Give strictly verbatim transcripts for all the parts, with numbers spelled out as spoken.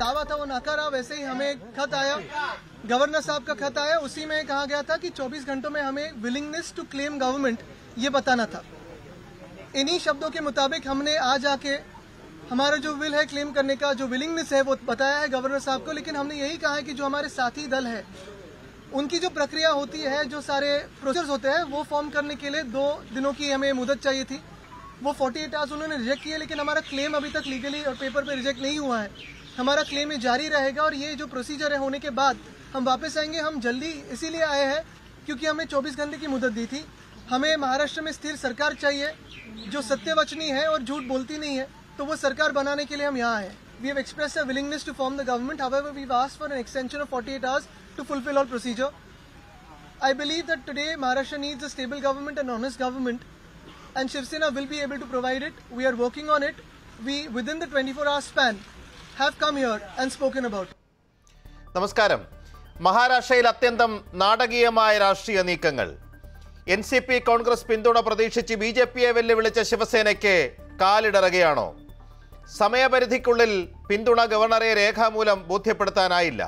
दावा था वो नाकारा। वैसे ही हमें एक खत आया, गवर्नर साहब का खत आया, उसी में कहा गया था कि चौबीस घंटों में हमें विलिंगनेस टू क्लेम गवर्नमेंट ये बताना था। इन्हीं शब्दों के मुताबिक हमने आज आके हमारा जो विल है क्लेम करने का, जो विलिंगनेस है वो बताया है गवर्नर साहब को। लेकिन हमने यही कहा है कि जो हमारे साथी दल है उनकी जो प्रक्रिया होती है, जो सारे प्रोसेस होते हैं, वो फॉर्म करने के लिए दो दिनों की हमें मुदत चाहिए थी। वो अड़तालीस आवर्स उन्होंने रिजेक्ट किए, लेकिन हमारा क्लेम अभी तक लीगली और पेपर पे रिजेक्ट नहीं हुआ है। हमारा क्लेम ये जारी रहेगा और ये जो प्रोसीजर है होने के बाद हम वापस आएंगे। हम जल्दी इसीलिए आए हैं क्योंकि हमें चौबीस घंटे की मुदत दी थी। हमें महाराष्ट्र में स्थिर सरकार चाहिए जो सत्यवचनी है और झूठ बोलती नहीं है, तो वो सरकार बनाने के लिए हम यहाँ आए। We have expressed a willingness to form the government. However, we've asked for an extension of forty-eight hours to fulfill all procedure. I believe that today Maharashtra needs a stable government and honest government, and Shiv Sena will be able to provide it. We are working on it. We, within the twenty-four hour span, have come here and spoken about it. Namaskaram. Maharashtrail atyandam natakiyamaya rashtriya neekangal. N C P Congress pinduna pradeshichu B J P-ye velluvicha Shiv Senakke kaalidaragayano. സമയപരിധിക്കുള്ളിൽ പിന്തുണ ഗവർണറെ രേഖാമൂലം ബോധ്യപ്പെടുത്താനായില്ല.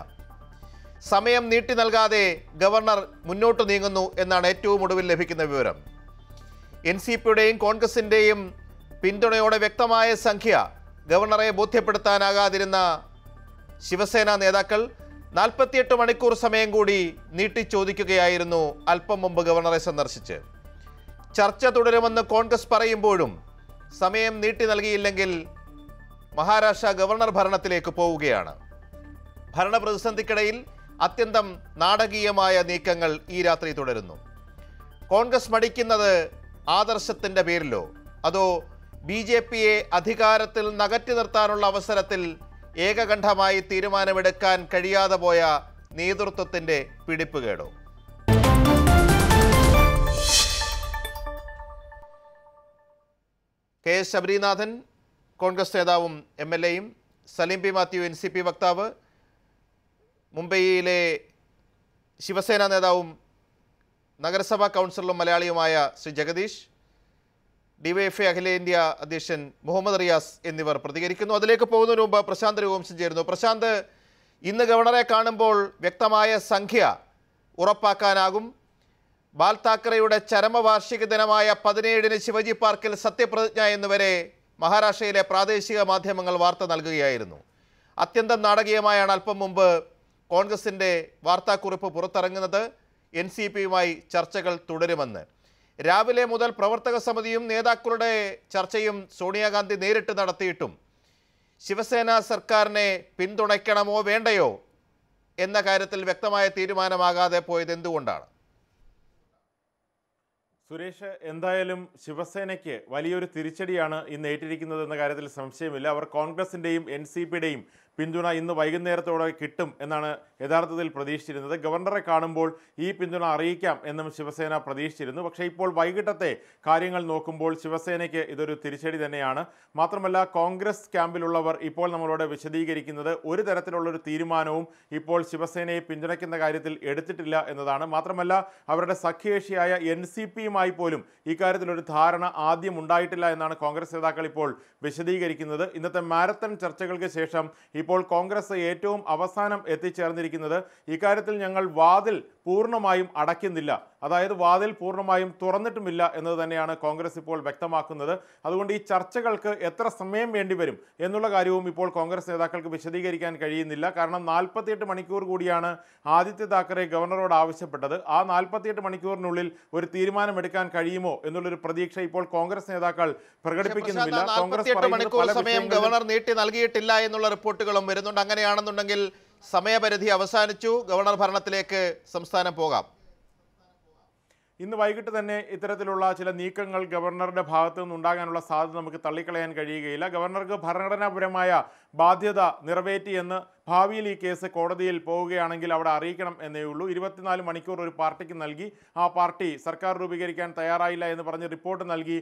സമയം നീട്ടി നൽകാതെ governor മുന്നോട്ട് നീങ്ങുന്നു എന്നാണ് ഏറ്റവും ഒടുവിൽ ലഭിക്കുന്ന വിവരം. എൻ സി പിയുടെയും കോൺഗ്രസിൻ്റെയും പിന്തുണയോടെ വ്യക്തമായ സംഖ്യ ഗവർണറെ ബോധ്യപ്പെടുത്താനാകാതിരുന്ന ശിവസേന നേതാക്കൾ നാൽപ്പത്തിയെട്ട് മണിക്കൂർ സമയം കൂടി നീട്ടി ചോദിക്കുകയായിരുന്നു അല്പം മുമ്പ് ഗവർണറെ സന്ദർശിച്ച്. ചർച്ച തുടരുമെന്ന് കോൺഗ്രസ് പറയുമ്പോഴും സമയം നീട്ടി നൽകിയില്ലെങ്കിൽ മഹാരാഷ്ട്ര ഗവർണർ ഭരണത്തിലേക്ക് പോവുകയാണ്. ഭരണ പ്രതിസന്ധിക്കിടയിൽ അത്യന്തം നാടകീയമായ നീക്കങ്ങൾ ഈ രാത്രി തുടരുന്നു. കോൺഗ്രസ് മടിക്കുന്നത് ആദർശത്തിൻ്റെ പേരിലോ അതോ ബി ജെ പിയെ അധികാരത്തിൽ നകറ്റി നിർത്താനുള്ള അവസരത്തിൽ ഏകകണ്ഠമായി തീരുമാനമെടുക്കാൻ കഴിയാതെ പോയ നേതൃത്വത്തിൻ്റെ പിടിപ്പുകേടോ? കെ എസ് ശബരീനാഥൻ കോൺഗ്രസ് നേതാവും എം എൽ എയും Saleem P Mathew N C P വക്താവ്, മുംബൈയിലെ ശിവസേന നേതാവും നഗരസഭാ കൗൺസിലറും മലയാളിയുമായ Shri Jagadish, D Y F I അഖിലേന്ത്യാ അധ്യക്ഷൻ മുഹമ്മദ് റിയാസ് എന്നിവർ പ്രതികരിക്കുന്നു. അതിലേക്ക് പോകുന്നതിന് മുമ്പ് പ്രശാന്ത് രഘുവംശം ചേരുന്നു. പ്രശാന്ത്, ഇന്ന് ഗവർണറെ കാണുമ്പോൾ വ്യക്തമായ സംഖ്യ ഉറപ്പാക്കാനാകും. ബാൽ താക്കറെയുടെ ചരമവാർഷിക ദിനമായ പതിനേഴിന് ശിവജി പാർക്കിൽ സത്യപ്രതിജ്ഞ എന്നുവരെ മഹാരാഷ്ട്രയിലെ പ്രാദേശിക മാധ്യമങ്ങൾ വാർത്ത നൽകുകയായിരുന്നു. അത്യന്തം നാടകീയമായാണ് അല്പം മുമ്പ് കോൺഗ്രസിൻ്റെ വാർത്താക്കുറിപ്പ് പുറത്തിറങ്ങുന്നത്. എൻ സി പിയുമായി ചർച്ചകൾ തുടരുമെന്ന് രാവിലെ മുതൽ പ്രവർത്തക സമിതിയും നേതാക്കളുടെ ചർച്ചയും സോണിയാഗാന്ധി നേരിട്ട് നടത്തിയിട്ടും ശിവസേന സർക്കാരിനെ പിന്തുണയ്ക്കണമോ വേണ്ടയോ എന്ന കാര്യത്തിൽ വ്യക്തമായ തീരുമാനമാകാതെ പോയത് എന്തുകൊണ്ടാണ്? സുരേഷ്, എന്തായാലും ശിവസേനയ്ക്ക് വലിയൊരു തിരിച്ചടിയാണ് ഇന്ന് ഏറ്റിരിക്കുന്നത് എന്ന കാര്യത്തിൽ സംശയമില്ല. അവർ കോൺഗ്രസിൻ്റെയും എൻ സി പിയുടെയും പിന്തുണ ഇന്ന് വൈകുന്നേരത്തോടെ കിട്ടും എന്നാണ് യഥാർത്ഥത്തിൽ പ്രതീക്ഷിച്ചിരുന്നത്. ഗവർണറെ കാണുമ്പോൾ ഈ പിന്തുണ അറിയിക്കാം എന്നും ശിവസേന പ്രതീക്ഷിച്ചിരുന്നു. പക്ഷേ ഇപ്പോൾ വൈകിട്ടത്തെ കാര്യങ്ങൾ നോക്കുമ്പോൾ ശിവസേനയ്ക്ക് ഇതൊരു തിരിച്ചടി തന്നെയാണ്. മാത്രമല്ല, കോൺഗ്രസ് ക്യാമ്പിലുള്ളവർ ഇപ്പോൾ നമ്മളോട് വിശദീകരിക്കുന്നത് ഒരു തരത്തിലുള്ളൊരു തീരുമാനവും ഇപ്പോൾ ശിവസേനയെ പിന്തുണയ്ക്കുന്ന കാര്യത്തിൽ എടുത്തിട്ടില്ല എന്നതാണ്. മാത്രമല്ല, അവരുടെ സഖ്യകക്ഷിയായ എൻ സി പിയുമായി പോലും ഇക്കാര്യത്തിലൊരു ധാരണ ആദ്യം ഉണ്ടായിട്ടില്ല എന്നാണ് കോൺഗ്രസ് നേതാക്കൾ ഇപ്പോൾ വിശദീകരിക്കുന്നത്. ഇന്നത്തെ മാരത്തൺ ചർച്ചകൾക്ക് ശേഷം ഇപ്പോൾ കോൺഗ്രസ് ഏറ്റവും അവസാനം എത്തിച്ചേർന്നിരിക്കുന്നത് ഇക്കാര്യത്തിൽ ഞങ്ങൾ വാതിൽ പൂർണ്ണമായും അടയ്ക്കുന്നില്ല, അതായത് വാതിൽ പൂർണ്ണമായും തുറന്നിട്ടുമില്ല എന്നത് തന്നെയാണ് കോൺഗ്രസ് ഇപ്പോൾ വ്യക്തമാക്കുന്നത്. അതുകൊണ്ട് ഈ ചർച്ചകൾക്ക് എത്ര സമയം വേണ്ടിവരും എന്നുള്ള കാര്യവും ഇപ്പോൾ കോൺഗ്രസ് നേതാക്കൾക്ക് വിശദീകരിക്കാൻ കഴിയുന്നില്ല. കാരണം നാൽപ്പത്തിയെട്ട് മണിക്കൂർ കൂടിയാണ് ആദിത്യ താക്കറെ ഗവർണറോട് ആവശ്യപ്പെട്ടത്. ആ നാൽപ്പത്തിയെട്ട് മണിക്കൂറിനുള്ളിൽ ഒരു തീരുമാനമെടുക്കാൻ കഴിയുമോ എന്നുള്ളൊരു പ്രതീക്ഷ ഇപ്പോൾ കോൺഗ്രസ് നേതാക്കൾ പ്രകടിപ്പിക്കുന്നില്ല. കോൺഗ്രസ് നീട്ടി നൽകിയിട്ടില്ല എന്നുള്ള റിപ്പോർട്ടുകളും വരുന്നുണ്ട്. അങ്ങനെയാണെന്നുണ്ടെങ്കിൽ സമയപരിധി അവസാനിച്ചു, ഗവർണർ ഭരണത്തിലേക്ക് സംസ്ഥാനം പോകാം. ഇന്ന് വൈകിട്ട് തന്നെ ഇത്തരത്തിലുള്ള ചില നീക്കങ്ങൾ ഗവർണറുടെ ഭാഗത്തു നിന്നുണ്ടാകാനുള്ള സാധ്യത നമുക്ക് തള്ളിക്കളയാൻ കഴിയുകയില്ല. ഗവർണർക്ക് ഭരണഘടനാപരമായ ബാധ്യത നിറവേറ്റിയെന്ന് ഭാവിയിൽ ഈ കേസ് കോടതിയിൽ പോവുകയാണെങ്കിൽ അവിടെ അറിയിക്കണം എന്നേ ഉള്ളൂ. ഇരുപത്തിനാല് മണിക്കൂർ ഒരു പാർട്ടിക്ക് നൽകി, ആ പാർട്ടി സർക്കാർ രൂപീകരിക്കാൻ തയ്യാറായില്ല എന്ന് പറഞ്ഞ് റിപ്പോർട്ട് നൽകി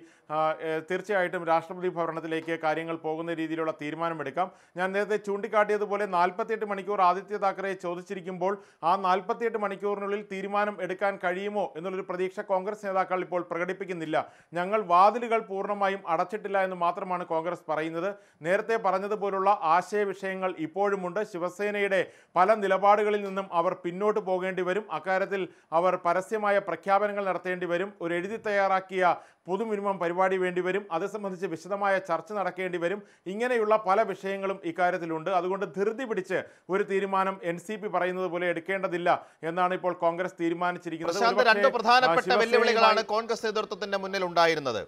തീർച്ചയായിട്ടും രാഷ്ട്രപതി ഭരണത്തിലേക്ക് കാര്യങ്ങൾ പോകുന്ന രീതിയിലുള്ള തീരുമാനമെടുക്കാം. ഞാൻ നേരത്തെ ചൂണ്ടിക്കാട്ടിയതുപോലെ നാൽപ്പത്തിയെട്ട് മണിക്കൂർ ആദിത്യ താക്കറെ ചോദിച്ചിരിക്കുമ്പോൾ ആ നാൽപ്പത്തിയെട്ട് മണിക്കൂറിനുള്ളിൽ തീരുമാനം എടുക്കാൻ കഴിയുമോ എന്നുള്ളൊരു പ്രതീക്ഷ കോൺഗ്രസ് നേതാക്കൾ ഇപ്പോൾ പ്രകടിപ്പിക്കുന്നില്ല. ഞങ്ങൾ വാതിലുകൾ പൂർണ്ണമായും അടച്ചിട്ടില്ല എന്ന് മാത്രമാണ് കോൺഗ്രസ് പറയുന്നത്. നേരത്തെ പറഞ്ഞതുപോലുള്ള ആശയ വിഷയങ്ങൾ ഇപ്പോഴുമുണ്ട്. ശിവസേനയുടെ പല നിലപാടുകളിൽ നിന്നും അവർ പിന്നോട്ട് പോകേണ്ടി വരും. അക്കാര്യത്തിൽ അവർ പരസ്യമായ പ്രഖ്യാപനങ്ങൾ നടത്തേണ്ടി വരും. ഒരു എഴുതി തയ്യാറാക്കിയ പൊതുമിനിമം പരിപാടി വേണ്ടിവരും. അത് സംബന്ധിച്ച് വിശദമായ ചർച്ച നടക്കേണ്ടി വരും. ഇങ്ങനെയുള്ള പല വിഷയങ്ങളും ഇക്കാര്യത്തിലുണ്ട്. അതുകൊണ്ട് ധൃതി പിടിച്ച് ഒരു തീരുമാനം എൻ സി പി പറയുന്നത് പോലെ എടുക്കേണ്ടതില്ല എന്നാണ് ഇപ്പോൾ കോൺഗ്രസ് തീരുമാനിച്ചിരിക്കുന്നത്. രണ്ട് പ്രധാനപ്പെട്ട വെല്ലുവിളികളാണ് കോൺഗ്രസ് നേതൃത്വത്തിന്റെ മുന്നിൽ ഉണ്ടായിരുന്നത്.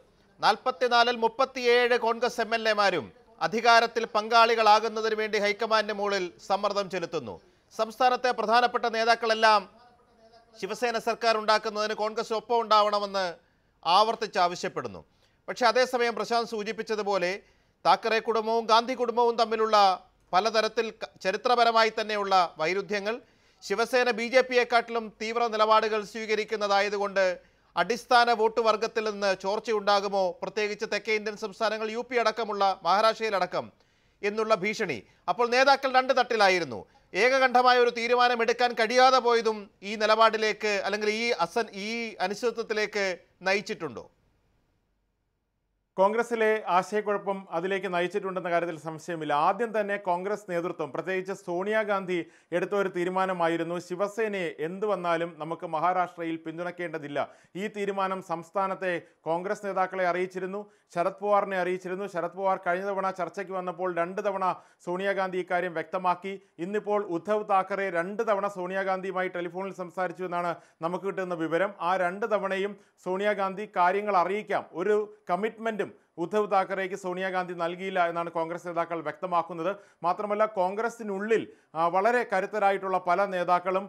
നാൽപ്പത്തിനാലിൽ മുപ്പത്തിയേഴ് കോൺഗ്രസ് എം എൽ എമാരും അധികാരത്തിൽ പങ്കാളികളാകുന്നതിന് വേണ്ടി ഹൈക്കമാൻഡിന് മുകളിൽ സമ്മർദ്ദം ചെലുത്തുന്നു. സംസ്ഥാനത്തെ പ്രധാനപ്പെട്ട നേതാക്കളെല്ലാം ശിവസേന സർക്കാർ ഉണ്ടാക്കുന്നതിന് കോൺഗ്രസ് ഒപ്പം ഉണ്ടാവണമെന്ന് ആവർത്തിച്ച് ആവശ്യപ്പെടുന്നു. പക്ഷേ അതേസമയം പ്രശാന്ത് സൂചിപ്പിച്ചതുപോലെ താക്കറെ കുടുംബവും ഗാന്ധി കുടുംബവും തമ്മിലുള്ള പലതരത്തിൽ ചരിത്രപരമായി തന്നെയുള്ള വൈരുദ്ധ്യങ്ങൾ, ശിവസേന ബി ജെ പിയെക്കാട്ടിലും തീവ്ര നിലപാടുകൾ സ്വീകരിക്കുന്നതായതുകൊണ്ട് അടിസ്ഥാന വോട്ട് വർഗത്തിൽ നിന്ന് ചോർച്ചയുണ്ടാകുമോ, പ്രത്യേകിച്ച് തെക്കേ ഇന്ത്യൻ സംസ്ഥാനങ്ങൾ യു പി അടക്കമുള്ള മഹാരാഷ്ട്രയിലടക്കം എന്നുള്ള ഭീഷണി. അപ്പോൾ നേതാക്കൾ രണ്ട് തട്ടിലായിരുന്നു. ഏകകണ്ഠമായ ഒരു തീരുമാനം എടുക്കാൻ കഴിയാതെ പോയതും ഈ നിലപാടിലേക്ക് അല്ലെങ്കിൽ ഈ അസൻ ഈ അനിശ്ചിതത്വത്തിലേക്ക് നയിച്ചിട്ടുണ്ടോ? കോൺഗ്രസിലെ ആശയക്കുഴപ്പം അതിലേക്ക് നയിച്ചിട്ടുണ്ടെന്ന കാര്യത്തിൽ സംശയമില്ല. ആദ്യം തന്നെ കോൺഗ്രസ് നേതൃത്വം പ്രത്യേകിച്ച് സോണിയാഗാന്ധി എടുത്ത ഒരു തീരുമാനമായിരുന്നു, ശിവസേനയെ എന്തു വന്നാലും നമുക്ക് മഹാരാഷ്ട്രയിൽ പിന്തുണയ്ക്കേണ്ടതില്ല. ഈ തീരുമാനം സംസ്ഥാനത്തെ കോൺഗ്രസ് നേതാക്കളെ അറിയിച്ചിരുന്നു, ശരത് പവാറിനെ അറിയിച്ചിരുന്നു. ശരത് പവാർ കഴിഞ്ഞ തവണ ചർച്ചയ്ക്ക് വന്നപ്പോൾ രണ്ട് തവണ സോണിയാഗാന്ധി ഇക്കാര്യം വ്യക്തമാക്കി. ഇന്നിപ്പോൾ ഉദ്ധവ് താക്കറെ രണ്ട് തവണ സോണിയാഗാന്ധിയുമായി ടെലിഫോണിൽ സംസാരിച്ചു എന്നാണ് നമുക്ക് കിട്ടുന്ന വിവരം. ആ രണ്ട് തവണയും സോണിയാഗാന്ധി കാര്യങ്ങൾ അറിയിക്കാം, ഒരു കമ്മിറ്റ്മെൻറ്റ് ഉദ്ധവ് താക്കറേക്ക് സോണിയാഗാന്ധി നൽകിയില്ല എന്നാണ് കോൺഗ്രസ് നേതാക്കൾ വ്യക്തമാക്കുന്നത്. മാത്രമല്ല, കോൺഗ്രസിനുള്ളിൽ വളരെ കരുത്തരായിട്ടുള്ള പല നേതാക്കളും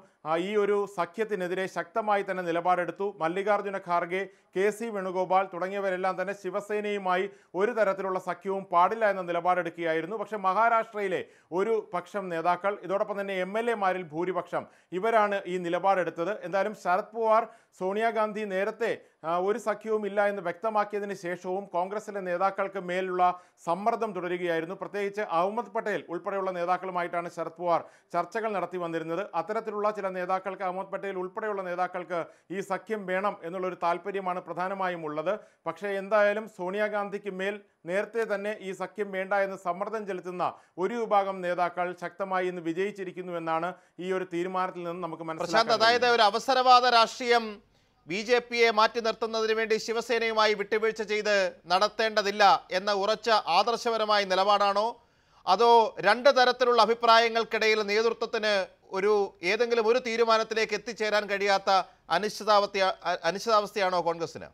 ഈ ഒരു സഖ്യത്തിനെതിരെ ശക്തമായി തന്നെ നിലപാടെടുത്തു. മല്ലികാർജുന ഖാർഗെ, കെ സി വേണുഗോപാൽ തുടങ്ങിയവരെല്ലാം തന്നെ ശിവസേനയുമായി ഒരു തരത്തിലുള്ള സഖ്യവും പാടില്ല എന്ന നിലപാടെടുക്കുകയായിരുന്നു. പക്ഷേ മഹാരാഷ്ട്രയിലെ ഒരു പക്ഷം നേതാക്കൾ, ഇതോടൊപ്പം തന്നെ എം എൽ എമാരിൽ ഭൂരിപക്ഷം, ഇവരാണ് ഈ നിലപാടെടുത്തത്. എന്തായാലും ശരത് പവാർ സോണിയാഗാന്ധി നേരത്തെ ഒരു സഖ്യവും ഇല്ല എന്ന് വ്യക്തമാക്കിയതിന് ശേഷവും കോൺഗ്രസിലെ നേതാക്കൾക്ക് മേലുള്ള സമ്മർദ്ദം തുടരുകയായിരുന്നു. പ്രത്യേകിച്ച് അഹമ്മദ് പട്ടേൽ ഉൾപ്പെടെയുള്ള നേതാക്കളുമായിട്ടാണ് ശരത് പവാർ ചർച്ചകൾ നടത്തി വന്നിരുന്നത്. അത്തരത്തിലുള്ള ചില നേതാക്കൾക്ക്, അഹമ്മദ് പട്ടേൽ ഉൾപ്പെടെയുള്ള നേതാക്കൾക്ക് ഈ സഖ്യം വേണം എന്നുള്ളൊരു താല്പര്യമാണ് പ്രധാനമായും ഉള്ളത്. പക്ഷേ എന്തായാലും സോണിയാഗാന്ധിക്ക് മേൽ നേരത്തെ തന്നെ ഈ സഖ്യം വേണ്ട എന്ന് സമ്മർദ്ദം ചെലുത്തുന്ന ഒരു വിഭാഗം നേതാക്കൾ ശക്തമായി ഇന്ന് വിജയിച്ചിരിക്കുന്നു എന്നാണ് ഈ ഒരു തീരുമാനത്തിൽ നിന്ന് നമുക്ക് മനസ്സിലാക്കാം. അതായത് ഒരു അവസരവാദ രാഷ്ട്രീയം ബി ജെ പിയെ മാറ്റി നിർത്തുന്നതിന് വേണ്ടി ശിവസേനയുമായി വിട്ടുവീഴ്ച ചെയ്ത് നടത്തേണ്ടതില്ല എന്ന ഉറച്ച ആദർശപരമായ നിലപാടാണോ, അതോ രണ്ട് തരത്തിലുള്ള അഭിപ്രായങ്ങൾക്കിടയിൽ നേതൃത്വത്തിന് ഒരു ഏതെങ്കിലും ഒരു തീരുമാനത്തിലേക്ക് എത്തിച്ചേരാൻ കഴിയാത്ത അനിശ്ചിതാവസ്ഥ അനിശ്ചിതാവസ്ഥയാണോ കോൺഗ്രസിന്?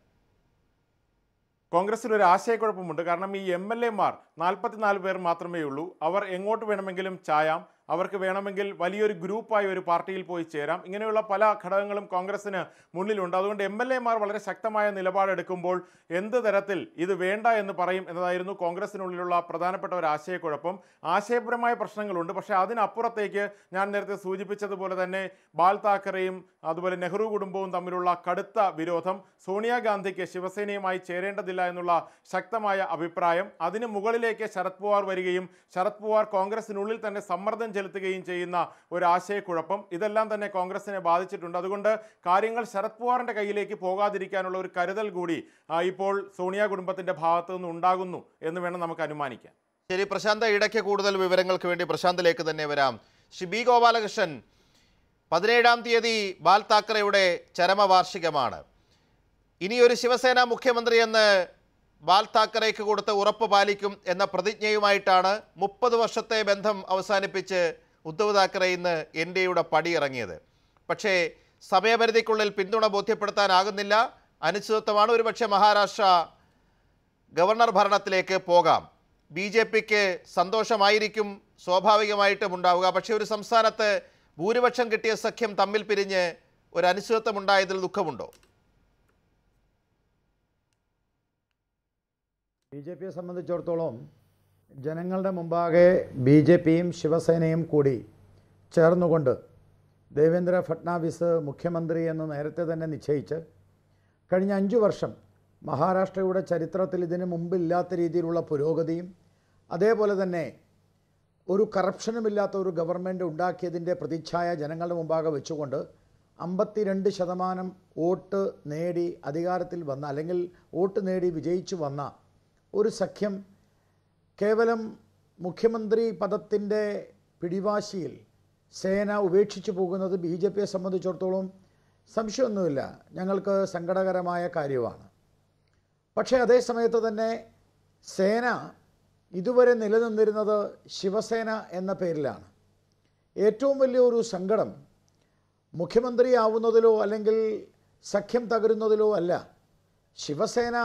കോൺഗ്രസിൽ ഒരു ആശയക്കുഴപ്പമുണ്ട്. കാരണം ഈ എം എൽ എമാർ നാൽപ്പത്തിനാല് പേർ മാത്രമേ ഉള്ളൂ. അവർ എങ്ങോട്ട് വേണമെങ്കിലും ചായാം, അവർക്ക് വേണമെങ്കിൽ വലിയൊരു ഗ്രൂപ്പായി ഒരു പാർട്ടിയിൽ പോയി ചേരാം. ഇങ്ങനെയുള്ള പല ഘടകങ്ങളും കോൺഗ്രസിന് മുന്നിലുണ്ട്. അതുകൊണ്ട് എം എൽ എമാർ വളരെ ശക്തമായ നിലപാടെടുക്കുമ്പോൾ എന്ത് തരത്തിൽ ഇത് വേണ്ട എന്ന് പറയും എന്നതായിരുന്നു കോൺഗ്രസിനുള്ളിലുള്ള പ്രധാനപ്പെട്ട ഒരു ആശയക്കുഴപ്പം. ആശയപരമായ പ്രശ്നങ്ങളുണ്ട്. പക്ഷേ അതിനപ്പുറത്തേക്ക് ഞാൻ നേരത്തെ സൂചിപ്പിച്ചതുപോലെ തന്നെ ബാൽ താക്കറെയും അതുപോലെ നെഹ്റു കുടുംബവും തമ്മിലുള്ള കടുത്ത വിരോധം, സോണിയാഗാന്ധിക്ക് ശിവസേനയുമായി ചേരേണ്ടതില്ല എന്നുള്ള ശക്തമായ അഭിപ്രായം, അതിന് മുകളിലേക്ക് ശരത് പവാർ വരികയും ശരത് പവാർ കോൺഗ്രസിനുള്ളിൽ തന്നെ സമ്മർദ്ദം ചെലുത്തുകയും ചെയ്യുന്ന ഒരു ആശയക്കുഴപ്പം, ഇതെല്ലാം തന്നെ കോൺഗ്രസിനെ ബാധിച്ചിട്ടുണ്ട്. അതുകൊണ്ട് കാര്യങ്ങൾ ശരത് പവാറിൻ്റെ കയ്യിലേക്ക് പോകാതിരിക്കാനുള്ള ഒരു കരുതൽ കൂടി ഇപ്പോൾ സോണിയ കുടുംബത്തിൻ്റെ ഭാഗത്തു നിന്ന് ഉണ്ടാകുന്നു എന്ന് വേണം നമുക്ക് അനുമാനിക്കാം. ശരി പ്രശാന്ത്, ഇടയ്ക്ക് കൂടുതൽ വിവരങ്ങൾക്ക് വേണ്ടി പ്രശാന്തിലേക്ക് തന്നെ വരാം. ശ്രീ ബി ഗോപാലകൃഷ്ണൻ, പതിനേഴാം തീയതി ബാൽ താക്കറെയുടെ ചരമവാർഷികമാണ്. ഇനിയൊരു ശിവസേന മുഖ്യമന്ത്രിയെന്ന് ബാൽ താക്കറേക്ക് കൊടുത്ത് ഉറപ്പ് പാലിക്കും എന്ന പ്രതിജ്ഞയുമായിട്ടാണ് മുപ്പത് വർഷത്തെ ബന്ധം അവസാനിപ്പിച്ച് ഉദ്ധവ് താക്കറെ ഇന്ന് എൻ ഡി എയുടെ പടിയിറങ്ങിയത്. പക്ഷേ സമയപരിധിക്കുള്ളിൽ പിന്തുണ ബോധ്യപ്പെടുത്താനാകുന്നില്ല, അനിശ്ചിതത്വമാണ്. ഒരുപക്ഷെ മഹാരാഷ്ട്ര ഗവർണർ ഭരണത്തിലേക്ക് പോകാം. ബി ജെ പിക്ക് സന്തോഷമായിരിക്കും സ്വാഭാവികമായിട്ടും ഉണ്ടാവുക. പക്ഷേ ഒരു സംസ്ഥാനത്ത് ഭൂരിപക്ഷം കിട്ടിയ സഖ്യം തമ്മിൽ പിരിഞ്ഞ് ഒരു അനിശ്ചിതത്വം ഉണ്ടായതിൽ ദുഃഖമുണ്ടോ? ബി ജെ പിയെ സംബന്ധിച്ചിടത്തോളം ജനങ്ങളുടെ മുമ്പാകെ ബി ജെ പിയും ശിവസേനയും കൂടി ചേർന്നുകൊണ്ട് ദേവേന്ദ്ര ഫട്നാവിസ് മുഖ്യമന്ത്രി എന്ന് നേരത്തെ തന്നെ നിശ്ചയിച്ച് കഴിഞ്ഞ അഞ്ച് വർഷം മഹാരാഷ്ട്രയുടെ ചരിത്രത്തിൽ ഇതിനു മുമ്പില്ലാത്ത രീതിയിലുള്ള പുരോഗതിയും അതേപോലെ തന്നെ ഒരു കറപ്ഷനുമില്ലാത്ത ഒരു ഗവൺമെൻറ് ഉണ്ടാക്കിയതിൻ്റെ പ്രതിച്ഛായ ജനങ്ങളുടെ മുമ്പാകെ വെച്ചുകൊണ്ട് അമ്പത്തിരണ്ട് ശതമാനം വോട്ട് നേടി അധികാരത്തിൽ വന്ന അല്ലെങ്കിൽ വോട്ട് നേടി വിജയിച്ചു വന്ന ഒരു സഖ്യം കേവലം മുഖ്യമന്ത്രി പദത്തിൻ്റെ പിടിവാശിയിൽ സേന ഉപേക്ഷിച്ചു പോകുന്നത് ബി ജെ പിയെ സംബന്ധിച്ചിടത്തോളം സംശയമൊന്നുമില്ല, ഞങ്ങൾക്ക് സങ്കടകരമായ കാര്യമാണ്. പക്ഷേ അതേ സമയത്ത് തന്നെ സേന ഇതുവരെ നിലനിന്നിരുന്നത് ശിവസേന എന്ന പേരിലാണ്. ഏറ്റവും വലിയൊരു സങ്കടം മുഖ്യമന്ത്രിയാവുന്നതിലോ അല്ലെങ്കിൽ സഖ്യം തകരുന്നതിലോ അല്ല, ശിവസേന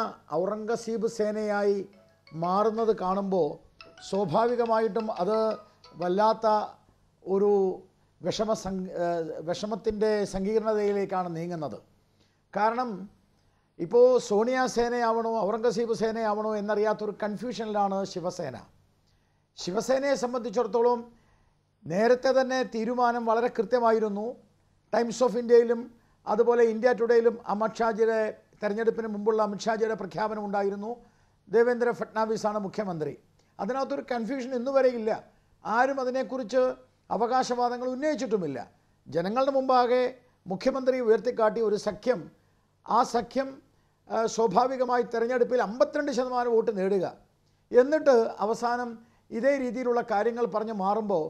ഔറംഗസീബ് സേനയായി മാറുന്നത് കാണുമ്പോൾ സ്വാഭാവികമായിട്ടും അത് വല്ലാത്ത ഒരു വിഷമ വിഷമത്തിൻ്റെ സങ്കീർണതയിലേക്കാണ് നീങ്ങുന്നത്. കാരണം ഇപ്പോൾ സോണിയ സേനയാവണോ ഔറംഗസീബ് സേനയാവണോ എന്നറിയാത്തൊരു കൺഫ്യൂഷനിലാണ് ശിവസേന. ശിവസേനയെ സംബന്ധിച്ചിടത്തോളം നേരത്തെ തന്നെ തീരുമാനം വളരെ കൃത്യമായിരുന്നു. ടൈംസ് ഓഫ് ഇന്ത്യയിലും അതുപോലെ ഇന്ത്യ ടുഡേയിലും അമിത്ഷാജിയുടെ തെരഞ്ഞെടുപ്പിന് മുമ്പുള്ള അമിത്ഷാജിയുടെ പ്രഖ്യാപനം ഉണ്ടായിരുന്നു, ദേവേന്ദ്ര ഫട്നാവിസാണ് മുഖ്യമന്ത്രി. അതിനകത്തൊരു കൺഫ്യൂഷൻ ഇന്നുവരെയില്ല. ആരും അതിനെക്കുറിച്ച് അവകാശവാദങ്ങൾ ഉന്നയിച്ചിട്ടുമില്ല. ജനങ്ങളുടെ മുമ്പാകെ മുഖ്യമന്ത്രി ഉയർത്തിക്കാട്ടി ഒരു സഖ്യം, ആ സഖ്യം സ്വാഭാവികമായി തെരഞ്ഞെടുപ്പിൽ അമ്പത്തിരണ്ട് ശതമാനം വോട്ട് നേടുക, എന്നിട്ട് അവസാനം ഇതേ രീതിയിലുള്ള കാര്യങ്ങൾ പറഞ്ഞ് മാറുമ്പോൾ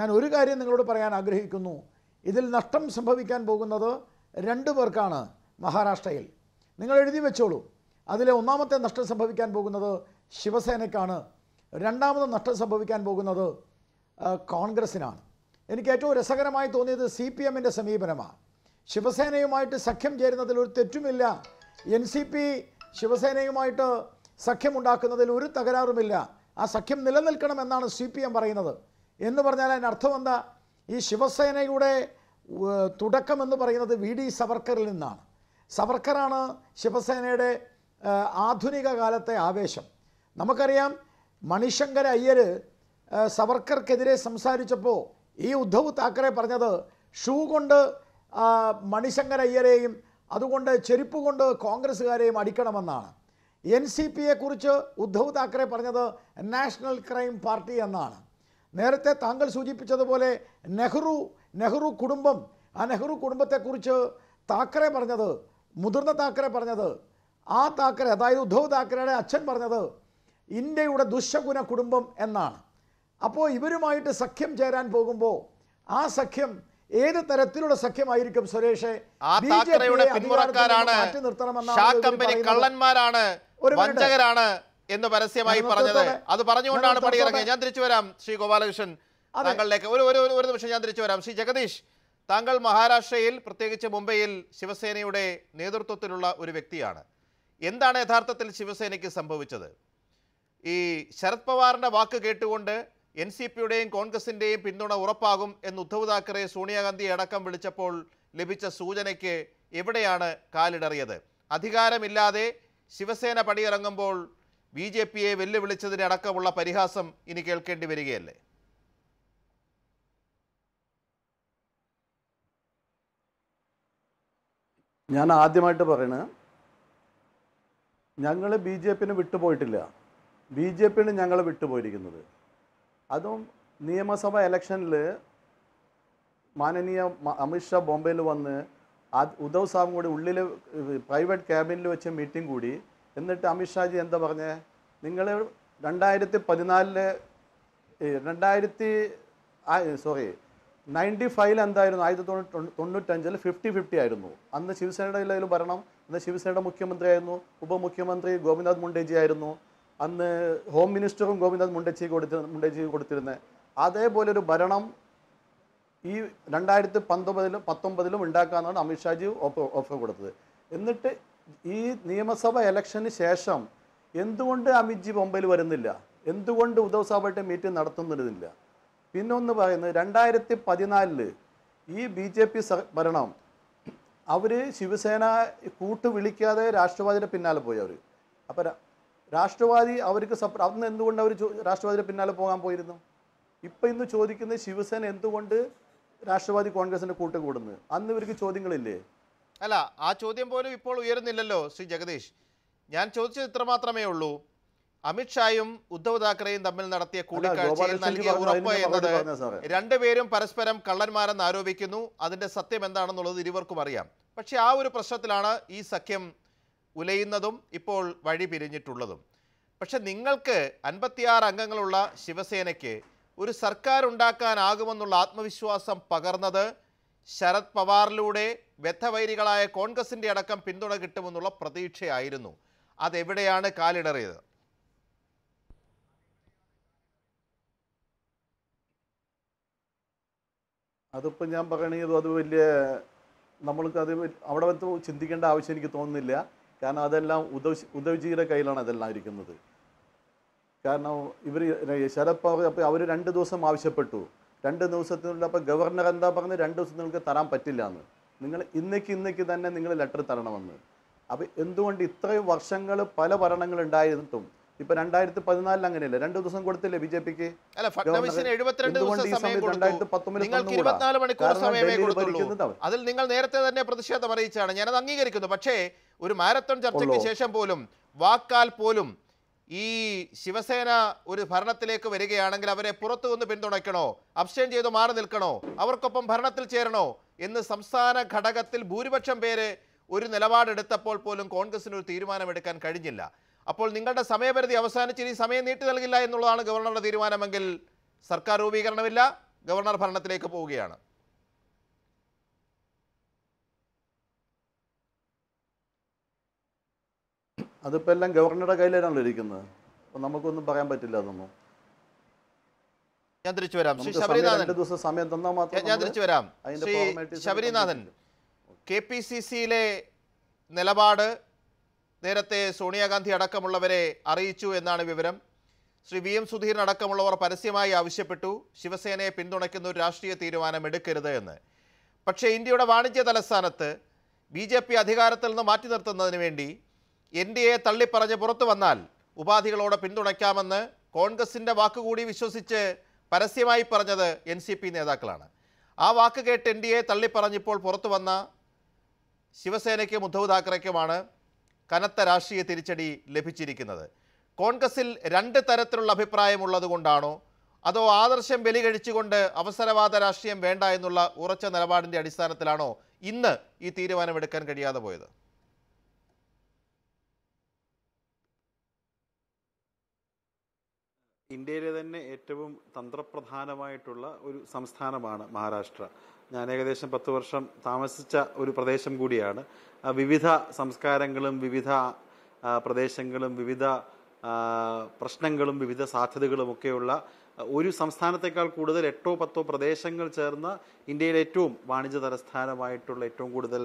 ഞാൻ ഒരു കാര്യം നിങ്ങളോട് പറയാൻ ആഗ്രഹിക്കുന്നു. ഇതിൽ നഷ്ടം സംഭവിക്കാൻ പോകുന്നത് രണ്ടു പേർക്കാണ്. മഹാരാഷ്ട്രയിൽ നിങ്ങൾ എഴുതി വെച്ചോളൂ, അതിലെ ഒന്നാമത്തെ നഷ്ടം സംഭവിക്കാൻ പോകുന്നത് ശിവസേനയ്ക്കാണ്, രണ്ടാമത് നഷ്ടം സംഭവിക്കാൻ പോകുന്നത് കോൺഗ്രസ്സിനാണ്. എനിക്ക് ഏറ്റവും രസകരമായി തോന്നിയത് സി പി എമ്മിൻ്റെ സമീപനമാണ്. ശിവസേനയുമായിട്ട് സഖ്യം ചേരുന്നതിൽ ഒരു തെറ്റുമില്ല, എൻ സി പി ശിവസേനയുമായിട്ട് സഖ്യമുണ്ടാക്കുന്നതിൽ ഒരു തകരാറുമില്ല, ആ സഖ്യം നിലനിൽക്കണമെന്നാണ് സി പി എം പറയുന്നത്. എന്ന് പറഞ്ഞാൽ അതിനർത്ഥം എന്താ? ഈ ശിവസേനയുടെ തുടക്കം എന്ന് പറയുന്നത് വി ഡി സവർക്കറിൽ നിന്നാണ്. സവർക്കറാണ് ശിവസേനയുടെ ആധുനിക കാലത്തെ ആവേശം. നമുക്കറിയാം, മണിശങ്കർ അയ്യർ സവർക്കർക്കെതിരെ സംസാരിച്ചപ്പോൾ ഈ ഉദ്ധവ് താക്കറെ പറഞ്ഞത് ഷൂ കൊണ്ട് മണിശങ്കർ അയ്യരെയും അതുകൊണ്ട് ചെരുപ്പ് കൊണ്ട് കോൺഗ്രസ്സുകാരെയും അടിക്കണമെന്നാണ്. എൻ സി പിയെക്കുറിച്ച് ഉദ്ധവ് താക്കറെ പറഞ്ഞത് നാഷണൽ ക്രൈം പാർട്ടി എന്നാണ്. നേരത്തെ താങ്കൾ സൂചിപ്പിച്ചതുപോലെ നെഹ്റു നെഹ്റു കുടുംബം, ആ നെഹ്റു കുടുംബത്തെക്കുറിച്ച് താക്കറെ പറഞ്ഞത്, മുതിർന്ന താക്കറെ പറഞ്ഞത്, ആ താക്കറെ അതായത് ഉദ്ധവ് താക്കറയുടെ അച്ഛൻ പറഞ്ഞത് ഇന്ത്യയുടെ ദുശകുന കുടുംബം എന്നാണ്. അപ്പോൾ ഇവരുമായിട്ട് സഖ്യം ചേരാൻ പോകുമ്പോൾ ആ സഖ്യം ഏത് തരത്തിലുള്ള സഖ്യമായിരിക്കും സുരേഷ്? മാറ്റി നിർത്തണമെന്നാണ്, വഞ്ചകരാണ് എന്ന് പരസ്യമായി പറഞ്ഞത്. അത് പറഞ്ഞുകൊണ്ടാണ് പടിയിറങ്ങിയത്. ഞാൻ തിരിച്ചു വരാം ശ്രീ ഗോപാലകൃഷ്ണൻ, താങ്കളിലേക്ക് ഒരു ഒരു ഒരു നിമിഷം ഞാൻ തിരിച്ചു വരാം. ശ്രീ ജഗദീഷ്, താങ്കൾ മഹാരാഷ്ട്രയിൽ പ്രത്യേകിച്ച് മുംബൈയിൽ ശിവസേനയുടെ നേതൃത്വത്തിലുള്ള ഒരു വ്യക്തിയാണ്. എന്താണ് യഥാർത്ഥത്തിൽ ശിവസേനയ്ക്ക് സംഭവിച്ചത്? ഈ ശരത് പവാറിൻ്റെ വാക്ക് കേട്ടുകൊണ്ട് എൻ സി പിയുടെയും കോൺഗ്രസിൻ്റെയും പിന്തുണ ഉറപ്പാകും എന്ന് ഉദ്ധവ് താക്കറെ സോണിയാഗാന്ധി അടക്കം വിളിച്ചപ്പോൾ ലഭിച്ച സൂചനയ്ക്ക് എവിടെയാണ് കാലിടറിയത്? അധികാരമില്ലാതെ ശിവസേന പടിയിറങ്ങുമ്പോൾ ബി ജെ പിയെ വെല്ലുവിളിച്ചതിന് അടക്കമുള്ള പരിഹാസം ഇനി കേൾക്കേണ്ടി വരികയല്ലേ? ഞാൻ ആദ്യമായിട്ട് പറയണ, ഞങ്ങൾ ബി ജെ പിന്നെ വിട്ടുപോയിട്ടില്ല. ബി ജെ പിയാണ് ഞങ്ങൾ വിട്ടുപോയിരിക്കുന്നത്. അതും നിയമസഭാ ഇലക്ഷനിൽ മാനനീയ അമിത്ഷാ ബോംബെയിൽ വന്ന് ഉദ്ധവ് സാബും കൂടി ഉള്ളിൽ പ്രൈവറ്റ് ക്യാബിനിൽ വെച്ച് മീറ്റിംഗ് കൂടി. എന്നിട്ട് അമിത്ഷാജി എന്താ പറഞ്ഞേ? നിങ്ങൾ രണ്ടായിരത്തി പതിനാലില് രണ്ടായിരത്തി സോറി നയൻറ്റി ഫൈവിൽ എന്തായിരുന്നു? ആയിരത്തി തൊണ്ണൂറ്റി തൊണ്ണൂറ്റഞ്ചിൽ ഫിഫ്റ്റി ഫിഫ്റ്റി ആയിരുന്നു. അന്ന് ശിവസേനയുടെ ഇല്ലയിൽ ഭരണം, അന്ന് ശിവസേനയുടെ മുഖ്യമന്ത്രിയായിരുന്നു, ഉപമുഖ്യമന്ത്രി ഗോപിനാഥ് മുണ്ടേജി ആയിരുന്നു, അന്ന് ഹോം മിനിസ്റ്ററും ഗോപിനാഥ് മുണ്ടേജി കൊടുത്തി മുണ്ടേജി കൊടുത്തിരുന്നത്. അതേപോലൊരു ഭരണം ഈ രണ്ടായിരത്തി പത്തൊമ്പതിലും പത്തൊമ്പതിലും ഉണ്ടാക്കാമെന്നാണ് അമിത്ഷാജി ഓഫ് ഓഫർ കൊടുത്തത്. എന്നിട്ട് ഈ നിയമസഭ ഇലക്ഷന് ശേഷം എന്തുകൊണ്ട് അമിത്ജി ബോംബെയിൽ വരുന്നില്ല? എന്തുകൊണ്ട് ഉദ്ധവ് സാബുമായിട്ട് മീറ്റിംഗ് നടത്തുന്നില്ല? പിന്നൊന്ന് പറയുന്നത്, രണ്ടായിരത്തി പതിനാലില് ഈ ബി ജെ പി ഭരണം അവർ ശിവസേന കൂട്ടുവിളിക്കാതെ രാഷ്ട്രവാദിയുടെ പിന്നാലെ പോയി അവർ. അപ്പം രാഷ്ട്രവാദി അവർക്ക് സപ്ര അന്ന് എന്തുകൊണ്ട് അവർ രാഷ്ട്രവാദിയുടെ പിന്നാലെ പോകാൻ പോയിരുന്നു? ഇപ്പം ഇന്ന് ചോദിക്കുന്നത് ശിവസേന എന്തുകൊണ്ട് രാഷ്ട്രവാദി കോൺഗ്രസിൻ്റെ കൂട്ട് കൂടുന്നത്? അന്ന് ഇവർക്ക് ചോദ്യങ്ങളില്ലേ? അല്ല, ആ ചോദ്യം പോലും ഇപ്പോൾ ഉയരുന്നില്ലല്ലോ ശ്രീ ജഗദീഷ്. ഞാൻ ചോദിച്ചത് ഇത്ര മാത്രമേ ഉള്ളൂ. അമിത്ഷായും ഉദ്ധവ് താക്കറെയും തമ്മിൽ നടത്തിയ കൂടിക്കാഴ്ചയിൽ നൽകിയ ഉറപ്പ് എന്നത് രണ്ടുപേരും പരസ്പരം കള്ളന്മാരെന്ന് ആരോപിക്കുന്നു, അതിൻ്റെ സത്യം എന്താണെന്നുള്ളത് ഇരുവർക്കും അറിയാം. പക്ഷേ ആ ഒരു പ്രശ്നത്തിലാണ് ഈ സഖ്യം ഉലയുന്നതും ഇപ്പോൾ വഴി പിരിഞ്ഞിട്ടുള്ളതും. പക്ഷെ നിങ്ങൾക്ക് അൻപത്തിയാറ് അംഗങ്ങളുള്ള ശിവസേനയ്ക്ക് ഒരു സർക്കാർ ഉണ്ടാക്കാനാകുമെന്നുള്ള ആത്മവിശ്വാസം പകർന്നത് ശരത് പവാറിലൂടെ വ്യഥവൈരികളായ കോൺഗ്രസിൻ്റെ അടക്കം പിന്തുണ കിട്ടുമെന്നുള്ള പ്രതീക്ഷയായിരുന്നു. അതെവിടെയാണ് കാലിടറിയത്? അതിപ്പോൾ ഞാൻ പറയണതും അത് വലിയ നമ്മൾക്ക് അത് അവിടെ വന്ന് ചിന്തിക്കേണ്ട ആവശ്യം എനിക്ക് തോന്നുന്നില്ല. കാരണം അതെല്ലാം ഉദ്ധവ് ഉദ്ധവ്ജിയുടെ കയ്യിലാണ് അതെല്ലാം ഇരിക്കുന്നത്. കാരണം ഇവർ ശരത് പവാർ അപ്പോൾ അവർ രണ്ട് ദിവസം ആവശ്യപ്പെട്ടു. രണ്ട് ദിവസത്തിനുള്ള അപ്പോൾ ഗവർണർ എന്താ പറഞ്ഞത്? രണ്ട് ദിവസം നിങ്ങൾക്ക് തരാൻ പറ്റില്ല എന്ന്, നിങ്ങൾ ഇന്നേക്ക് ഇന്നേക്ക് തന്നെ നിങ്ങൾ ലെറ്റർ തരണമെന്ന്. അപ്പോൾ എന്തുകൊണ്ട് ഇത്രയും വർഷങ്ങൾ പല ഭരണങ്ങൾ ഉണ്ടായിട്ടും ഇപ്പൊ രണ്ടായിരത്തി പതിനാലിൽ അങ്ങനെയല്ല, രണ്ടു ദിവസം കൊടുത്തില്ലേ ബി ജെ പിക്ക്? അതിൽ നിങ്ങൾ നേരത്തെ തന്നെ പ്രതിഷേധം അറിയിച്ചാണ്, ഞാനത് അംഗീകരിക്കുന്നു. പക്ഷേ ഒരു മാരത്തോൺ ചർച്ചയ്ക്ക് ശേഷം പോലും വാക്കാൽ പോലും ഈ ശിവസേന ഒരു ഭരണത്തിലേക്ക് വരികയാണെങ്കിൽ അവരെ പുറത്തു നിന്ന് പിന്തുണയ്ക്കണോ, അബ്സ്റ്റെയിൻ ചെയ്ത് മാറി നിൽക്കണോ, അവർക്കൊപ്പം ഭരണത്തിൽ ചേരണോ എന്ന് സംസ്ഥാന ഘടകത്തിൽ ഭൂരിപക്ഷം പേര് ഒരു നിലപാടെടുത്തപ്പോൾ പോലും കോൺഗ്രസിന് ഒരു തീരുമാനമെടുക്കാൻ കഴിഞ്ഞില്ല. അപ്പോൾ നിങ്ങളുടെ സമയപരിധി അവസാനിച്ച് ഈ സമയം നീട്ടി നൽകില്ല എന്നുള്ളതാണ് ഗവർണറുടെ തീരുമാനമെങ്കിൽ സർക്കാർ രൂപീകരണമില്ല, ഗവർണർ ഭരണത്തിലേക്ക് പോവുകയാണ്. അതിപ്പോൾ എല്ലാം ഗവർണറുടെ കയ്യിലാണല്ലോ ഇരിക്കുന്നത്, അപ്പം നമുക്കൊന്നും പറയാൻ പറ്റില്ല. അതൊന്നും ഞാൻ തിരിച്ചു വരാം. ശ്രീ ശബരിനാഥൻ ദിവസം സമയം തന്നാൽ മാത്രം ഞാൻ തിരിച്ചു വരാം. Shri Sabarinathan, K P C സിയിലെ നിലപാട് നേരത്തെ സോണിയാഗാന്ധി അടക്കമുള്ളവരെ അറിയിച്ചു എന്നാണ് വിവരം. ശ്രീ വി എം സുധീരൻ അടക്കമുള്ളവർ പരസ്യമായി ആവശ്യപ്പെട്ടു ശിവസേനയെ പിന്തുണയ്ക്കുന്ന ഒരു രാഷ്ട്രീയ തീരുമാനം എടുക്കരുത് എന്ന്. പക്ഷേ ഇന്ത്യയുടെ വാണിജ്യ തലസ്ഥാനത്ത് ബി ജെ പി അധികാരത്തിൽ നിന്ന് മാറ്റി നിർത്തുന്നതിന് വേണ്ടി എൻ ഡി എയെ തള്ളിപ്പറഞ്ഞ് പുറത്തു വന്നാൽ ഉപാധികളോടെ പിന്തുണയ്ക്കാമെന്ന് കോൺഗ്രസിൻ്റെ വാക്കുകൂടി വിശ്വസിച്ച് പരസ്യമായി പറഞ്ഞത് എൻ സി പി നേതാക്കളാണ്. ആ വാക്ക് കേട്ട് എൻ ഡി എ തള്ളിപ്പറഞ്ഞിപ്പോൾ പുറത്തു വന്ന ശിവസേനയ്ക്കും ഉദ്ധവ് താക്കറയ്ക്കുമാണ് കനത്ത രാഷ്ട്രീയ തിരിച്ചടി ലഭിച്ചിരിക്കുന്നത്. കോൺഗ്രസിൽ രണ്ട് തരത്തിലുള്ള അഭിപ്രായമുള്ളതുകൊണ്ടാണോ, അതോ ആദർശം ബലി കഴിച്ചുകൊണ്ട് അവസരവാദ രാഷ്ട്രീയം വേണ്ട എന്നുള്ള ഉറച്ച നിലപാടിൻ്റെ അടിസ്ഥാനത്തിലാണോ ഇന്ന് ഈ തീരുമാനമെടുക്കാൻ കഴിയാതെ പോയത്? ഇന്ത്യയിലെ തന്നെ ഏറ്റവും തന്ത്രപ്രധാനമായിട്ടുള്ള ഒരു സംസ്ഥാനമാണ് മഹാരാഷ്ട്ര. ഞാൻ ഏകദേശം പത്ത് വർഷം താമസിച്ച ഒരു പ്രദേശം കൂടിയാണ്. വിവിധ സംസ്കാരങ്ങളും വിവിധ പ്രദേശങ്ങളും വിവിധ പ്രശ്നങ്ങളും വിവിധ സാധ്യതകളുമൊക്കെയുള്ള ഒരു സംസ്ഥാനത്തേക്കാൾ കൂടുതൽ എട്ടോ പത്തോ പ്രദേശങ്ങൾ ചേർന്ന ഇന്ത്യയിലെ ഏറ്റവും വാണിജ്യ തലസ്ഥാനമായിട്ടുള്ള ഏറ്റവും കൂടുതൽ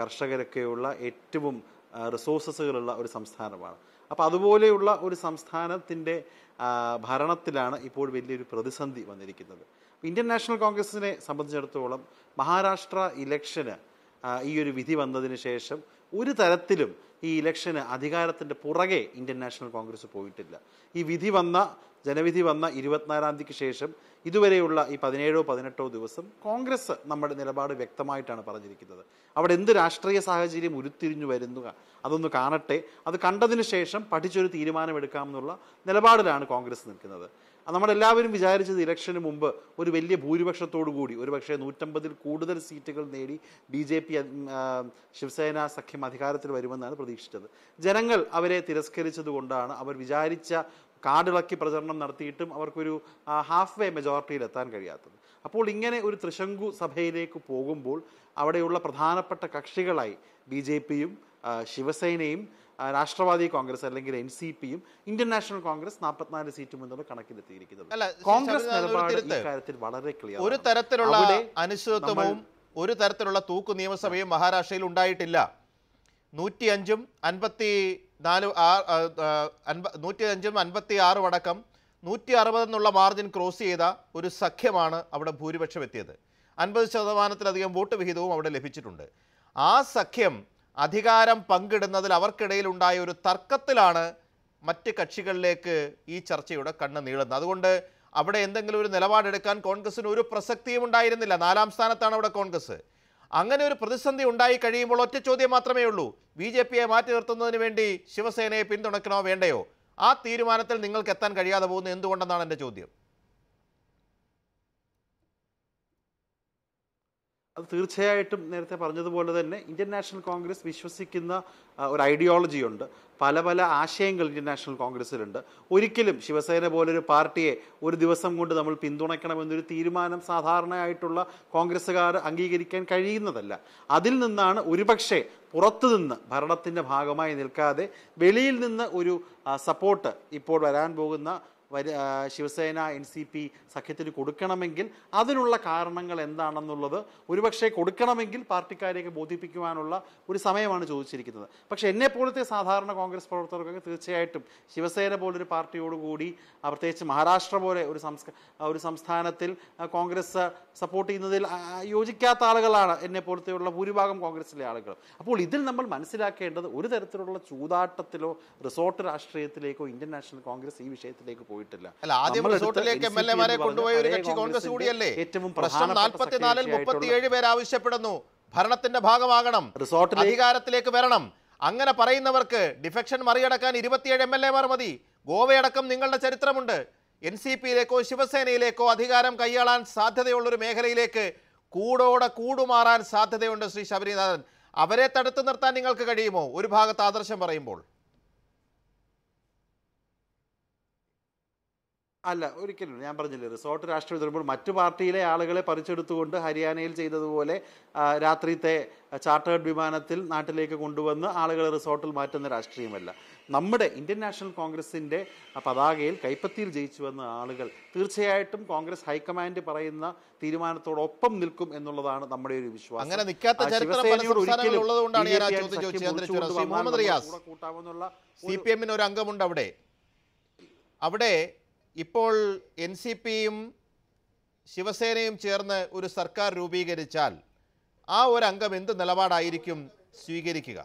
കർഷകരൊക്കെയുള്ള ഏറ്റവും റിസോഴ്സസുകളുള്ള ഒരു സംസ്ഥാനമാണ്. അപ്പോൾ അതുപോലെയുള്ള ഒരു സംസ്ഥാനത്തിൻ്റെ ഭരണത്തിലാണ് ഇപ്പോൾ വലിയൊരു പ്രതിസന്ധി വന്നിരിക്കുന്നത്. ഇന്ത്യൻ നാഷണൽ കോൺഗ്രസിനെ സംബന്ധിച്ചിടത്തോളം മഹാരാഷ്ട്ര ഇലക്ഷന് ഈ ഒരു വിധി വന്നതിന് ശേഷം ഒരു തരത്തിലും ഈ ഇലക്ഷന് അധികാരത്തിൻ്റെ പുറകെ ഇന്ത്യൻ നാഷണൽ കോൺഗ്രസ് പോയിട്ടില്ല. ഈ വിധി വന്ന ജനവിധി വന്ന ഇരുപത്തിനാലാം തീയതിക്ക് ശേഷം ഇതുവരെയുള്ള ഈ പതിനേഴോ പതിനെട്ടോ ദിവസം കോൺഗ്രസ് നമ്മുടെ നിലപാട് വ്യക്തമായിട്ടാണ് പറഞ്ഞിരിക്കുന്നത്. അവിടെ എന്ത് രാഷ്ട്രീയ സാഹചര്യം ഉരുത്തിരിഞ്ഞു വരുന്നുക അതൊന്ന് കാണട്ടെ, അത് കണ്ടതിന് ശേഷം പഠിച്ചൊരു തീരുമാനമെടുക്കാമെന്നുള്ള നിലപാടിലാണ് കോൺഗ്രസ് നിൽക്കുന്നത്. നമ്മളെല്ലാവരും വിചാരിച്ചത് ഇലക്ഷന് മുമ്പ് ഒരു വലിയ ഭൂരിപക്ഷത്തോടു കൂടി ഒരു പക്ഷേ നൂറ്റമ്പതിൽ കൂടുതൽ സീറ്റുകൾ നേടി ബി ജെ പി ശിവസേന സഖ്യം അധികാരത്തിൽ വരുമെന്നാണ് പ്രതീക്ഷിച്ചത്. ജനങ്ങൾ അവരെ തിരസ്കരിച്ചത് കൊണ്ടാണ് അവർ വിചാരിച്ച കാടിളക്കി പ്രചരണം നടത്തിയിട്ടും അവർക്കൊരു ഹാഫ് വേ മെജോറിറ്റിയിലെത്താൻ കഴിയാത്തത്. അപ്പോൾ ഇങ്ങനെ ഒരു ത്രിശങ്കു സഭയിലേക്ക് പോകുമ്പോൾ അവിടെയുള്ള പ്രധാനപ്പെട്ട കക്ഷികളായി ബി ജെ പിയും ശിവസേനയും രാഷ്ട്രവാദി കോൺഗ്രസ് അല്ലെങ്കിൽ എൻ സി പിയും ഇന്ത്യൻ നാഷണൽ കോൺഗ്രസ് നാൽപ്പത്തിനാല് സീറ്റും എന്നുള്ള കണക്കിലെത്തിയിരിക്കുന്നത്. കോൺഗ്രസ് നിലപാട് ഇക്കാര്യത്തിൽ വളരെ ക്ലിയർ. ഒരു തരത്തിലുള്ള അനിശ്ചിതത്വവും ഒരു തരത്തിലുള്ള തൂക്കു നിയമസഭയും മഹാരാഷ്ട്രയിൽ ഉണ്ടായിട്ടില്ല. നൂറ്റി അഞ്ചും അൻപത്തി നാല് അൻപ നൂറ്റി അഞ്ചും അൻപത്തി ആറും അടക്കം നൂറ്റി അറുപതെന്നുള്ള മാർജിൻ ക്രോസ് ചെയ്ത ഒരു സഖ്യമാണ് അവിടെ ഭൂരിപക്ഷം എത്തിയത്. അൻപത് ശതമാനത്തിലധികം വോട്ട് വിഹിതവും അവിടെ ലഭിച്ചിട്ടുണ്ട്. ആ സഖ്യം അധികാരം പങ്കിടുന്നതിൽ അവർക്കിടയിൽ ഉണ്ടായ ഒരു തർക്കത്തിലാണ് മറ്റ് കക്ഷികളിലേക്ക് ഈ ചർച്ചയുടെ കണ്ണ് നീളുന്നത്. അതുകൊണ്ട് അവിടെ എന്തെങ്കിലും ഒരു നിലപാടെടുക്കാൻ കോൺഗ്രസിന് ഒരു പ്രസക്തിയും ഉണ്ടായിരുന്നില്ല. നാലാം സ്ഥാനത്താണ് അവിടെ കോൺഗ്രസ്. അങ്ങനെ ഒരു പ്രതിസന്ധി ഉണ്ടായി കഴിയുമ്പോൾ ഒറ്റ ചോദ്യം മാത്രമേ ഉള്ളൂ, ബി ജെ പിയെ മാറ്റി നിർത്തുന്നതിന് വേണ്ടി ശിവസേനയെ പിന്തുണയ്ക്കണോ വേണ്ടയോ? ആ തീരുമാനത്തിൽ നിങ്ങൾക്ക് എത്താൻ കഴിയാതെ പോകുന്നത് എന്തുകൊണ്ടെന്നാണ് എൻ്റെ ചോദ്യം. അത് തീർച്ചയായിട്ടും നേരത്തെ പറഞ്ഞതുപോലെ തന്നെ ഇന്ത്യൻ നാഷണൽ കോൺഗ്രസ് വിശ്വസിക്കുന്ന ഒരു ഐഡിയോളജിയുണ്ട്. പല പല ആശയങ്ങൾ ഇന്ത്യൻ നാഷണൽ കോൺഗ്രസ്സിലുണ്ട്. ഒരിക്കലും ശിവസേന പോലൊരു പാർട്ടിയെ ഒരു ദിവസം കൊണ്ട് നമ്മൾ പിന്തുണയ്ക്കണമെന്നൊരു തീരുമാനം സാധാരണയായിട്ടുള്ള കോൺഗ്രസ്സുകാർ അംഗീകരിക്കാൻ കഴിയുന്നതല്ല. അതിൽ നിന്നാണ് ഒരുപക്ഷെ പുറത്തുനിന്ന് ഭരണത്തിൻ്റെ ഭാഗമായി നിൽക്കാതെ വെളിയിൽ നിന്ന് ഒരു സപ്പോർട്ട് ഇപ്പോൾ വരാൻ പോകുന്ന ശിവസേന എൻ സി പി സഖ്യത്തിന് കൊടുക്കണമെങ്കിൽ അതിനുള്ള കാരണങ്ങൾ എന്താണെന്നുള്ളത് ഒരുപക്ഷെ കൊടുക്കണമെങ്കിൽ പാർട്ടിക്കാരെയൊക്കെ ബോധിപ്പിക്കുവാനുള്ള ഒരു സമയമാണ് ചോദിച്ചിരിക്കുന്നത്. പക്ഷേ എന്നെ പോലത്തെ സാധാരണ കോൺഗ്രസ് പ്രവർത്തകർക്ക് തീർച്ചയായിട്ടും ശിവസേന പോലൊരു പാർട്ടിയോടുകൂടി, പ്രത്യേകിച്ച് മഹാരാഷ്ട്ര പോലെ ഒരു സംസ്കാ ഒരു സംസ്ഥാനത്തിൽ കോൺഗ്രസ് സപ്പോർട്ട് ചെയ്യുന്നതിൽ യോജിക്കാത്ത ആളുകളാണ് എന്നെ പോലത്തെയുള്ള ഭൂരിഭാഗം കോൺഗ്രസിലെ ആളുകൾ. അപ്പോൾ ഇതിൽ നമ്മൾ മനസ്സിലാക്കേണ്ടത് ഒരു തരത്തിലുള്ള ചൂതാട്ടത്തിലോ റിസോർട്ട് രാഷ്ട്രീയത്തിലേക്കോ ഇന്ത്യൻ നാഷണൽ കോൺഗ്രസ് ഈ വിഷയത്തിലേക്ക് പോയി ഭരണത്തിന്റെ ഭാഗമാകണം, അധികാരത്തിലേക്ക് വരണം. അങ്ങനെ പറയുന്നവർക്ക് ഡിഫെക്ഷൻ മറികടക്കാൻ ഇരുപത്തിയേഴ് എം എൽ എമാർ മതി. ഗോവയടക്കം നിങ്ങളുടെ ചരിത്രമുണ്ട്. എൻ സി പിയിലേക്കോ ശിവസേനയിലേക്കോ അധികാരം കൈയാളാൻ സാധ്യതയുള്ളൊരു മേഖലയിലേക്ക് കൂടോടെ കൂടുമാറാൻ സാധ്യതയുണ്ട് ശ്രീ ശബരിനാഥൻ. അവരെ തടുത്തു നിർത്താൻ നിങ്ങൾക്ക് കഴിയുമോ ഒരു ഭാഗത്ത് ആദർശം പറയുമ്പോൾ? അല്ല, ഒരിക്കലും. ഞാൻ പറഞ്ഞില്ലേ, റിസോർട്ട് രാഷ്ട്രീയം വരുമ്പോൾ മറ്റു പാർട്ടിയിലെ ആളുകളെ പറിച്ചെടുത്തുകൊണ്ട് ഹരിയാനയിൽ ചെയ്തതുപോലെ രാത്രിത്തെ ചാർട്ടേഡ് വിമാനത്തിൽ നാട്ടിലേക്ക് കൊണ്ടുവന്ന് ആളുകളെ റിസോർട്ടിൽ മാറ്റുന്ന രാഷ്ട്രീയമല്ല. നമ്മുടെ ഇന്ത്യൻ നാഷണൽ കോൺഗ്രസിൻ്റെ പതാകയിൽ കൈപ്പത്തിയിൽ ജയിച്ചു വന്ന ആളുകൾ തീർച്ചയായിട്ടും കോൺഗ്രസ് ഹൈക്കമാൻഡ് പറയുന്ന തീരുമാനത്തോടൊപ്പം നിൽക്കും എന്നുള്ളതാണ് നമ്മുടെ ഒരു വിശ്വാസം. അങ്ങനെ നിൽക്കാത്ത ചരിത്രപരമായ ഒരിക്കലും ഉള്ളതുകൊണ്ടാണ് ഞാൻ ചോദിച്ചു ചോദിച്ചത്. മുഹമ്മദ് റിയാസ്, കൂട്ടാവുന്നുള്ള സി പി എമ്മിന് ഒരു അംഗമുണ്ട് അവിടെ. അവിടെ ഇപ്പോൾ എൻ സി പിയും ശിവസേനയും ചേർന്ന് ഒരു സർക്കാർ രൂപീകരിച്ചാൽ ആ ഒരു അംഗം എന്ത് നിലപാടായിരിക്കും സ്വീകരിക്കുക?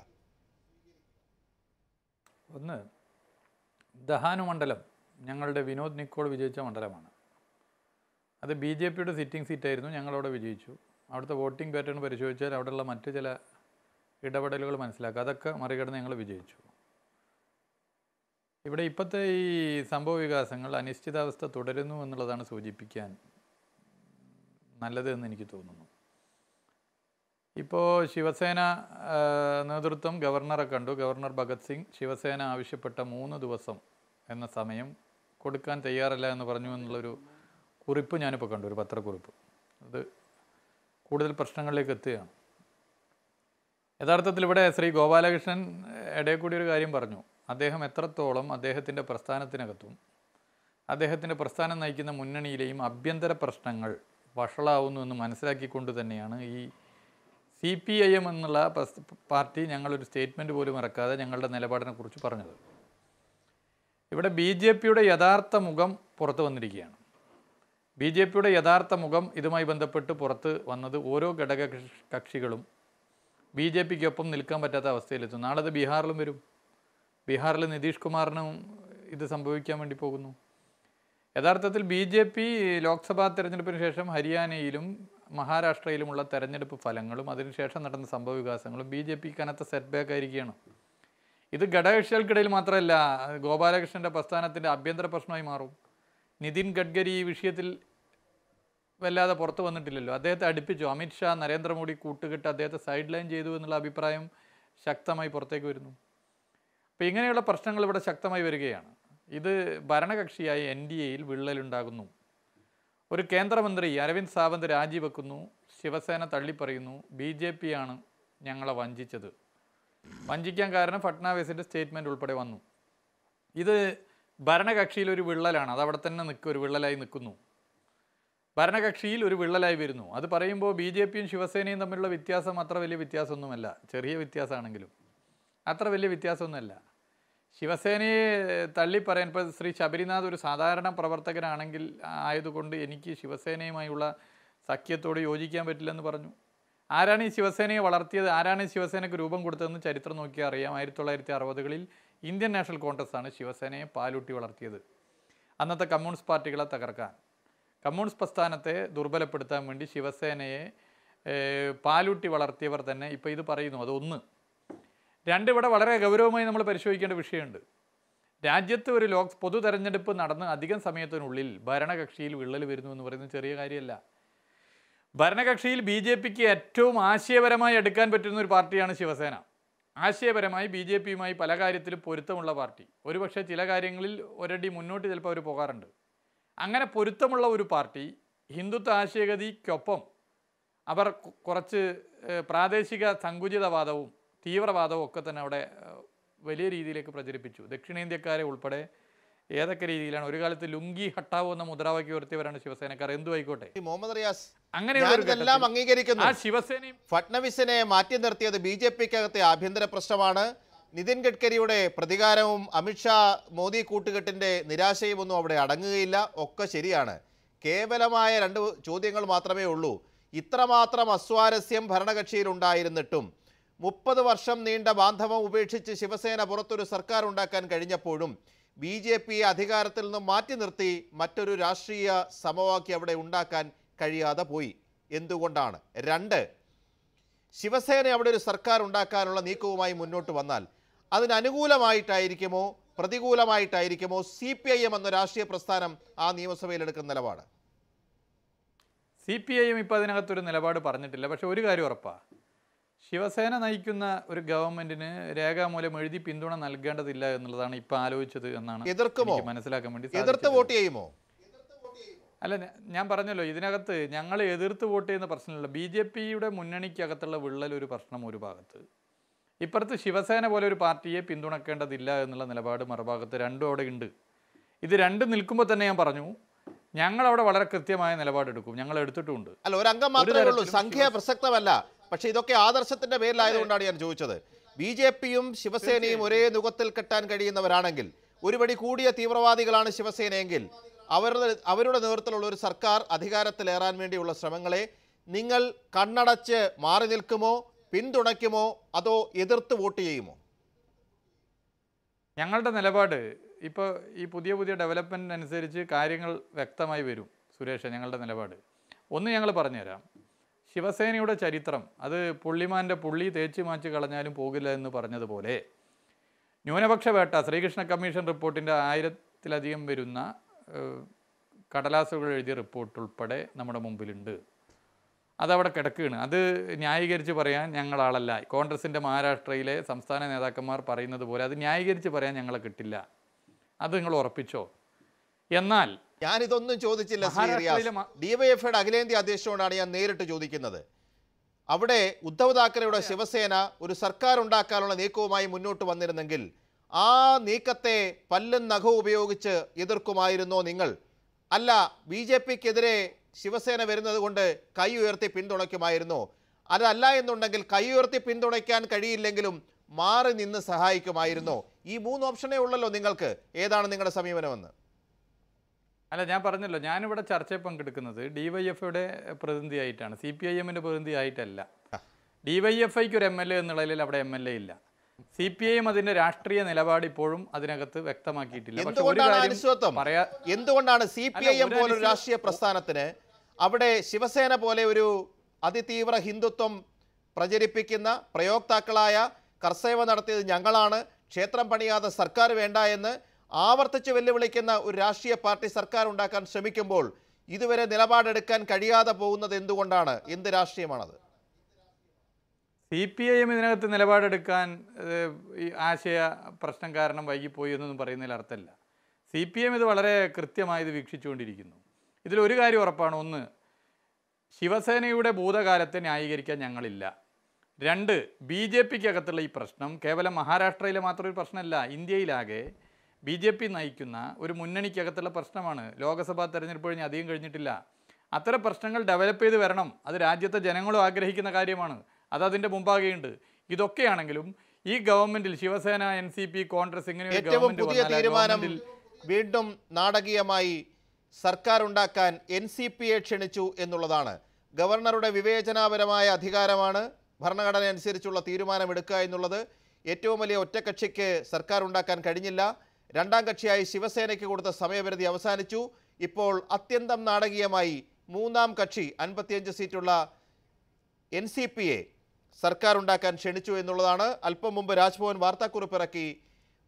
ഒന്ന്, ദഹാനു മണ്ഡലം ഞങ്ങളുടെ വിനോദ് നിക്കോൾ വിജയിച്ച മണ്ഡലമാണ്. അത് ബി ജെ പിയുടെ സിറ്റിംഗ് സീറ്റായിരുന്നു. ഞങ്ങളവിടെ വിജയിച്ചു. അവിടുത്തെ വോട്ടിംഗ് പാറ്റേൺ പരിശോധിച്ചാൽ അവിടെയുള്ള മറ്റു ചില ഇടപെടലുകൾ മനസ്സിലാക്കുക. അതൊക്കെ മറികടന്ന് ഞങ്ങൾ വിജയിച്ചു. ഇവിടെ ഇപ്പോഴത്തെ ഈ സംഭവ വികാസങ്ങൾ അനിശ്ചിതാവസ്ഥ തുടരുന്നു എന്നുള്ളതാണ് സൂചിപ്പിക്കാൻ നല്ലതെന്ന് എനിക്ക് തോന്നുന്നു. ഇപ്പോൾ ശിവസേന നേതൃത്വം ഗവർണറെ കണ്ടു. ഗവർണർ ഭഗത് സിംഗ് ശിവസേന ആവശ്യപ്പെട്ട മൂന്ന് ദിവസം എന്ന സമയം കൊടുക്കാൻ തയ്യാറല്ല എന്ന് പറഞ്ഞു എന്നുള്ളൊരു കുറിപ്പ് ഞാനിപ്പോൾ കണ്ടു, ഒരു പത്രക്കുറിപ്പ്. അത് കൂടുതൽ പ്രശ്നങ്ങളിലേക്ക് എത്തുകയാണ്. യഥാർത്ഥത്തിൽ ഇവിടെ ശ്രീ ഗോപാലകൃഷ്ണൻ ഇടയിൽ കൂടി ഒരു കാര്യം പറഞ്ഞു. അദ്ദേഹം എത്രത്തോളം അദ്ദേഹത്തിൻ്റെ പ്രസ്ഥാനത്തിനകത്തും അദ്ദേഹത്തിൻ്റെ പ്രസ്ഥാനം നയിക്കുന്ന മുന്നണിയിലെയും ആഭ്യന്തര പ്രശ്നങ്ങൾ വഷളാവുന്നു എന്ന് മനസ്സിലാക്കിക്കൊണ്ട് തന്നെയാണ് ഈ സി പി ഐ എം എന്നുള്ള പാർട്ടി ഞങ്ങളൊരു സ്റ്റേറ്റ്മെൻറ്റ് പോലും ഇറക്കാതെ ഞങ്ങളുടെ നിലപാടിനെക്കുറിച്ച് പറഞ്ഞത്. ഇവിടെ ബി ജെ പിയുടെ യഥാർത്ഥ മുഖം പുറത്ത് വന്നിരിക്കുകയാണ്. ബി ജെ പിയുടെ യഥാർത്ഥ മുഖം ഇതുമായി ബന്ധപ്പെട്ട് പുറത്ത് വന്നത് ഓരോ ഘടക കക്ഷികളും ബി ജെ പിക്കൊപ്പം നിൽക്കാൻ പറ്റാത്ത അവസ്ഥയിലെത്തും. നാളെ ബീഹാറിലും വരും. ബീഹാറിൽ നിതീഷ് കുമാറിനും ഇത് സംഭവിക്കാൻ വേണ്ടി പോകുന്നു. യഥാർത്ഥത്തിൽ ബി ജെ പി ലോക്സഭാ തെരഞ്ഞെടുപ്പിന് ശേഷം ഹരിയാനയിലും മഹാരാഷ്ട്രയിലുമുള്ള തെരഞ്ഞെടുപ്പ് ഫലങ്ങളും അതിനുശേഷം നടന്ന സംഭവ വികാസങ്ങളും ബി ജെ പി കനത്ത സെറ്റ്ബാക്ക് ആയിരിക്കുകയാണ്. ഇത് ഘടകകക്ഷികൾക്കിടയിൽ മാത്രമല്ല, ഗോപാലകൃഷ്ണൻ്റെ പ്രസ്ഥാനത്തിൻ്റെ ആഭ്യന്തര പ്രശ്നമായി മാറും. നിതിൻ ഗഡ്കരി ഈ വിഷയത്തിൽ വല്ലാതെ പുറത്തു വന്നിട്ടില്ലല്ലോ. അദ്ദേഹത്തെ അടുപ്പിച്ചു. അമിത്ഷാ, നരേന്ദ്രമോദി കൂട്ടുകെട്ട് അദ്ദേഹത്തെ സൈഡ് ലൈൻ ചെയ്തു എന്നുള്ള അഭിപ്രായം ശക്തമായി പുറത്തേക്ക് വരുന്നു. അപ്പോൾ ഇങ്ങനെയുള്ള പ്രശ്നങ്ങൾ ഇവിടെ ശക്തമായി വരികയാണ്. ഇത് ഭരണകക്ഷിയായി എൻ ഡി എയിൽ വിള്ളലുണ്ടാകുന്നു. ഒരു കേന്ദ്രമന്ത്രി അരവിന്ദ് സാവന്ത് രാജിവെക്കുന്നു, ശിവസേന തള്ളിപ്പറയുന്നു. ബി ജെ പിയാണ് ഞങ്ങളെ വഞ്ചിച്ചത്. വഞ്ചിക്കാൻ കാരണം ഫട്നാവിസിൻ്റെ സ്റ്റേറ്റ്മെൻറ്റ് ഉൾപ്പെടെ വന്നു. ഇത് ഭരണകക്ഷിയിലൊരു വിള്ളലാണ്. അത് അവിടെ തന്നെ നിൽക്കും, ഒരു വിള്ളലായി നിൽക്കുന്നു. ഭരണകക്ഷിയിൽ ഒരു വിള്ളലായി വരുന്നു. അത് പറയുമ്പോൾ ബി ജെ പിയും ശിവസേനയും തമ്മിലുള്ള വ്യത്യാസം അത്ര വലിയ വ്യത്യാസമൊന്നുമല്ല. ചെറിയ വ്യത്യാസമാണെങ്കിലും അത്ര വലിയ വ്യത്യാസമൊന്നുമല്ല. ശിവസേനയെ തള്ളിപ്പറയാൻ ഇപ്പോൾ ശ്രീ ശബരിനാഥ് ഒരു സാധാരണ പ്രവർത്തകനാണെങ്കിൽ ആയതുകൊണ്ട് എനിക്ക് ശിവസേനയുമായുള്ള സഖ്യത്തോട് യോജിക്കാൻ പറ്റില്ലെന്ന് പറഞ്ഞു. ആരാണ് ഈ ശിവസേനയെ വളർത്തിയത്? ആരാണ് ശിവസേനയ്ക്ക് രൂപം കൊടുത്തതെന്ന് ചരിത്രം നോക്കിയാൽ അറിയാം. ആയിരത്തി തൊള്ളായിരത്തി അറുപതുകളിൽ ഇന്ത്യൻ നാഷണൽ കോൺഗ്രസ്സാണ് ശിവസേനയെ പാലൂട്ടി വളർത്തിയത്. അന്നത്തെ കമ്മ്യൂണിസ്റ്റ് പാർട്ടികളെ തകർക്കാൻ, കമ്മ്യൂണിസ്റ്റ് പ്രസ്ഥാനത്തെ ദുർബലപ്പെടുത്താൻ വേണ്ടി ശിവസേനയെ പാലൂട്ടി വളർത്തിയവർ തന്നെ ഇപ്പോൾ ഇത് പറയുന്നു. അതൊന്ന്. രണ്ട്, ഇവിടെ വളരെ ഗൗരവമായി നമ്മൾ പരിശോധിക്കേണ്ട വിഷയമുണ്ട്. രാജ്യത്ത് ഒരു ലോക് പൊതു തെരഞ്ഞെടുപ്പ് നടന്ന് അധികം സമയത്തിനുള്ളിൽ ഭരണകക്ഷിയിൽ വിള്ളൽ വരുന്നു എന്ന് പറയുന്നത് ചെറിയ കാര്യമല്ല. ഭരണകക്ഷിയിൽ ബി ജെ പിക്ക് ഏറ്റവും ആശയപരമായി എടുക്കാൻ പറ്റുന്ന ഒരു പാർട്ടിയാണ് ശിവസേന. ആശയപരമായി ബി ജെ പിയുമായി പല കാര്യത്തിലും പൊരുത്തമുള്ള പാർട്ടി. ഒരുപക്ഷെ ചില കാര്യങ്ങളിൽ ഒരടി മുന്നോട്ട് ചിലപ്പോൾ അവർ പോകാറുണ്ട്. അങ്ങനെ പൊരുത്തമുള്ള ഒരു പാർട്ടി ഹിന്ദുത്വ ആശയഗതിക്കൊപ്പം അവർ കുറച്ച് പ്രാദേശിക സങ്കുചിതവാദവും തീവ്രവാദവും ഒക്കെ തന്നെ അവിടെ വലിയ രീതിയിലേക്ക് പ്രചരിപ്പിച്ചു. ദക്ഷിണേന്ത്യക്കാരെ ഉൾപ്പെടെ ഏതൊക്കെ രീതിയിലാണ്, ഒരു കാലത്ത് ലുങ്കി ഹട്ടാവോ എന്ന മുദ്രാവാക്യം ഉയർത്തിയവരാണ് ശിവസേനക്കാർ. എന്തു ആയിക്കോട്ടെ, അങ്ങനെയെല്ലാം അംഗീകരിക്കുന്നു. ആ ശിവസേനയും ഫട്നവിസിനെ മാറ്റി നിർത്തിയത് ബി ജെ പിക്കകത്തെ ആഭ്യന്തര പ്രശ്നമാണ്. നിതിൻ ഗഡ്കരിയുടെ പ്രതികാരവും അമിത്ഷാ മോദി കൂട്ടുകെട്ടിന്റെ നിരാശയും ഒന്നും അവിടെ അടങ്ങുകയില്ല. ഒക്കെ ശരിയാണ്. കേവലമായ രണ്ട് ചോദ്യങ്ങൾ മാത്രമേ ഉള്ളൂ. ഇത്രമാത്രം അസ്വാരസ്യം ഭരണകക്ഷിയിൽ ഉണ്ടായിരുന്നിട്ടും മുപ്പത് വർഷം നീണ്ട ബാന്ധവം ഉപേക്ഷിച്ച് ശിവസേന പുറത്തൊരു സർക്കാർ ഉണ്ടാക്കാൻ കഴിഞ്ഞപ്പോഴും ബി ജെ പിയെ അധികാരത്തിൽ നിന്നും മാറ്റി നിർത്തി മറ്റൊരു രാഷ്ട്രീയ സമവാക്യം അവിടെ ഉണ്ടാക്കാൻ കഴിയാതെ പോയി. എന്തുകൊണ്ടാണ്? രണ്ട്, ശിവസേന അവിടെ ഒരു സർക്കാർ ഉണ്ടാക്കാനുള്ള നീക്കവുമായി മുന്നോട്ട് വന്നാൽ അതിനനുകൂലമായിട്ടായിരിക്കുമോ പ്രതികൂലമായിട്ടായിരിക്കുമോ സി പി ഐ എം എന്ന രാഷ്ട്രീയ പ്രസ്ഥാനം ആ നിയമസഭയിലെടുക്കുന്ന നിലപാട്? സി പി ഐ എം ഇപ്പം അതിനകത്തൊരു നിലപാട് പറഞ്ഞിട്ടില്ല. പക്ഷെ ഒരു കാര്യം ഉറപ്പാണ്, ശിവസേന നയിക്കുന്ന ഒരു ഗവൺമെന്റിന് രേഖാമൂലം എഴുതി പിന്തുണ നൽകേണ്ടതില്ല എന്നുള്ളതാണ് ഇപ്പം ആലോചിച്ചത് എന്നാണ് എനിക്ക് മനസ്സിലാക്കാൻ വേണ്ടി. എതിർത്ത് വോട്ട് ചെയ്യുമോ? അല്ല, ഞാൻ പറഞ്ഞല്ലോ, ഇതിനകത്ത് ഞങ്ങൾ എതിർത്ത് വോട്ട് ചെയ്യുന്ന പ്രശ്നമല്ല. ബി ജെ പിയുടെ മുന്നണിക്കകത്തുള്ള വിള്ളൽ ഒരു പ്രശ്നം ഒരു ഭാഗത്ത്, ഇപ്പുറത്ത് ശിവസേന പോലെ ഒരു പാർട്ടിയെ പിന്തുണക്കേണ്ടതില്ല എന്നുള്ള നിലപാട് മറുഭാഗത്ത്. രണ്ടും അവിടെ ഉണ്ട്. ഇത് രണ്ടും നിൽക്കുമ്പോൾ തന്നെ ഞാൻ പറഞ്ഞു, ഞങ്ങളവിടെ വളരെ കൃത്യമായ നിലപാടെടുക്കും. ഞങ്ങൾ എടുത്തിട്ടുണ്ട്. അല്ല, ഒരു അംഗം മാത്രമേ ഉള്ളൂ, സംഖ്യ പ്രസക്തമല്ല. പക്ഷേ ഇതൊക്കെ ആദർശത്തിന്റെ പേരിലായതുകൊണ്ടാണ് ഞാൻ ചോദിച്ചത്. ബി ജെ പിയും ശിവസേനയും ഒരേ നുഖത്തിൽ കെട്ടാൻ കഴിയുന്നവരാണെങ്കിൽ, ഒരുപടി കൂടിയ തീവ്രവാദികളാണ് ശിവസേനയെങ്കിൽ, അവരുടെ അവരുടെ നേതൃത്വത്തിലുള്ള ഒരു സർക്കാർ അധികാരത്തിലേറാൻ വേണ്ടിയുള്ള ശ്രമങ്ങളെ നിങ്ങൾ കണ്ണടച്ച് മാറി നിൽക്കുമോ, പിന്തുണയ്ക്കുമോ, അതോ എതിർത്ത് വോട്ട് ചെയ്യുമോ? ഞങ്ങളുടെ നിലപാട് ഇപ്പോൾ ഈ പുതിയ പുതിയ ഡെവലപ്മെൻറ്റ് അനുസരിച്ച് കാര്യങ്ങൾ വ്യക്തമായി വരും. സുരേഷ്, ഞങ്ങളുടെ നിലപാട് ഒന്ന് ഞങ്ങൾ പറഞ്ഞുതരാം. ശിവസേനയുടെ ചരിത്രം, അത് പുള്ളിമാൻ്റെ പുള്ളി തേച്ച് മാച്ച് കളഞ്ഞാലും പോകില്ല എന്ന് പറഞ്ഞതുപോലെ, ന്യൂനപക്ഷ വേട്ട ശ്രീകൃഷ്ണ കമ്മീഷൻ റിപ്പോർട്ടിൻ്റെ ആയിരത്തിലധികം വരുന്ന കടലാസുകൾ എഴുതിയ റിപ്പോർട്ട് ഉൾപ്പെടെ നമ്മുടെ മുമ്പിലുണ്ട്. അതവിടെ കിടക്കുകയാണ്. അത് ന്യായീകരിച്ച് പറയാൻ ഞങ്ങളാളല്ല. കോൺഗ്രസിൻ്റെ മഹാരാഷ്ട്രയിലെ സംസ്ഥാന നേതാക്കന്മാർ പറയുന്നത് പോലെ അത് ന്യായീകരിച്ച് പറയാൻ ഞങ്ങളെ കിട്ടില്ല. അത് നിങ്ങൾ ഉറപ്പിച്ചോ. എന്നാൽ ഞാനിതൊന്നും ചോദിച്ചില്ല. ഡിവൈഎഫ്ഐയുടെ അഖിലേന്ത്യാ അധ്യക്ഷനോടാണ് ഞാൻ നേരിട്ട് ചോദിക്കുന്നത്. അവിടെ ഉദ്ധവ് താക്കറെയുടെ ശിവസേന ഒരു സർക്കാർ ഉണ്ടാക്കാനുള്ള നീക്കവുമായി മുന്നോട്ട് വന്നിരുന്നെങ്കിൽ ആ നീക്കത്തെ പല്ലും നഖവും ഉപയോഗിച്ച് എതിർക്കുമായിരുന്നോ നിങ്ങൾ? അല്ല, ബി ജെ പിക്കെതിരെ ശിവസേന വരുന്നത് കൊണ്ട് കൈ ഉയർത്തി പിന്തുണയ്ക്കുമായിരുന്നോ? അതല്ല എന്നുണ്ടെങ്കിൽ കൈ ഉയർത്തി പിന്തുണയ്ക്കാൻ കഴിയില്ലെങ്കിലും മാറി നിന്ന് സഹായിക്കുമായിരുന്നോ? ഈ മൂന്ന് ഓപ്ഷനേ ഉള്ളല്ലോ നിങ്ങൾക്ക്. ഏതാണ് നിങ്ങളുടെ സമീപനമെന്ന്? അല്ല, ഞാൻ പറഞ്ഞല്ലോ, ഞാനിവിടെ ചർച്ചയിൽ പങ്കെടുക്കുന്നത് ഡി വൈ എഫ് ഐയുടെ പ്രതിനിധിയായിട്ടാണ്, സി പി ഐ എമ്മിൻ്റെ പ്രതിനിധിയായിട്ടല്ല. ഡി വൈ എഫ് ഐക്ക് ഒരു എം എൽ എ എന്നുള്ളതിൽ അവിടെ എം എൽ എ ഇല്ല. സി പി ഐ എം അതിൻ്റെ രാഷ്ട്രീയ നിലപാട് ഇപ്പോഴും അതിനകത്ത് വ്യക്തമാക്കിയിട്ടില്ല. എന്തുകൊണ്ടാണ് സി പി ഐ എം പോലെ ഒരു രാഷ്ട്രീയ പ്രസ്ഥാനത്തിന് അവിടെ ശിവസേന പോലെ ഒരു അതിതീവ്ര ഹിന്ദുത്വം പ്രചരിപ്പിക്കുന്ന പ്രയോക്താക്കളായ കർസേവ നടത്തിയത് ഞങ്ങളാണ്, ക്ഷേത്രം പണിയാതെ സർക്കാർ വേണ്ട എന്ന് ആവർത്തിച്ച് വെല്ലുവിളിക്കുന്ന ഒരു രാഷ്ട്രീയ പാർട്ടി സർക്കാർ ഉണ്ടാക്കാൻ ശ്രമിക്കുമ്പോൾ ഇതുവരെ നിലപാടെടുക്കാൻ കഴിയാതെ പോകുന്നത് എന്തുകൊണ്ടാണ്? എന്ത് രാഷ്ട്രീയമാണത്? സി പി ഐ എം ഇതിനകത്ത് നിലപാടെടുക്കാൻ ഈ ആശയ പ്രശ്നം കാരണം വൈകിപ്പോയി എന്നൊന്നും പറയുന്നതിൽ അർത്ഥമില്ല. സി പി എം ഇത് വളരെ കൃത്യമായത് വീക്ഷിച്ചുകൊണ്ടിരിക്കുന്നു. ഇതിലൊരു കാര്യം ഉറപ്പാണ്. ഒന്ന്, ശിവസേനയുടെ ഭൂതകാലത്തെ ന്യായീകരിക്കാൻ ഞങ്ങളില്ല. രണ്ട്, ബി ജെ പിക്കകത്തുള്ള ഈ പ്രശ്നം കേവലം മഹാരാഷ്ട്രയിലെ മാത്രം ഒരു പ്രശ്നമല്ല, ഇന്ത്യയിലാകെ ബി ജെ പി നയിക്കുന്ന ഒരു മുന്നണിക്കകത്തുള്ള പ്രശ്നമാണ്. ലോക്സഭാ തെരഞ്ഞെടുപ്പ് കഴിഞ്ഞ് അധികം കഴിഞ്ഞിട്ടില്ല. അത്തരം പ്രശ്നങ്ങൾ ഡെവലപ്പ് ചെയ്ത് വരണം. അത് രാജ്യത്തെ ജനങ്ങളും ആഗ്രഹിക്കുന്ന കാര്യമാണ്. അത് അതിൻ്റെ മുമ്പാകെയുണ്ട്. ഇതൊക്കെയാണെങ്കിലും ഈ ഗവൺമെന്റിൽ Shiv Sena, N C P, Congress ഇങ്ങനെ പുതിയ തീരുമാനം വീണ്ടും നാടകീയമായി സർക്കാർ ഉണ്ടാക്കാൻ എൻ സി പിയെ ക്ഷണിച്ചു എന്നുള്ളതാണ്. ഗവർണറുടെ വിവേചനാപരമായ അധികാരമാണ് ഭരണഘടന അനുസരിച്ചുള്ള തീരുമാനമെടുക്കുക എന്നുള്ളത്. ഏറ്റവും വലിയ ഒറ്റക്കക്ഷിക്ക് സർക്കാർ ഉണ്ടാക്കാൻ കഴിഞ്ഞില്ല. രണ്ടാം കക്ഷിയായി ശിവസേനയ്ക്ക് കൊടുത്ത സമയപരിധി അവസാനിച്ചു. ഇപ്പോൾ അത്യന്തം നാടകീയമായി മൂന്നാം കക്ഷി അൻപത്തിയഞ്ച് സീറ്റുള്ള എൻ സി പിയെ സർക്കാർ ഉണ്ടാക്കാൻ ക്ഷണിച്ചു എന്നുള്ളതാണ്. അല്പം മുമ്പ് രാജ്ഭവൻ വാർത്താക്കുറിപ്പ് ഇറക്കി.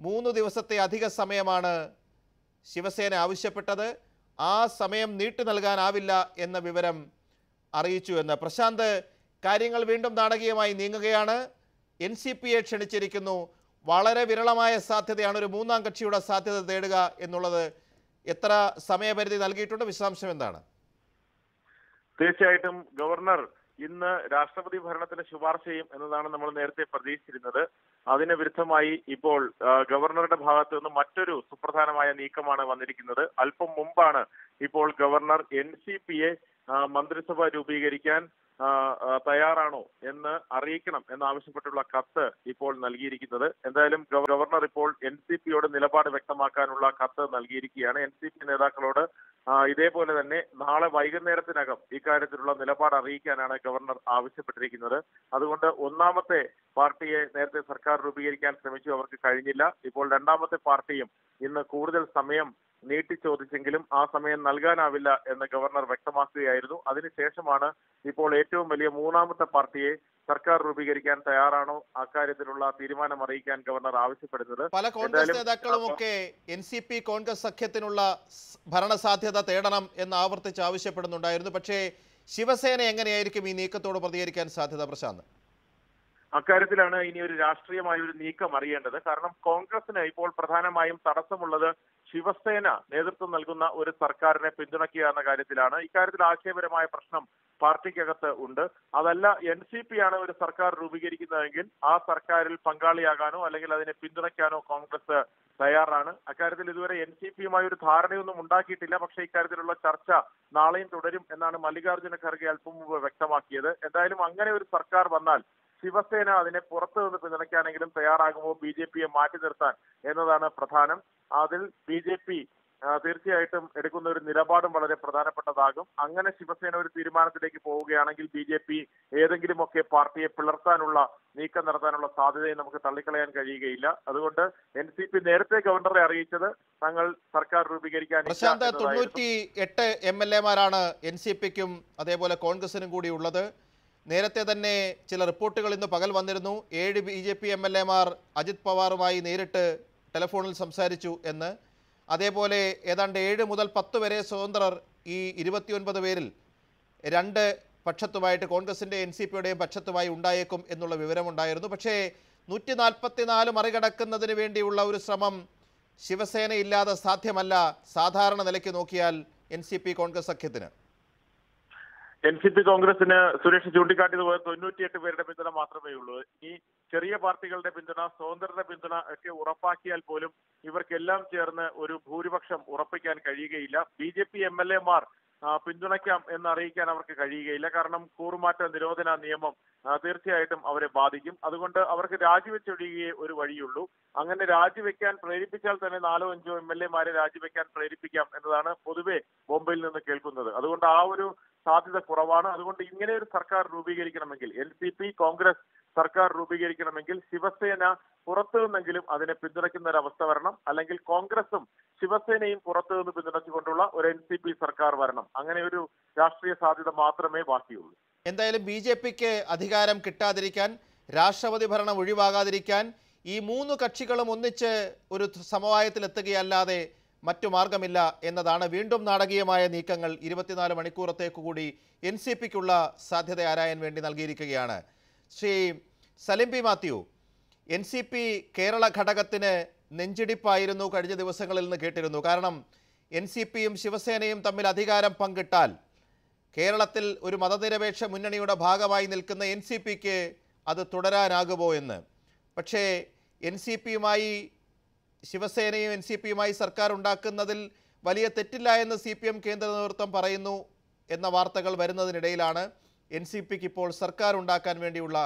മൂന്ന് ദിവസത്തെ അധിക സമയമാണ് ശിവസേന ആവശ്യപ്പെട്ടത്. ആ സമയം നീട്ടി നൽകാനാവില്ല എന്ന വിവരം അറിയിച്ചു എന്ന്. പ്രശാന്ത്, കാര്യങ്ങൾ വീണ്ടും നാടകീയമായി നീങ്ങുകയാണ്. എൻ സി പിയെ ക്ഷണിച്ചിരിക്കുന്നു. വളരെ വിരളമായ സാധ്യതയാണ് ഒരു മൂന്നാം കക്ഷിയുടെ സാധ്യത തേടുക എന്നുള്ളത്. എത്ര സമയപരിധി നൽകിയിട്ടുണ്ട്? വിശദാംശം എന്താണ്? തീർച്ചയായിട്ടും ഗവർണർ ഇന്ന് രാഷ്ട്രപതി ഭരണത്തിന് ശുപാർശ ചെയ്യും എന്നതാണ് നമ്മൾ നേരത്തെ പ്രതീക്ഷിച്ചിരുന്നത്. അതിന് വിരുദ്ധമായി ഇപ്പോൾ ഗവർണറുടെ ഭാഗത്തു നിന്ന് മറ്റൊരു സുപ്രധാനമായ നീക്കമാണ് വന്നിരിക്കുന്നത്. അല്പം മുമ്പാണ് ഇപ്പോൾ ഗവർണർ എൻ സി പിയെ മന്ത്രിസഭ രൂപീകരിക്കാൻ തയ്യാറാണോ എന്ന് അറിയിക്കണം എന്നാവശ്യപ്പെട്ടുള്ള കത്ത് ഇപ്പോൾ നൽകിയിരിക്കുന്നത്. എന്തായാലും ഗവർണർ ഇപ്പോൾ എൻ സി പിയോട് നിലപാട് വ്യക്തമാക്കാനുള്ള കത്ത് നൽകിയിരിക്കുകയാണ്. എൻ സി പി നേതാക്കളോട് ഇതേപോലെ തന്നെ നാളെ വൈകുന്നേരത്തിനകം ഇക്കാര്യത്തിലുള്ള നിലപാട് അറിയിക്കാനാണ് ഗവർണർ ആവശ്യപ്പെട്ടിരിക്കുന്നത്. അതുകൊണ്ട് ഒന്നാമത്തെ പാർട്ടിയെ നേരത്തെ സർക്കാർ രൂപീകരിക്കാൻ ശ്രമിച്ചു, അവർക്ക് കഴിഞ്ഞില്ല. ഇപ്പോൾ രണ്ടാമത്തെ പാർട്ടിയും ഇന്ന് കൂടുതൽ സമയം നീട്ടി ചോദിച്ചെങ്കിലും ആ സമയം നൽകാനാവില്ല എന്ന് ഗവർണർ വ്യക്തമാക്കുകയായിരുന്നു. അതിനുശേഷമാണ് ഇപ്പോൾ ഏറ്റവും വലിയ മൂന്നാമത്തെ പാർട്ടിയെ സർക്കാർ രൂപീകരിക്കാൻ തയ്യാറാണോ അക്കാര്യത്തിലുള്ള തീരുമാനം അറിയിക്കാൻ ഗവർണർ ആവശ്യപ്പെടുന്നത്. പല കോൺഗ്രസ് നേതാക്കളും ഒക്കെ എൻ സി പി കോൺഗ്രസ് സഖ്യത്തിനുള്ള ഭരണസാധ്യത തേടണം എന്ന് ആവർത്തിച്ച് ആവശ്യപ്പെടുന്നുണ്ടായിരുന്നു. പക്ഷേ ശിവസേന എങ്ങനെയായിരിക്കും ഈ നീക്കത്തോട് പ്രതികരിക്കാൻ സാധ്യത? പ്രശാന്ത്, അക്കാര്യത്തിലാണ് ഇനി ഒരു രാഷ്ട്രീയമായ ഒരു നീക്കം അറിയേണ്ടത്. കാരണം കോൺഗ്രസിന് ഇപ്പോൾ പ്രധാനമായും തടസ്സമുള്ളത് ശിവസേന നേതൃത്വം നൽകുന്ന ഒരു സർക്കാരിനെ പിന്തുണയ്ക്കുക എന്ന കാര്യത്തിലാണ്. ഇക്കാര്യത്തിൽ ആശയപരമായ പ്രശ്നം പാർട്ടിക്കകത്ത് ഉണ്ട്. അതല്ല, എൻ സി പി ആണ് ഒരു സർക്കാർ രൂപീകരിക്കുന്നതെങ്കിൽ ആ സർക്കാരിൽ പങ്കാളിയാകാനോ അല്ലെങ്കിൽ അതിനെ പിന്തുണയ്ക്കാനോ കോൺഗ്രസ് തയ്യാറാണ്. അക്കാര്യത്തിൽ ഇതുവരെ എൻ സി പിയുമായി ഒരു ധാരണയൊന്നും ഉണ്ടാക്കിയിട്ടില്ല. പക്ഷേ ഇക്കാര്യത്തിലുള്ള ചർച്ച നാളെയും തുടരും എന്നാണ് മല്ലികാർജ്ജുന ഖാർഗെ അല്പം മുമ്പ് വ്യക്തമാക്കിയത്. എന്തായാലും അങ്ങനെ ഒരു സർക്കാർ വന്നാൽ ശിവസേന അതിനെ പുറത്തു നിന്ന് പിന്തുണയ്ക്കാനെങ്കിലും തയ്യാറാകുമ്പോൾ ബി ജെ പിയെ മാറ്റി നിർത്താൻ എന്നതാണ് പ്രധാനം. അതിൽ ബി ജെ പി തീർച്ചയായിട്ടും എടുക്കുന്ന ഒരു നിലപാടും വളരെ പ്രധാനപ്പെട്ടതാകും. അങ്ങനെ ശിവസേന ഒരു തീരുമാനത്തിലേക്ക് പോവുകയാണെങ്കിൽ ബി ജെ പി ഏതെങ്കിലുമൊക്കെ പാർട്ടിയെ പിളർത്താനുള്ള നീക്കം നടത്താനുള്ള സാധ്യതയെ നമുക്ക് തള്ളിക്കളയാൻ കഴിയുകയില്ല. അതുകൊണ്ട് എൻ സി പി നേരത്തെ ഗവർണറെ അറിയിച്ചത് തങ്ങൾ സർക്കാർ രൂപീകരിക്കാൻ. പ്രശാന്ത്, തൊണ്ണൂറ്റി എട്ട് എം എൽ എമാരാണ് എൻ സി പിക്കും അതേപോലെ കോൺഗ്രസിനും കൂടി ഉള്ളത്. നേരത്തെ തന്നെ ചില റിപ്പോർട്ടുകൾ ഇന്ന് പകൽ വന്നിരുന്നു. ഏഴ് B J P M L എമാർ അജിത് പവാറുമായി നേരിട്ട് ടെലഫോണിൽ സംസാരിച്ചു എന്ന്. അതേപോലെ ഏതാണ്ട് ഏഴ് മുതൽ പത്ത് വരെ സ്വതന്ത്രർ ഈ ഇരുപത്തിയൊൻപത് പേരിൽ രണ്ട് പക്ഷത്തുമായിട്ട് കോൺഗ്രസിൻ്റെ എൻ സി പിയുടെയും പക്ഷത്തുമായി ഉണ്ടായേക്കും എന്നുള്ള വിവരമുണ്ടായിരുന്നു. പക്ഷേ നൂറ്റി നാൽപ്പത്തി നാല് മറികടക്കുന്നതിന് വേണ്ടിയുള്ള ഒരു ശ്രമം ശിവസേന ഇല്ലാതെ സാധ്യമല്ല സാധാരണ നിലയ്ക്ക് നോക്കിയാൽ എൻ സി പി കോൺഗ്രസ് സഖ്യത്തിന്. എൻ സി പി കോൺഗ്രസിന് സുരേഷ് ചൂണ്ടിക്കാട്ടിയതുപോലെ തൊണ്ണൂറ്റിയെട്ട് പേരുടെ പിന്തുണ മാത്രമേ ഉള്ളൂ. ഈ ചെറിയ പാർട്ടികളുടെ പിന്തുണ, സ്വതന്ത്രരുടെ പിന്തുണ ഒക്കെ ഉറപ്പാക്കിയാൽ പോലും ഇവർക്കെല്ലാം ചേർന്ന് ഒരു ഭൂരിപക്ഷം ഉറപ്പിക്കാൻ കഴിയുകയില്ല. B J P M L എമാർ പിന്തുണയ്ക്കാം എന്നറിയിക്കാൻ അവർക്ക് കഴിയുകയില്ല. കാരണം കൂറുമാറ്റ നിരോധന നിയമം തീർച്ചയായിട്ടും അവരെ ബാധിക്കും. അതുകൊണ്ട് അവർക്ക് രാജിവെച്ചൊഴിയുകയേ ഒരു വഴിയുള്ളൂ. അങ്ങനെ രാജിവെക്കാൻ പ്രേരിപ്പിച്ചാൽ തന്നെ നാലോ അഞ്ചോ എം എൽ എമാരെ രാജിവെക്കാൻ പ്രേരിപ്പിക്കാം എന്നതാണ് പൊതുവെ ബോംബെയിൽ നിന്ന് കേൾക്കുന്നത്. അതുകൊണ്ട് ആ ഒരു സാധ്യത കുറവാണ്. അതുകൊണ്ട് ഇങ്ങനെ ഒരു സർക്കാർ രൂപീകരിക്കണമെങ്കിൽ, എൻ സി പി കോൺഗ്രസ് സർക്കാർ രൂപീകരിക്കണമെങ്കിൽ ശിവസേന പുറത്തു നിന്നെങ്കിലും അതിനെ പിന്തുണയ്ക്കുന്ന ഒരു അവസ്ഥ വരണം. അല്ലെങ്കിൽ കോൺഗ്രസും ശിവസേനയും പുറത്തു നിന്ന് പിന്തുണച്ചുകൊണ്ടുള്ള ഒരു എൻ സി പി സർക്കാർ വരണം. അങ്ങനെ ഒരു രാഷ്ട്രീയ സാധ്യത മാത്രമേ ബാക്കിയുള്ളൂ. എന്തായാലും ബി ജെ പിക്ക് അധികാരം കിട്ടാതിരിക്കാൻ, രാഷ്ട്രപതി ഭരണം ഒഴിവാകാതിരിക്കാൻ ഈ മൂന്ന് കക്ഷികളും ഒന്നിച്ച് ഒരു സമവായത്തിലെത്തുകയല്ലാതെ മറ്റു മാർഗമില്ല എന്നതാണ്. വീണ്ടും നാടകീയമായ നീക്കങ്ങൾ ഇരുപത്തിനാല് മണിക്കൂറത്തേക്ക് കൂടി എൻ സി പിക്കുള്ള സാധ്യത ആരായാൻ വേണ്ടി നൽകിയിരിക്കുകയാണ്. Shri Salim P Mathew, N C P Kerala ഘടകത്തിന് നെഞ്ചിടിപ്പായിരുന്നു കഴിഞ്ഞ ദിവസങ്ങളിൽ നിന്ന് കേട്ടിരുന്നു. കാരണം എൻ സി പിയും ശിവസേനയും തമ്മിൽ അധികാരം പങ്കിട്ടാൽ കേരളത്തിൽ ഒരു മതനിരപേക്ഷ മുന്നണിയുടെ ഭാഗമായി നിൽക്കുന്ന എൻ സി പിക്ക് അത് തുടരാനാകുമോ എന്ന്. പക്ഷേ എൻ സി പിയുമായി ശിവസേനയും എൻ സി പിയുമായി സർക്കാർ ഉണ്ടാക്കുന്നതിൽ വലിയ തെറ്റില്ല എന്ന് സി പി എം കേന്ദ്ര നേതൃത്വം പറയുന്നു എന്ന വാർത്തകൾ വരുന്നതിനിടയിലാണ് എൻ സി പിക്ക് ഇപ്പോൾ സർക്കാർ ഉണ്ടാക്കാൻ വേണ്ടിയുള്ള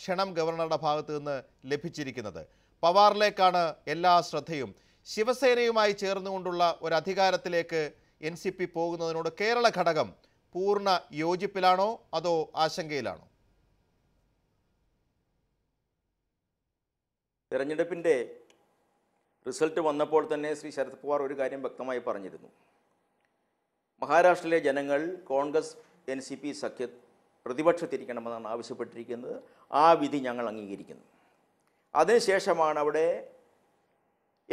ക്ഷണം ഗവർണറുടെ ഭാഗത്ത് നിന്ന് ലഭിച്ചിരിക്കുന്നത്. പവാറിലേക്കാണ് എല്ലാ ശ്രദ്ധയും. ശിവസേനയുമായി ചേർന്നുകൊണ്ടുള്ള ഒരു അധികാരത്തിലേക്ക് എൻ സി പി പോകുന്നതിനോട് കേരള ഘടകം പൂർണ്ണ യോജിപ്പിലാണോ അതോ ആശങ്കയിലാണോ? തെരഞ്ഞെടുപ്പിൻ്റെ റിസൾട്ട് വന്നപ്പോൾ തന്നെ ശ്രീ ശരത് പവാർ ഒരു കാര്യം വ്യക്തമായി പറഞ്ഞിരുന്നു. മഹാരാഷ്ട്രയിലെ ജനങ്ങൾ കോൺഗ്രസ് എൻ സി പി സഖ്യ പ്രതിപക്ഷത്തിരിക്കണമെന്നാണ് ആവശ്യപ്പെട്ടിരിക്കുന്നത്. ആ വിധി ഞങ്ങൾ അംഗീകരിക്കുന്നു. അതിനുശേഷമാണ് അവിടെ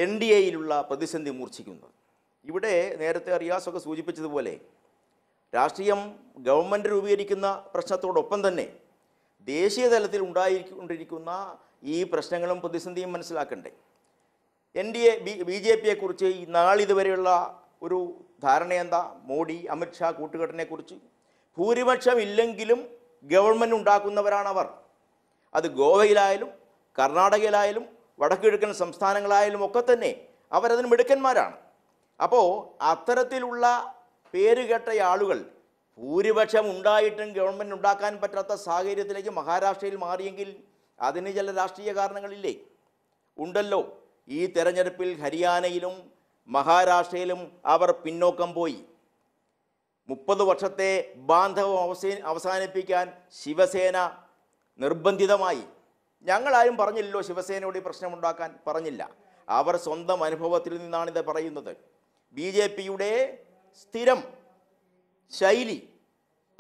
എൻ ഡി എയിലുള്ള പ്രതിസന്ധി മൂർച്ഛിക്കുന്നത്. ഇവിടെ നേരത്തെ റിയാസൊക്കെ സൂചിപ്പിച്ചതുപോലെ രാഷ്ട്രീയം ഗവൺമെൻറ് രൂപീകരിക്കുന്ന പ്രശ്നത്തോടൊപ്പം തന്നെ ദേശീയ തലത്തിൽ ഉണ്ടായിക്കൊണ്ടിരിക്കുന്ന ഈ പ്രശ്നങ്ങളും പ്രതിസന്ധിയും മനസ്സിലാക്കണ്ടേ? N D A B B J പിയെക്കുറിച്ച് ഈ നാളിതുവരെയുള്ള ഒരു ധാരണ എന്താ? മോഡി അമിത്ഷാ കൂട്ടുകെട്ടിനെക്കുറിച്ച് ഭൂരിപക്ഷം ഇല്ലെങ്കിലും ഗവൺമെൻറ് ഉണ്ടാക്കുന്നവരാണവർ. അത് ഗോവയിലായാലും കർണാടകയിലായാലും വടക്കുകിഴക്കൻ സംസ്ഥാനങ്ങളായാലും ഒക്കെ തന്നെ അവരതിന് മിടുക്കന്മാരാണ്. അപ്പോൾ അത്തരത്തിലുള്ള പേരുകേട്ട ആളുകൾ ഭൂരിപക്ഷം ഉണ്ടായിട്ടും ഗവൺമെൻറ് ഉണ്ടാക്കാൻ പറ്റാത്ത സാഹചര്യത്തിലേക്ക് മഹാരാഷ്ട്രയിൽ മാറിയെങ്കിൽ അതിന് ചില രാഷ്ട്രീയ കാരണങ്ങളില്ലേ? ഉണ്ടല്ലോ. ഈ തെരഞ്ഞെടുപ്പിൽ ഹരിയാനയിലും മഹാരാഷ്ട്രയിലും അവർ പിന്നോക്കം പോയി. മുപ്പത് വർഷത്തെ ബാന്ധവം അവസാന അവസാനിപ്പിക്കാൻ ശിവസേന നിർബന്ധിതമായി. ഞങ്ങളാരും പറഞ്ഞില്ലല്ലോ ശിവസേനയോട് ഈ പ്രശ്നമുണ്ടാക്കാൻ പറഞ്ഞില്ല. അവർ സ്വന്തം അനുഭവത്തിൽ നിന്നാണിത് പറയുന്നത്. ബി ജെ പിയുടെ സ്ഥിരം ശൈലി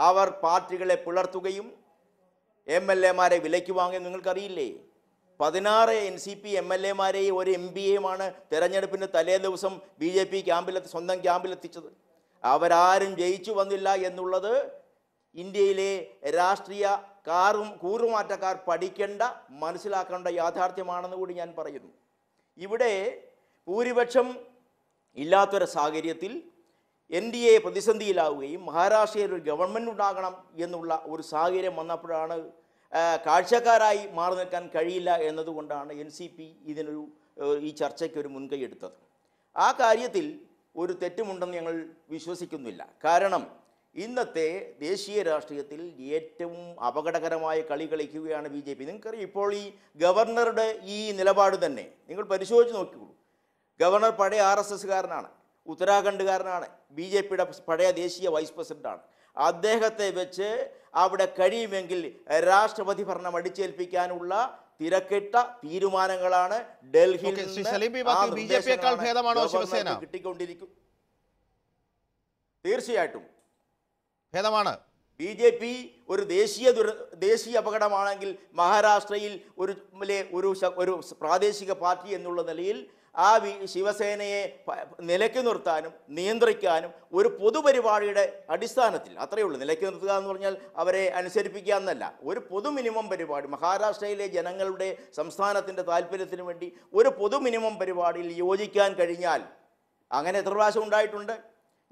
അവർ പാർട്ടികളെ പിളർത്തുകയും എം എൽ എമാരെ വിലയ്ക്ക് വാങ്ങുകയും. നിങ്ങൾക്കറിയില്ലേ, പതിനാറ് N C P M L എമാരെയും ഒരു എം പി എയുമാണ് തെരഞ്ഞെടുപ്പിൻ്റെ തലേ ദിവസം ബി ജെ പി ക്യാമ്പിലെത്തി സ്വന്തം ക്യാമ്പിലെത്തിച്ചത്. അവരാരും ജയിച്ചു വന്നില്ല എന്നുള്ളത് ഇന്ത്യയിലെ രാഷ്ട്രീയ കാറും കൂറുമാറ്റക്കാർ പഠിക്കേണ്ട മനസ്സിലാക്കേണ്ട യാഥാർത്ഥ്യമാണെന്ന് കൂടി ഞാൻ പറയുന്നു. ഇവിടെ ഭൂരിപക്ഷം ഇല്ലാത്തൊരു സാഹചര്യത്തിൽ എൻ ഡി എ പ്രതിസന്ധിയിലാവുകയും മഹാരാഷ്ട്രയിൽ ഒരു ഗവൺമെൻറ് ഉണ്ടാകണം എന്നുള്ള ഒരു സാഹചര്യം വന്നപ്പോഴാണ് കാഴ്ചക്കാരായി മാറി നിൽക്കാൻ കഴിയില്ല എന്നതുകൊണ്ടാണ് എൻ സി പി ഇതിനൊരു ഈ ചർച്ചയ്ക്ക് ഒരു മുൻകൈ എടുത്തത്. ആ കാര്യത്തിൽ ഒരു തെറ്റുമുണ്ടെന്ന് ഞങ്ങൾ വിശ്വസിക്കുന്നില്ല. കാരണം ഇന്നത്തെ ദേശീയ രാഷ്ട്രീയത്തിൽ ഏറ്റവും അപകടകരമായ കളി കളിക്കുകയാണ് ബി ജെ പി. നിങ്ങൾക്കറിയാം, ഇപ്പോൾ ഈ ഗവർണറുടെ ഈ നിലപാട് തന്നെ നിങ്ങൾ പരിശോധിച്ച് നോക്കിക്കോളൂ. ഗവർണർ പഴയ ആർ എസ് എസ്സുകാരനാണ്, ഉത്തരാഖണ്ഡുകാരനാണ്, ബി ജെ പിയുടെ പഴയ ദേശീയ വൈസ് പ്രസിഡൻ്റാണ്. അദ്ദേഹത്തെ വെച്ച് അവിടെ കഴിയുമെങ്കിൽ രാഷ്ട്രപതി ഭരണം അടിച്ചേൽപ്പിക്കാനുള്ള തിരക്കിട്ട തീരുമാനങ്ങളാണ് ഡൽഹിയിൽ കിട്ടിക്കൊണ്ടിരിക്കും. തീർച്ചയായിട്ടും ഭേദമാണ്. ബി ജെ പി ഒരു ദേശീയ ദുര ദേശീയ അപകടമാണെങ്കിൽ മഹാരാഷ്ട്രയിൽ ഒരു ഒരു ഒരു പ്രാദേശിക പാർട്ടി എന്നുള്ള നിലയിൽ ആ വി ശിവസേനയെ നിലയ്ക്ക് നിർത്താനും നിയന്ത്രിക്കാനും ഒരു പൊതുപരിപാടിയുടെ അടിസ്ഥാനത്തിൽ, അത്രയേ ഉള്ളൂ. നിലയ്ക്ക് നിർത്തുക എന്ന് പറഞ്ഞാൽ അവരെ അനുസരിപ്പിക്കുക എന്നല്ല, ഒരു പൊതു മിനിമം പരിപാടി, മഹാരാഷ്ട്രയിലെ ജനങ്ങളുടെ സംസ്ഥാനത്തിൻ്റെ താല്പര്യത്തിന് വേണ്ടി ഒരു പൊതു മിനിമം പരിപാടിയിൽ യോജിക്കാൻ കഴിഞ്ഞാൽ, അങ്ങനെ എത്ര പ്രാവശ്യം ഉണ്ടായിട്ടുണ്ട്.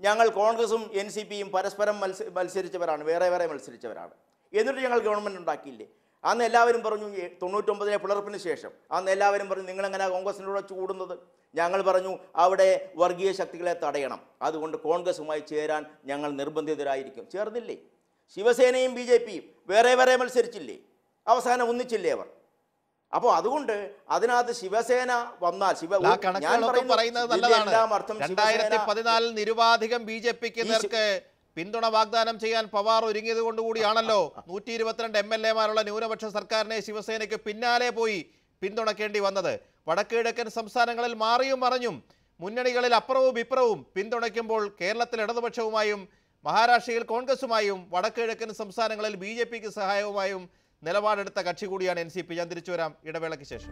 ഞങ്ങൾ കോൺഗ്രസും എൻ സി പിയും പരസ്പരം മത്സ മത്സരിച്ചവരാണ് വേറെ വേറെ മത്സരിച്ചവരാണ്. എന്നിട്ട് ഞങ്ങൾ ഗവൺമെൻറ് ഉണ്ടാക്കിയില്ലേ? അന്ന് എല്ലാവരും പറഞ്ഞു, തൊണ്ണൂറ്റൊമ്പതിലെ പിളർപ്പിന് ശേഷം അന്ന് എല്ലാവരും പറഞ്ഞു നിങ്ങളെങ്ങനെ കോൺഗ്രസിനോട് കൂടുന്നത്? ഞങ്ങൾ പറഞ്ഞു അവിടെ വർഗീയ ശക്തികളെ തടയണം, അതുകൊണ്ട് കോൺഗ്രസുമായി ചേരാൻ ഞങ്ങൾ നിർബന്ധിതരായിരിക്കും. ചേർന്നില്ലേ? ശിവസേനയും ബി ജെ പിയും വേറെ വേറെ മത്സരിച്ചില്ലേ? അവസാനം ഒന്നിച്ചില്ലേ അവർ? അപ്പോൾ അതുകൊണ്ട് അതിനകത്ത് ശിവസേന വന്നാൽ ശിവ ഞാൻ പറയുന്നത് നല്ലതാണ്. രണ്ടായിരത്തി പതിനാലിൽ നിരുപാധികം ബി ജെ പിക്ക് നേർക്ക് പിന്തുണ വാഗ്ദാനം ചെയ്യാൻ പവാർ ഒരുങ്ങിയത് കൊണ്ടുകൂടിയാണല്ലോ നൂറ്റി ഇരുപത്തിരണ്ട് എം എൽ എമാരുള്ള ന്യൂനപക്ഷ സർക്കാരിനെ ശിവസേനയ്ക്ക് പിന്നാലെ പോയി പിന്തുണക്കേണ്ടി വന്നത്. വടക്കുകിഴക്കൻ സംസ്ഥാനങ്ങളിൽ മാറിയും മറിഞ്ഞും മുന്നണികളിൽ അപ്പുറവും ഇപ്പുറവും പിന്തുണയ്ക്കുമ്പോൾ കേരളത്തിൽ ഇടതുപക്ഷവുമായും മഹാരാഷ്ട്രയിൽ കോൺഗ്രസുമായും വടക്കുകിഴക്കൻ സംസ്ഥാനങ്ങളിൽ ബി ജെ പിക്ക് സഹായവുമായും നിലപാടെടുത്ത കക്ഷി കൂടിയാണ് എൻ സി പി. ഞാൻ തിരിച്ചു വരാം ഇടവേളയ്ക്ക് ശേഷം.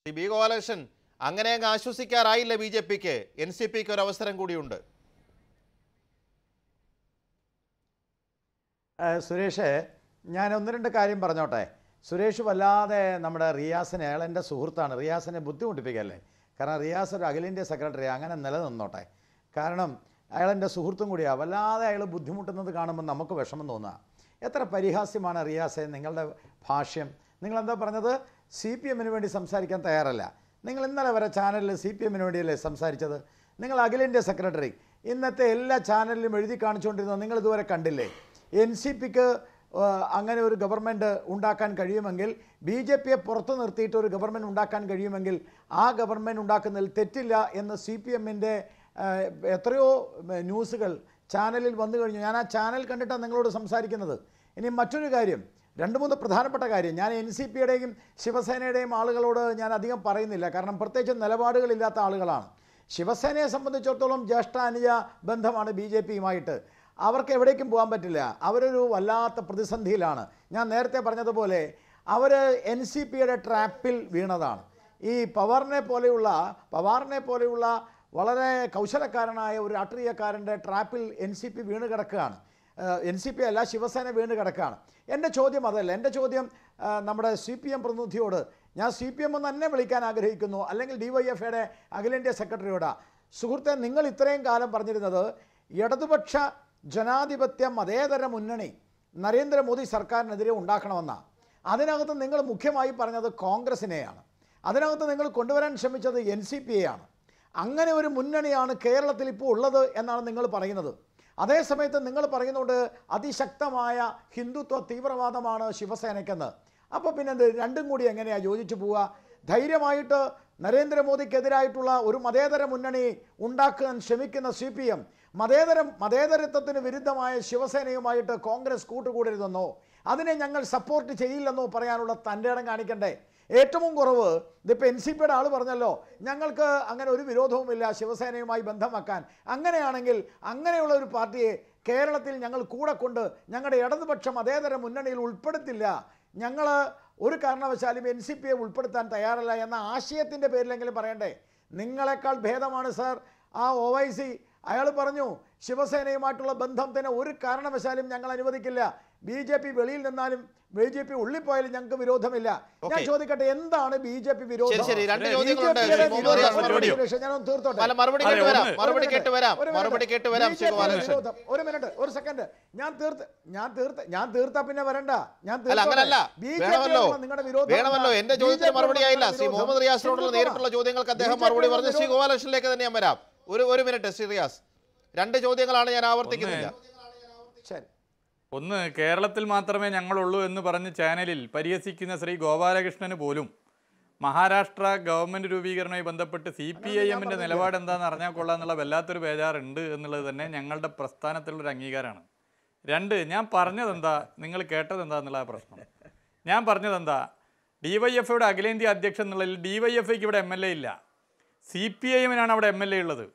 ശ്രീ ബി ഗോപാലകൃഷ്ണൻ, അങ്ങനെ അങ്ങ് ആശ്വസിക്കാറായില്ല ബി ജെ പിക്ക്, എൻ സി പിക്ക് ഒരു അവസരം കൂടിയുണ്ട്. സുരേഷ്, ഞാൻ ഒന്ന് രണ്ട് കാര്യം പറഞ്ഞോട്ടെ. സുരേഷ് വല്ലാതെ നമ്മുടെ റിയാസിനെ, അയാൾ എൻ്റെ സുഹൃത്താണ്, റിയാസിനെ ബുദ്ധിമുട്ടിപ്പിക്കല്ലേ. കാരണം റിയാസ് ഒരു അഖിലേന്ത്യാ സെക്രട്ടറി, അങ്ങനെ നിലനിന്നോട്ടെ. കാരണം അയാൾ എൻ്റെ സുഹൃത്തും കൂടിയാണ്. വല്ലാതെ അയാൾ ബുദ്ധിമുട്ടുന്നത് കാണുമ്പോൾ നമുക്ക് വിഷമം തോന്നുക. എത്ര പരിഹാസ്യമാണ് റിയാസെ നിങ്ങളുടെ ഭാഷ്യം. നിങ്ങളെന്താ പറഞ്ഞത്? സി പി എമ്മിന് വേണ്ടി സംസാരിക്കാൻ തയ്യാറല്ല. നിങ്ങൾ ഇന്നലെ വരെ ചാനലിൽ സി പി എമ്മിന് വേണ്ടിയല്ലേ സംസാരിച്ചത്? നിങ്ങൾ അഖിലേന്ത്യാ സെക്രട്ടറി, ഇന്നത്തെ എല്ലാ ചാനലിലും എഴുതി കാണിച്ചുകൊണ്ടിരുന്നത് നിങ്ങൾ ഇതുവരെ കണ്ടില്ലേ? എൻ സി പിക്ക് അങ്ങനെ ഒരു ഗവൺമെൻറ് ഉണ്ടാക്കാൻ കഴിയുമെങ്കിൽ, ബി ജെ പിയെ പുറത്തു നിർത്തിയിട്ട് ഒരു ഗവൺമെൻറ് ഉണ്ടാക്കാൻ കഴിയുമെങ്കിൽ, ആ ഗവൺമെൻറ് ഉണ്ടാക്കുന്നതിൽ തെറ്റില്ല എന്ന് സി പി എമ്മിൻ്റെ എത്രയോ ന്യൂസുകൾ ചാനലിൽ വന്നു കഴിഞ്ഞു. ഞാൻ ആ ചാനൽ കണ്ടിട്ടാണ് നിങ്ങളോട് സംസാരിക്കുന്നത്. ഇനി മറ്റൊരു കാര്യം, രണ്ട് മൂന്ന് പ്രധാനപ്പെട്ട കാര്യം ഞാൻ എൻ സി പിയുടെയും ശിവസേനയുടെയും ആളുകളോട് ഞാൻ അധികം പറയുന്നില്ല, കാരണം പ്രത്യേകിച്ച് നിലപാടുകളില്ലാത്ത ആളുകളാണ്. ശിവസേനയെ സംബന്ധിച്ചിടത്തോളം ജ്യേഷ്ഠാനുജ ബന്ധമാണ് ബി ജെ പിയുമായിട്ട്. അവർക്ക് എവിടേക്കും പോകാൻ പറ്റില്ല, അവരൊരു വല്ലാത്ത പ്രതിസന്ധിയിലാണ്. ഞാൻ നേരത്തെ പറഞ്ഞതുപോലെ അവർ എൻ സി പിയുടെ ട്രാപ്പിൽ വീണതാണ്. ഈ പവാറിനെ പോലെയുള്ള പവാറിനെ പോലെയുള്ള വളരെ കൗശലക്കാരനായ ഒരു രാഷ്ട്രീയക്കാരൻ്റെ ട്രാപ്പിൽ എൻ സി പി വീണ് കിടക്കുകയാണ്. എൻ സി പി അല്ല, ശിവസേന വീണ് കിടക്കുകയാണ്. എൻ്റെ ചോദ്യം അതല്ല. എൻ്റെ ചോദ്യം നമ്മുടെ സി പി എം പ്രതിനിധിയോട്, ഞാൻ സി പി എം എന്ന് തന്നെ വിളിക്കാൻ ആഗ്രഹിക്കുന്നു, അല്ലെങ്കിൽ ഡി വൈ എഫ് ഐയുടെ അഖിലേന്ത്യാ സെക്രട്ടറിയോടാ, സുഹൃത്തെ, നിങ്ങൾ ഇത്രയും കാലം പറഞ്ഞിരുന്നത് ഇടതുപക്ഷ ജനാധിപത്യ മതേതര മുന്നണി നരേന്ദ്രമോദി സർക്കാരിനെതിരെ ഉണ്ടാക്കണമെന്നാണ്. അതിനകത്ത് നിങ്ങൾ മുഖ്യമായി പറഞ്ഞത് കോൺഗ്രസിനെയാണ്. അതിനകത്ത് നിങ്ങൾ കൊണ്ടുവരാൻ ശ്രമിച്ചത് എൻ സി പി എയാണ്. അങ്ങനെ ഒരു മുന്നണിയാണ് കേരളത്തിൽ ഇപ്പോൾ ഉള്ളത് എന്നാണ് നിങ്ങൾ പറയുന്നത്. അതേസമയത്ത് നിങ്ങൾ പറയുന്നുണ്ട് അതിശക്തമായ ഹിന്ദുത്വ തീവ്രവാദമാണ് ശിവസേനയ്ക്കെന്ന്. അപ്പോൾ പിന്നെ ഇത് രണ്ടും കൂടി എങ്ങനെയാണ് യോജിച്ചു പോവുക? ധൈര്യമായിട്ട് നരേന്ദ്രമോദിക്കെതിരായിട്ടുള്ള ഒരു മതേതര മുന്നണി ഉണ്ടാക്കാൻ ശ്രമിക്കുന്ന സി പി എം മതേതരം മതേതരത്വത്തിന് വിരുദ്ധമായ ശിവസേനയുമായിട്ട് കോൺഗ്രസ് കൂട്ടുകൂടരുതെന്നോ അതിനെ ഞങ്ങൾ സപ്പോർട്ട് ചെയ്യില്ലെന്നോ പറയാനുള്ള തൻ്റെ ഇടം കാണിക്കണ്ടേ? ഏറ്റവും കുറവ് ഇതിപ്പോൾ എൻ സി പിയുടെ ആൾ പറഞ്ഞല്ലോ, ഞങ്ങൾക്ക് അങ്ങനെ ഒരു വിരോധവുമില്ല ശിവസേനയുമായി ബന്ധം വെക്കാൻ. അങ്ങനെയാണെങ്കിൽ അങ്ങനെയുള്ള ഒരു പാർട്ടിയെ കേരളത്തിൽ ഞങ്ങൾ കൂടെ കൊണ്ട് ഞങ്ങളുടെ ഇടതുപക്ഷം അതേതര മുന്നണിയിൽ ഉൾപ്പെടുത്തില്ല, ഞങ്ങൾ ഒരു കാരണവശാലും എൻ സി പിയെ ഉൾപ്പെടുത്താൻ തയ്യാറല്ല എന്ന ആശയത്തിൻ്റെ പേരിലെങ്കിലും പറയണ്ടേ? നിങ്ങളെക്കാൾ ഭേദമാണ് സാർ ആ ഒ വൈ സി. അയാൾ പറഞ്ഞു ശിവസേനയുമായിട്ടുള്ള ബന്ധത്തിന് ഒരു കാരണവശാലും ഞങ്ങൾ അനുവദിക്കില്ല, ബി ജെ പി വെളിയിൽ നിന്നാലും ബി ജെ പി ഉള്ളിൽ പോയാലും ഞങ്ങൾക്ക് വിരോധമില്ല. ഞാൻ ചോദിക്കട്ടെ, എന്താണ് ബി ജെ പി വിരോധം? ഞാനൊന്ന് തീർത്തോട്ടെ, ഒരു മിനിറ്റ്, ഒരു സെക്കൻഡ്. ഞാൻ തീർത്ത് ഞാൻ തീർത്ത് ഞാൻ തീർത്താ പിന്നെ വരണ്ട. ഞാൻ ബി ജെ പി നിങ്ങളുടെ വിരോധം. ഒരു ഒരു മിനിറ്റ് ശ്രീ റിയാസ്, രണ്ട് ചോദ്യങ്ങളാണ്, ഞാൻ ആവർത്തിക്കുന്നില്ല. ശരി, ഒന്ന്, കേരളത്തിൽ മാത്രമേ ഞങ്ങളുള്ളൂ എന്ന് പറഞ്ഞ് ചാനലിൽ പരിഹസിക്കുന്ന ശ്രീ ഗോപാലകൃഷ്ണന് പോലും മഹാരാഷ്ട്ര ഗവൺമെൻറ് രൂപീകരണവുമായി ബന്ധപ്പെട്ട് സി പി ഐ എമ്മിൻ്റെ നിലപാട് എന്താണെന്ന് അറിഞ്ഞാൽ കൊള്ളാം എന്നുള്ള വല്ലാത്തൊരു ബേജാറുണ്ട് എന്നുള്ളത് തന്നെ ഞങ്ങളുടെ പ്രസ്ഥാനത്തിലുള്ളൊരു അംഗീകാരമാണ്. രണ്ട്, ഞാൻ പറഞ്ഞതെന്താ, നിങ്ങൾ കേട്ടതെന്താന്നുള്ള പ്രശ്നം. ഞാൻ പറഞ്ഞതെന്താ, ഡി വൈ എഫ് ഐയുടെ അഖിലേന്ത്യാ അധ്യക്ഷൻ എന്നുള്ളതിൽ ഡി വൈ എഫ് ഐക്ക് ഇവിടെ എം എൽ എ ഇല്ല, സി പി ഐ എമ്മിനാണ് അവിടെ എം എൽ എ ഉള്ളത്.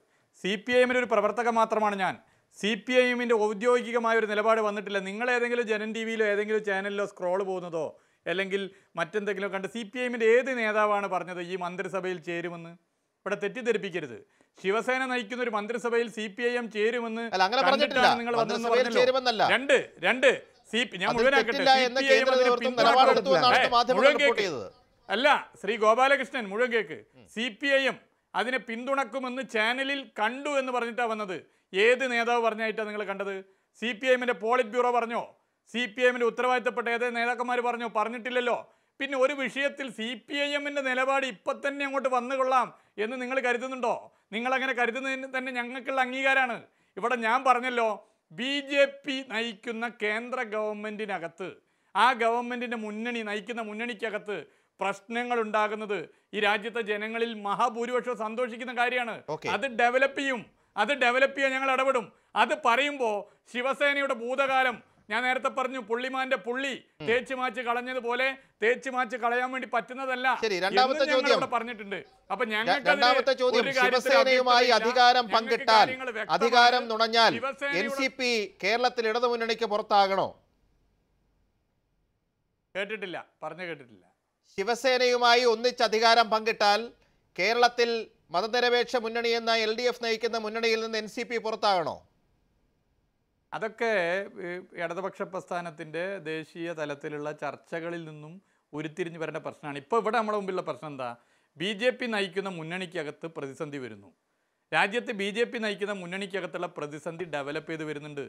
സി പി ഐ എമ്മിൻ്റെ ഒരു പ്രവർത്തക മാത്രമാണ് ഞാൻ. സി പി ഐ എമ്മിൻ്റെ ഔദ്യോഗികമായ ഒരു നിലപാട് വന്നിട്ടില്ല. നിങ്ങൾ ഏതെങ്കിലും ജനൻ ടി വിയിലോ ഏതെങ്കിലും ചാനലിലോ സ്ക്രോൾ പോകുന്നതോ അല്ലെങ്കിൽ മറ്റെന്തെങ്കിലും കണ്ട് സി പി ഐ എമ്മിൻ്റെ ഏത് നേതാവാണ് പറഞ്ഞത് ഈ മന്ത്രിസഭയിൽ ചേരുമെന്ന്? ഇവിടെ തെറ്റിദ്ധരിപ്പിക്കരുത്. ശിവസേന നയിക്കുന്ന ഒരു മന്ത്രിസഭയിൽ സി പി ഐ എം ചേരുമെന്ന് നിങ്ങൾ വന്നു. രണ്ട് രണ്ട് സി പി ഞാൻ മുഴുവനാക്കട്ടെ അല്ല ശ്രീ ഗോപാലകൃഷ്ണൻ, മുഴുവൻ കേക്ക്. സി പി ഐ എം അതിനെ പിന്തുണക്കുമെന്ന് ചാനലിൽ കണ്ടു എന്ന് പറഞ്ഞിട്ടാണ് വന്നത്. ഏത് നേതാവ് പറഞ്ഞായിട്ടാണ് നിങ്ങൾ കണ്ടത്? സി പി എമ്മിൻ്റെ പോളിറ്റ് ബ്യൂറോ പറഞ്ഞോ? സി പി എമ്മിൻ്റെ ഉത്തരവാദിത്തപ്പെട്ട ഏത് നേതാക്കന്മാർ പറഞ്ഞോ? പറഞ്ഞിട്ടില്ലല്ലോ. പിന്നെ ഒരു വിഷയത്തിൽ സി പി ഐ എമ്മിൻ്റെ നിലപാട് ഇപ്പം തന്നെ അങ്ങോട്ട് വന്നു കൊള്ളാം എന്ന് നിങ്ങൾ കരുതുന്നുണ്ടോ? നിങ്ങളങ്ങനെ കരുതുന്നതിന് തന്നെ ഞങ്ങൾക്കുള്ള അംഗീകാരമാണ്. ഇവിടെ ഞാൻ പറഞ്ഞല്ലോ, ബി ജെ പി നയിക്കുന്ന കേന്ദ്ര ഗവൺമെൻറ്റിനകത്ത്, ആ ഗവൺമെൻറ്റിൻ്റെ മുന്നണി നയിക്കുന്ന മുന്നണിക്കകത്ത് പ്രശ്നങ്ങളുണ്ടാകുന്നത് ഈ രാജ്യത്തെ ജനങ്ങളിൽ മഹാഭൂരിപക്ഷം സന്തോഷിക്കുന്ന കാര്യമാണ്. അത് ഡെവലപ്പ് ചെയ്യും, അത് ഡെവലപ്പ് ചെയ്യാൻ ഞങ്ങൾ ഇടപെടും. അത് പറയുമ്പോൾ ശിവസേനയുടെ ഭൂതകാലം ഞാൻ നേരത്തെ പറഞ്ഞു, പുള്ളിമാന്റെ പുള്ളി തേച്ച് മാച്ച് കളഞ്ഞതുപോലെ തേച്ച് മാച്ച് കളയാൻ വേണ്ടി പറ്റുന്നതല്ല. രണ്ടാമത്തെ ചോദ്യം പറഞ്ഞിട്ടുണ്ട്. അപ്പൊ ഞങ്ങൾക്ക് അധികാരം പങ്കിട്ടാൽ, അധികാരം നുണഞ്ഞാൽ എൻ സി പി കേരളത്തിൽ ഇടതു മുന്നണിക്ക് പുറത്താകണോ? കേട്ടിട്ടില്ല, പറഞ്ഞു കേട്ടിട്ടില്ല. ശിവസേനയുമായി ഒന്നിച്ച് അധികാരം പങ്കിട്ടാൽ കേരളത്തിൽ മതനിരപേക്ഷ മുന്നണി എന്ന എൽ ഡി എഫ് നയിക്കുന്ന മുന്നണിയിൽ നിന്ന് എൻ സി പി പുറത്താകണോ? അതൊക്കെ ഇടതുപക്ഷ പ്രസ്ഥാനത്തിൻ്റെ ദേശീയ തലത്തിലുള്ള ചർച്ചകളിൽ നിന്നും ഉരുത്തിരിഞ്ഞു വരേണ്ട പ്രശ്നമാണ്. ഇപ്പോൾ ഇവിടെ നമ്മുടെ മുമ്പിലുള്ള പ്രശ്നം എന്താ? ബി ജെ പി നയിക്കുന്ന മുന്നണിക്കകത്ത് പ്രതിസന്ധി വരുന്നു. രാജ്യത്ത് ബി ജെ പി നയിക്കുന്ന മുന്നണിക്കകത്തുള്ള പ്രതിസന്ധി ഡെവലപ്പ് ചെയ്ത് വരുന്നുണ്ട്.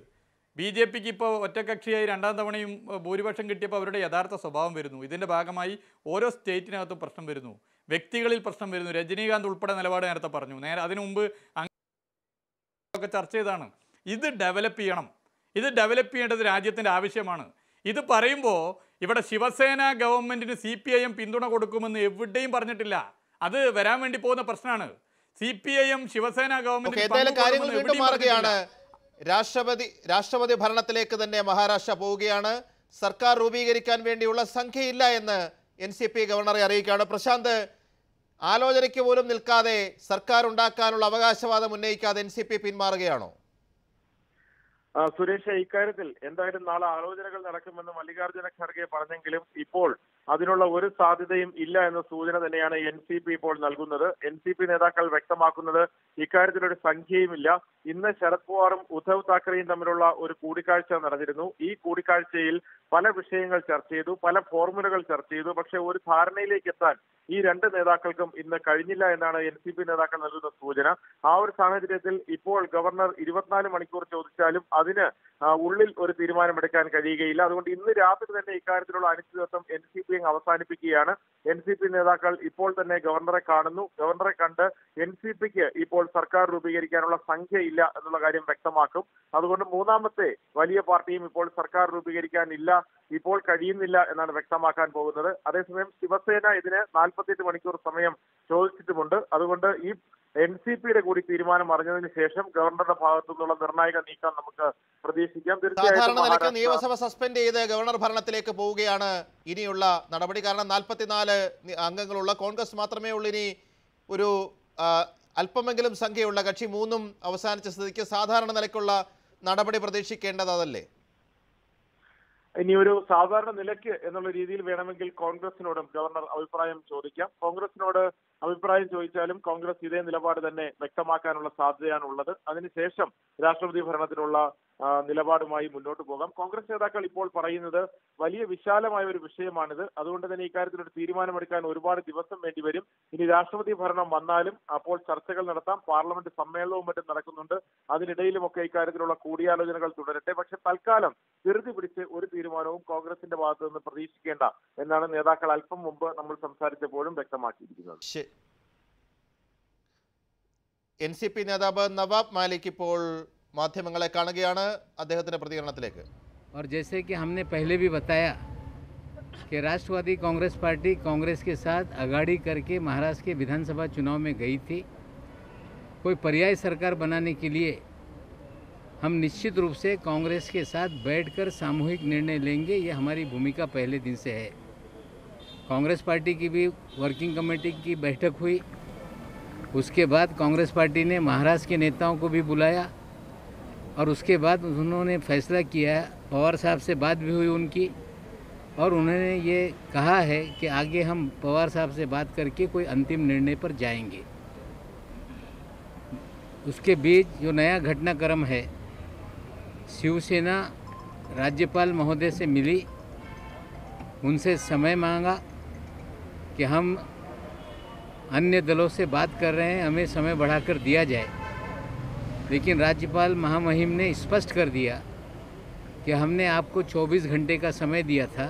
ബി ജെ പിക്ക് ഇപ്പോൾ ഒറ്റകക്ഷിയായി രണ്ടാം തവണയും ഭൂരിപക്ഷം കിട്ടിയപ്പോൾ അവരുടെ യഥാർത്ഥ സ്വഭാവം വരുന്നു. ഇതിൻ്റെ ഭാഗമായി ഓരോ സ്റ്റേറ്റിനകത്തും പ്രശ്നം വരുന്നു, വ്യക്തികളിൽ പ്രശ്നം വരുന്നു. രജനീകാന്ത് ഉൾപ്പെടെ നിലപാട് നേരത്തെ പറഞ്ഞു. നേരെ അതിനു മുമ്പ് ഒക്കെ ചർച്ച ചെയ്താണ്. ഇത് ഡെവലപ്പ് ചെയ്യണം, ഇത് ഡെവലപ്പ് ചെയ്യേണ്ടത് രാജ്യത്തിൻ്റെ ആവശ്യമാണ്. ഇത് പറയുമ്പോൾ ഇവിടെ ശിവസേന ഗവൺമെൻറ്റിന് സി പി ഐ എം പിന്തുണ കൊടുക്കുമെന്ന് എവിടെയും പറഞ്ഞിട്ടില്ല. അത് വരാൻ വേണ്ടി പോകുന്ന പ്രശ്നമാണ്. C P I M Shiv Sena government രാഷ്ട്രപതി രാഷ്ട്രപതി ഭരണത്തിലേക്ക് തന്നെ മഹാരാഷ്ട്ര പോവുകയാണ്. സർക്കാർ രൂപീകരിക്കാൻ വേണ്ടിയുള്ള സംഖ്യയില്ല എന്ന് എൻ സി പി ഗവർണറെ അറിയിക്കുകയാണ്. പ്രശാന്ത്, ആലോചനയ്ക്ക് പോലും നിൽക്കാതെ സർക്കാർ ഉണ്ടാക്കാനുള്ള അവകാശവാദം ഉന്നയിക്കാതെ എൻ സി പി പിന്മാറുകയാണോ? സുരേഷ്, ഇക്കാര്യത്തിൽ എന്തായാലും നാളെ ആലോചനകൾ നടക്കുമെന്ന് മല്ലികാർജ്ജുന ഖാർഗെ പറഞ്ഞെങ്കിലും ഇപ്പോൾ അതിനുള്ള ഒരു സാധ്യതയും ഇല്ല എന്ന സൂചന തന്നെയാണ് എൻ സി പി ഇപ്പോൾ നൽകുന്നത്. എൻ സി പി നേതാക്കൾ വ്യക്തമാക്കുന്നത് ഇക്കാര്യത്തിലൊരു സംഖ്യയുമില്ല. ഇന്ന് ശരത് പവാറും ഉദ്ധവ് താക്കറെയും തമ്മിലുള്ള ഒരു കൂടിക്കാഴ്ച നടന്നിരുന്നു. ഈ കൂടിക്കാഴ്ചയിൽ പല വിഷയങ്ങൾ ചർച്ച ചെയ്തു, പല ഫോർമുലകൾ ചർച്ച ചെയ്തു. പക്ഷെ ഒരു ധാരണയിലേക്ക് എത്താൻ ഈ രണ്ട് നേതാക്കൾക്കും ഇന്ന് കഴിഞ്ഞില്ല എന്നാണ് എൻ സി പി നേതാക്കൾ നൽകുന്ന സൂചന. ആ ഒരു സാഹചര്യത്തിൽ ഇപ്പോൾ ഗവർണർ ഇരുപത്തിനാല് മണിക്കൂർ ചോദിച്ചാലും അതിന് ഉള്ളിൽ ഒരു തീരുമാനമെടുക്കാൻ കഴിയുകയില്ല. അതുകൊണ്ട് ഇന്ന് രാത്രി തന്നെ ഇക്കാര്യത്തിലുള്ള അനിശ്ചിതത്വം എൻ സി പി അവസാനിപ്പിക്കുകയാണ്. എൻ സി പി നേതാക്കൾ ഇപ്പോൾ തന്നെ ഗവർണറെ കാണുന്നു. ഗവർണറെ കണ്ട് എൻ സി പിക്ക് ഇപ്പോൾ സർക്കാർ രൂപീകരിക്കാനുള്ള സംഖ്യ ഇല്ല എന്നുള്ള കാര്യം വ്യക്തമാക്കും. അതുകൊണ്ട് മൂന്നാമത്തെ വലിയ പാർട്ടിയും ഇപ്പോൾ സർക്കാർ രൂപീകരിക്കാനില്ല, ഇപ്പോൾ കഴിയുന്നില്ല എന്നാണ് വ്യക്തമാക്കാൻ പോകുന്നത്. അതേസമയം ശിവസേന ഇതിന് നാൽപ്പത്തിയെട്ട് മണിക്കൂർ സമയം ചോദിച്ചിട്ടുമുണ്ട്. അതുകൊണ്ട് ഈ എൻ സി പിയുടെ കൂടി തീരുമാനം അറിഞ്ഞതിന് ശേഷം ഗവർണറുടെ ഭാഗത്തു നിന്നുള്ള നിർണായക നീക്കം നമുക്ക് പ്രതീക്ഷിക്കാം. തീർച്ചയായിട്ടും നിയമസഭ സസ്പെൻഡ് ചെയ്ത് ഗവർണർ ഭരണത്തിലേക്ക് പോവുകയാണ് ഇനിയുള്ള നടപടി. കാരണം നാൽപ്പത്തിനാല് അംഗങ്ങളുള്ള കോൺഗ്രസ് മാത്രമേ ഉള്ളൂ ഇനി ഒരു അല്പമെങ്കിലും സംഖ്യയുള്ള കക്ഷി. മൂന്നും അവസാനിച്ച സ്ഥിതിക്ക് സാധാരണ നിലയ്ക്കുള്ള നടപടി പ്രതീക്ഷിക്കേണ്ടത് അതല്ലേ? ഇനി ഒരു സാധാരണ നിലയ്ക്ക് എന്നുള്ള രീതിയിൽ വേണമെങ്കിൽ കോൺഗ്രസിനോടും ഗവർണർ അഭിപ്രായം ചോദിക്കാം. കോൺഗ്രസിനോട് അഭിപ്രായം ചോദിച്ചാലും കോൺഗ്രസ് ഇതേ നിലപാട് തന്നെ വ്യക്തമാക്കാനുള്ള സാധ്യതയാണുള്ളത്. അതിനുശേഷം രാഷ്ട്രപതി ഭരണത്തിനുള്ള നിലപാടുമായി മുന്നോട്ട് പോകാം. കോൺഗ്രസ് നേതാക്കൾ ഇപ്പോൾ പറയുന്നത് വലിയ വിശാലമായ ഒരു വിഷയമാണിത്. അതുകൊണ്ട് തന്നെ ഇക്കാര്യത്തിൽ ഒരു തീരുമാനമെടുക്കാൻ ഒരുപാട് ദിവസം വേണ്ടിവരും. ഇനി രാഷ്ട്രപതി ഭരണം വന്നാലും അപ്പോൾ ചർച്ചകൾ നടത്താം. പാർലമെന്റ് സമ്മേളനവും മറ്റും നടക്കുന്നുണ്ട്. അതിനിടയിലുമൊക്കെ ഇക്കാര്യത്തിലുള്ള കൂടിയാലോചനകൾ തുടരട്ടെ. പക്ഷെ തൽക്കാലം ധൃതി പിടിച്ച് ഒരു തീരുമാനവും കോൺഗ്രസിന്റെ ഭാഗത്തു നിന്ന് പ്രതീക്ഷിക്കേണ്ട എന്നാണ് നേതാക്കൾ അല്പം മുമ്പ് നമ്മൾ സംസാരിച്ചപ്പോഴും വ്യക്തമാക്കിയിരിക്കുന്നത്. എൻ സി പി നേതാവ് നവാബ് മാലിക് ഇപ്പോൾ माध्यमങ്ങളെ കാണുകയാണ്. അദ്ദേഹത്തിന്റെ പ്രതികരണത്തിലേക്ക്. और जैसे कि हमने पहले भी बताया कि राष्ट्रवादी कांग्रेस पार्टी कांग्रेस के साथ आगाड़ी करके महाराष्ट्र के विधानसभा चुनाव में गई थी। कोई पर्याय सरकार बनाने के लिए हम निश्चित रूप से कांग्रेस के साथ बैठकर सामूहिक निर्णय लेंगे, ये हमारी भूमिका पहले दिन से है। कांग्रेस पार्टी की भी वर्किंग कमेटी की बैठक हुई, उसके बाद कांग्रेस पार्टी ने महाराष्ट्र के नेताओं को भी बुलाया और उसके बाद उन्होंने फैसला किया। पवार साहब से बात भी हुई उनकी और उन्होंने ये कहा है कि आगे हम पवार साहब से बात करके कोई अंतिम निर्णय पर जाएंगे। उसके बीच जो नया घटनाक्रम है, शिवसेना राज्यपाल महोदय से मिली, उनसे समय मांगा कि हम अन्य दलों से बात कर रहे हैं, हमें समय बढ़ाकर दिया जाए। लेकिन राज्यपाल महामहिम ने स्पष्ट कर दिया कि हमने आपको चौबीस घंटे का समय दिया था,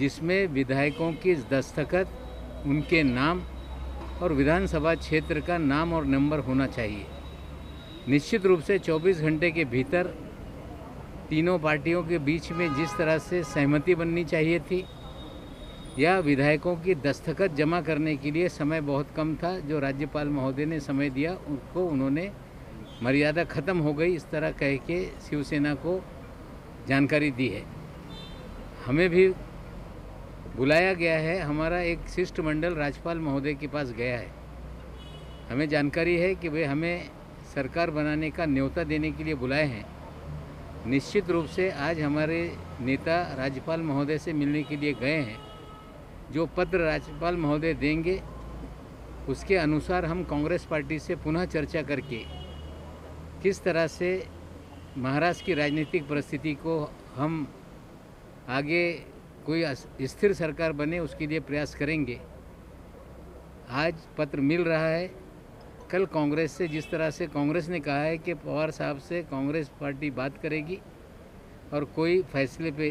जिसमें विधायकों की दस्तखत, उनके नाम और विधानसभा क्षेत्र का नाम और नंबर होना चाहिए। निश्चित रूप से चौबीस घंटे के भीतर तीनों पार्टियों के बीच में जिस तरह से सहमति बननी चाहिए थी या विधायकों की दस्तखत जमा करने के लिए समय बहुत कम था, जो राज्यपाल महोदय ने समय दिया उनको उन्होंने मर्यादा ख़त्म हो गई, इस तरह कह के शिवसेना को जानकारी दी है। हमें भी बुलाया गया है, हमारा एक शिष्टमंडल राज्यपाल महोदय के पास गया है। हमें जानकारी है कि वे हमें सरकार बनाने का न्योता देने के लिए बुलाए हैं। निश्चित रूप से आज हमारे नेता राज्यपाल महोदय से मिलने के लिए गए हैं। जो पत्र राज्यपाल महोदय देंगे उसके अनुसार हम कांग्रेस पार्टी से पुनः चर्चा करके किस तरह से महाराष्ट्र की राजनीतिक परिस्थिति को हम आगे कोई स्थिर सरकार बने उसके लिए प्रयास करेंगे। आज पत्र मिल रहा है, कल कांग्रेस से जिस तरह से कांग्रेस ने कहा है कि पवार साहब से कांग्रेस पार्टी बात करेगी और कोई फैसले पे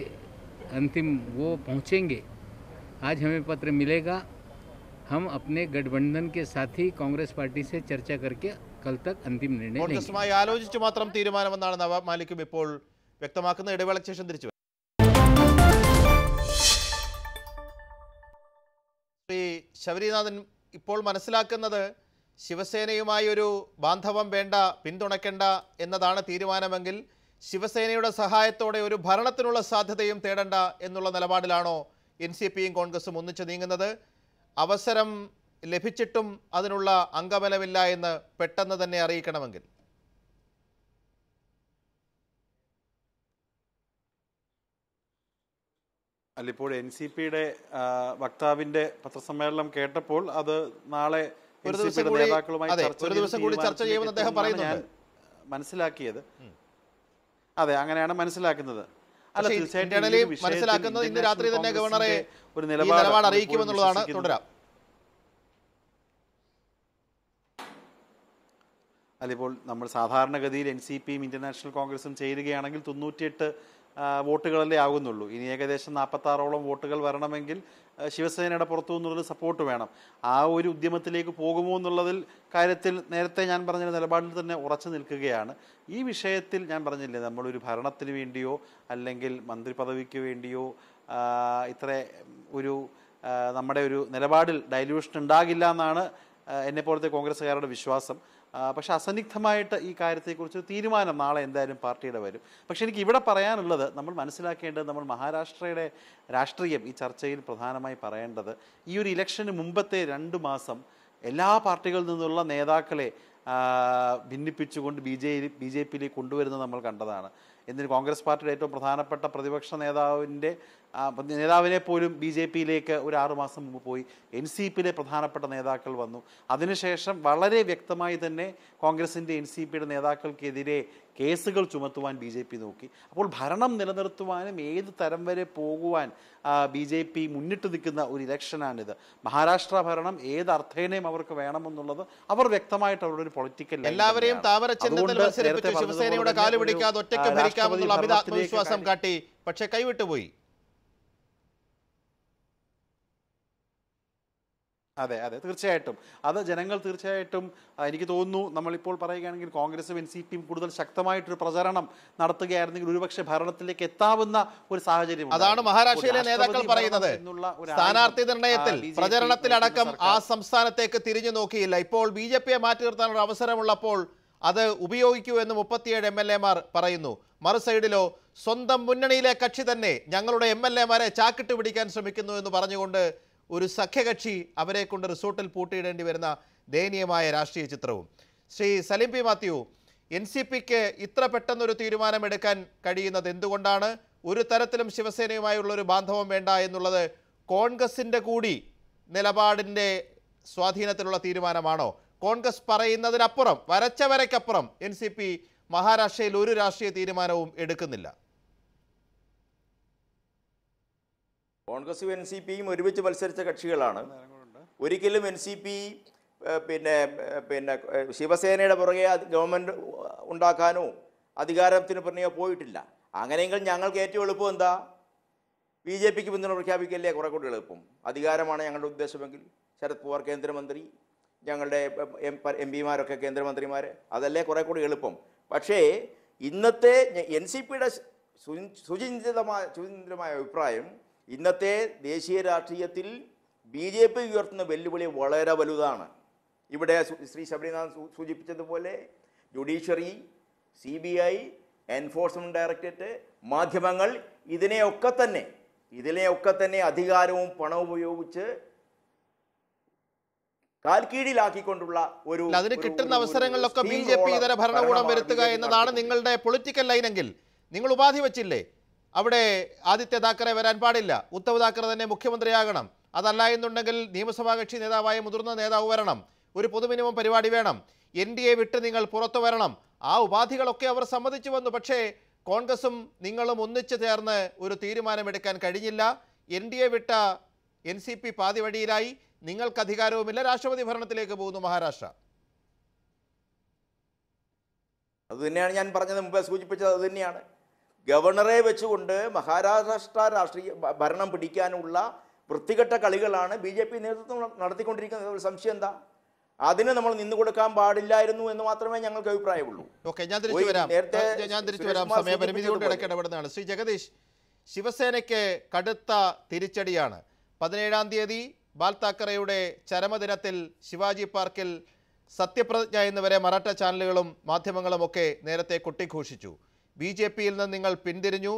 अंतिम वो पहुँचेंगे, आज हमें पत्र मिलेगा। हम अपने गठबंधन के साथी कांग्रेस पार्टी से चर्चा करके कल तक अंतिम निर्णय കോൺഗ്രസുമായി ആലോചിച്ചു മാത്രം തീരുമാനമെന്നാണ് നവാബ് മാലിക്കും ഇപ്പോൾ വ്യക്തമാക്കുന്ന. ഇടവേളയ്ക്ക് ശേഷം തിരിച്ചു. ശ്രീ ശബരിനാഥൻ, ഇപ്പോൾ മനസ്സിലാക്കുന്നത് ശിവസേനയുമായി ഒരു ബാന്ധവം വേണ്ട, പിന്തുണയ്ക്കേണ്ട എന്നതാണ് തീരുമാനമെങ്കിൽ ശിവസേനയുടെ സഹായത്തോടെ ഒരു ഭരണത്തിനുള്ള സാധ്യതയും തേടണ്ട എന്നുള്ള നിലപാടിലാണോ എൻ സി പിയും കോൺഗ്രസും ഒന്നിച്ചു നീങ്ങുന്നത്? അവസരം ലഭിച്ചിട്ടും അതിനുള്ള അംഗബലമില്ല എന്ന് പെട്ടെന്ന് തന്നെ അറിയിക്കണമെങ്കിൽ അല്ലിപ്പോൾ എൻ സി പിയുടെ വക്താവിന്റെ പത്രസമ്മേളനം കേട്ടപ്പോൾ അത് നാളെ ഒരു ദിവസം കൂടി ചർച്ച ചെയ്യുമെന്ന് അദ്ദേഹം പറയുന്നുണ്ട് മനസ്സിലാക്കിയത്. അതെ, അങ്ങനെയാണ് മനസ്സിലാക്കുന്നത്. അല്ല, തീർച്ചയായിട്ടും മനസ്സിലാക്കുന്നത് ഇന്ന് രാത്രി തന്നെ ഗവർണറെ ഒരു നിലപാട് അറിയിക്കുമെന്നുള്ളതാണ്. തുടരാം. അതിപ്പോൾ നമ്മൾ സാധാരണഗതിയിൽ എൻ സി പിയും ഇന്റർനാഷണൽ കോൺഗ്രസും ചേരുകയാണെങ്കിൽ തൊണ്ണൂറ്റിയെട്ട് വോട്ടുകളല്ലേ ആകുന്നുള്ളൂ. ഇനി ഏകദേശം നാൽപ്പത്താറോളം വോട്ടുകൾ വരണമെങ്കിൽ ശിവസേനയുടെ പുറത്തു നിന്നുള്ളൊരു സപ്പോർട്ട് വേണം. ആ ഒരു ഉദ്യമത്തിലേക്ക് പോകുമോ എന്നുള്ളതിൽ കാര്യത്തിൽ നേരത്തെ ഞാൻ പറഞ്ഞ നിലപാടിൽ തന്നെ ഉറച്ചു നിൽക്കുകയാണ്. ഈ വിഷയത്തിൽ ഞാൻ പറഞ്ഞില്ലേ, നമ്മളൊരു ഭരണത്തിന് വേണ്ടിയോ അല്ലെങ്കിൽ മന്ത്രി പദവിക്ക് വേണ്ടിയോ ഇത്ര ഒരു നമ്മുടെ ഒരു നിലപാടിൽ ഡൈല്യൂഷൻ ഉണ്ടാകില്ല എന്നാണ് എന്നെപ്പോലത്തെ കോൺഗ്രസ്സുകാരുടെ വിശ്വാസം. പക്ഷെ അസന്നിഗ്ധമായിട്ട് ഈ കാര്യത്തെക്കുറിച്ച് തീരുമാനം നാളെ എന്തായാലും പാർട്ടിയുടെ വരും. പക്ഷെ എനിക്ക് ഇവിടെ പറയാനുള്ളത്, നമ്മൾ മനസ്സിലാക്കേണ്ടത്, നമ്മൾ മഹാരാഷ്ട്രയുടെ രാഷ്ട്രീയം ഈ ചർച്ചയിൽ പ്രധാനമായി പറയേണ്ടത്, ഈ ഒരു ഇലക്ഷന് മുമ്പത്തെ രണ്ട് മാസം എല്ലാ പാർട്ടികളിൽ നിന്നുള്ള നേതാക്കളെ ഭിന്നിപ്പിച്ചുകൊണ്ട് ബി ജെ ബി ജെ പിയിലേക്ക് കൊണ്ടുവരുന്നത് നമ്മൾ കണ്ടതാണ്. എന്തിന്, കോൺഗ്രസ് പാർട്ടിയുടെ ഏറ്റവും പ്രധാനപ്പെട്ട പ്രതിപക്ഷ നേതാവിൻ്റെ നേതാവിനെ പോലും ബി ജെ പിയിലേക്ക് ഒരു ആറുമാസം മുമ്പ് പോയി. എൻ സി പിയിലെ പ്രധാനപ്പെട്ട നേതാക്കൾ വന്നു. അതിനുശേഷം വളരെ വ്യക്തമായി തന്നെ കോൺഗ്രസിൻ്റെ എൻ സി പിയുടെ നേതാക്കൾക്കെതിരെ കേസുകൾ ചുമത്തുവാൻ ബി ജെ പി നോക്കി. അപ്പോൾ ഭരണം നിലനിർത്തുവാനും ഏത് തരം വരെ പോകുവാൻ ബി ജെ പി മുന്നിട്ട് നിൽക്കുന്ന ഒരു ഇലക്ഷനാണിത്. മഹാരാഷ്ട്ര ഭരണം ഏത് അർത്ഥേനയും അവർക്ക് വേണമെന്നുള്ളത് അവർ വ്യക്തമായിട്ട് അവരുടെ ഒരു പൊളിറ്റിക്കൽ എല്ലാവരെയും ആത്മവിശ്വാസം കാട്ടി, പക്ഷെ കൈവിട്ടുപോയി. അതെ അതെ തീർച്ചയായിട്ടും അത് ജനങ്ങൾ തീർച്ചയായിട്ടും എനിക്ക് തോന്നുന്നു, നമ്മളിപ്പോൾ പറയുകയാണെങ്കിൽ കോൺഗ്രസും എൻ സി പിയും കൂടുതൽ ശക്തമായിട്ടൊരു പ്രചരണം നടത്തുകയായിരുന്നെങ്കിൽ ഒരുപക്ഷെ ഭരണത്തിലേക്ക് എത്താവുന്ന ഒരു സാഹചര്യം. അതാണ് മഹാരാഷ്ട്രയിലെ നേതാക്കൾ പറയുന്നത്. സ്ഥാനാർത്ഥി നിർണയത്തിൽ പ്രചരണത്തിലടക്കം ആ സംസ്ഥാനത്തേക്ക് തിരിഞ്ഞു നോക്കിയില്ല. ഇപ്പോൾ ബി ജെ പിയെ മാറ്റി നിർത്താനുള്ള അവസരമുള്ളപ്പോൾ അത് ഉപയോഗിക്കൂ എന്ന് മുപ്പത്തിയേഴ് എം എൽ എമാർ പറയുന്നു. മറുസൈഡിലോ സ്വന്തം മുന്നണിയിലെ കക്ഷി തന്നെ ഞങ്ങളുടെ എം എൽ എമാരെ ചാക്കിട്ട് പിടിക്കാൻ ശ്രമിക്കുന്നു എന്ന് പറഞ്ഞുകൊണ്ട് ഒരു സഖ്യകക്ഷി അവരെ കൊണ്ട് റിസോർട്ടിൽ പൂട്ടിയിടേണ്ടി വരുന്ന ദയനീയമായ രാഷ്ട്രീയ ചിത്രവും. Shri Salim P Mathew, N C പിക്ക് ഇത്ര പെട്ടെന്നൊരു തീരുമാനമെടുക്കാൻ കഴിയുന്നത് എന്തുകൊണ്ടാണ്? ഒരു തരത്തിലും ശിവസേനയുമായുള്ളൊരു ബാന്ധവം വേണ്ട എന്നുള്ളത് കോൺഗ്രസിൻ്റെ കൂടി നിലപാടിൻ്റെ സ്വാധീനത്തിലുള്ള തീരുമാനമാണോ? കോൺഗ്രസ് പറയുന്നതിനപ്പുറം, വരച്ച വരയ്ക്കപ്പുറം എൻ സി പി മഹാരാഷ്ട്രയിൽ ഒരു രാഷ്ട്രീയ തീരുമാനവും എടുക്കുന്നില്ല. കോൺഗ്രസും എൻ സി പിയും ഒരുമിച്ച് മത്സരിച്ച കക്ഷികളാണ്. ഒരിക്കലും എൻ സി പി പിന്നെ പിന്നെ ശിവസേനയുടെ പുറകെ ഗവൺമെൻറ് ഉണ്ടാക്കാനോ അധികാരത്തിന് പറഞ്ഞോ പോയിട്ടില്ല. അങ്ങനെയെങ്കിൽ ഞങ്ങൾക്ക് ഏറ്റവും എളുപ്പം എന്താ? ബി ജെ പിക്ക് പിന്തുണ പ്രഖ്യാപിക്കല്ലേ കുറെ കൂടി എളുപ്പം? അധികാരമാണ് ഞങ്ങളുടെ ഉദ്ദേശമെങ്കിൽ ശരത് പവാർ കേന്ദ്രമന്ത്രി, ഞങ്ങളുടെ എം എം പിമാരൊക്കെ കേന്ദ്രമന്ത്രിമാർ, അതല്ലേ കുറെ കൂടി എളുപ്പം? പക്ഷേ ഇന്നത്തെ എൻ സി പിയുടെ സുചിന്തിതമായ സുചിന്തിതമായ അഭിപ്രായം, ഇന്നത്തെ ദേശീയ രാഷ്ട്രീയത്തിൽ ബി ജെ പി ഉയർത്തുന്ന വെല്ലുവിളി വളരെ വലുതാണ്. ഇവിടെ ശ്രീ ശബരിനാഥൻ സൂചിപ്പിച്ചതുപോലെ judiciary, C B I, enforcement directorate, മാധ്യമങ്ങൾ, ഇതിനെയൊക്കെ തന്നെ ഇതിനെയൊക്കെ തന്നെ അധികാരവും പണവും ഉപയോഗിച്ച് കാൽക്കീഴിലാക്കിക്കൊണ്ടുള്ള ഒരു അതിന് കിട്ടുന്ന അവസരങ്ങളിലൊക്കെ ബി ജെ പി ഇതര ഭരണകൂടം വരുത്തുക എന്നതാണ് നിങ്ങളുടെ പൊളിറ്റിക്കൽ ലൈനെങ്കിൽ നിങ്ങൾ ഉപാധി വച്ചില്ലേ? അവിടെ ആദിത്യ താക്കറെ വരാൻ പാടില്ല, ഉദ്ധവ് താക്കറെ തന്നെ മുഖ്യമന്ത്രിയാകണം, അതല്ല എന്നുണ്ടെങ്കിൽ നിയമസഭാ കക്ഷി നേതാവായ മുതിർന്ന നേതാവ് വരണം, ഒരു പൊതുമിനിമം പരിപാടി വേണം, എൻ ഡി എ വിട്ട് നിങ്ങൾ പുറത്തു വരണം. ആ ഉപാധികളൊക്കെ അവർ സമ്മതിച്ചു വന്നു. പക്ഷേ കോൺഗ്രസും നിങ്ങളും ഒന്നിച്ചു ചേർന്ന് ഒരു തീരുമാനമെടുക്കാൻ കഴിഞ്ഞില്ല. എൻ ഡി എ വിട്ട എൻ സി പി പാതി വഴിയിലായി. നിങ്ങൾക്ക് അധികാരവുമില്ല. രാഷ്ട്രപതി ഭരണത്തിലേക്ക് പോകുന്നു മഹാരാഷ്ട്ര. അതുതന്നെയാണ് ഞാൻ പറഞ്ഞത്, മുമ്പേ സൂചിപ്പിച്ചത്. അതുതന്നെയാണ് ഗവർണറെ വെച്ചുകൊണ്ട് മഹാരാഷ്ട്ര രാഷ്ട്രീയ ഭരണം പിടിക്കാനുള്ള വൃത്തികെട്ട കളികളാണ് ബി ജെ പി നേതൃത്വം നടത്തിക്കൊണ്ടിരിക്കുന്നത്. ഒരു സംശയം എന്താ? അതിന് നമ്മൾ നിന്നു കൊടുക്കാൻ പാടില്ലായിരുന്നു എന്ന് മാത്രമേ ഞങ്ങൾക്ക് അഭിപ്രായമുള്ളൂ. ഓക്കെ, ഞാൻ തിരിച്ചു വരാം ഞാൻ തിരിച്ചു വരാം സമയപരിമിതി കൊണ്ട് ഇടയ്ക്കിടപെടുന്നതാണ്. ശ്രീ ജഗദീഷ്, ശിവസേനയ്ക്ക് കടുത്ത തിരിച്ചടിയാണ്. പതിനേഴാം തീയതി ബാൽ താക്കറെയുടെ ചരമദിനത്തിൽ ശിവാജി പാർക്കിൽ സത്യപ്രതിജ്ഞ എന്നിവരെ മറാഠ ചാനലുകളും മാധ്യമങ്ങളുമൊക്കെ നേരത്തെ കൊട്ടിഘോഷിച്ചു. ബി ജെ പിയിൽ നിന്ന് നിങ്ങൾ പിന്തിരിഞ്ഞു,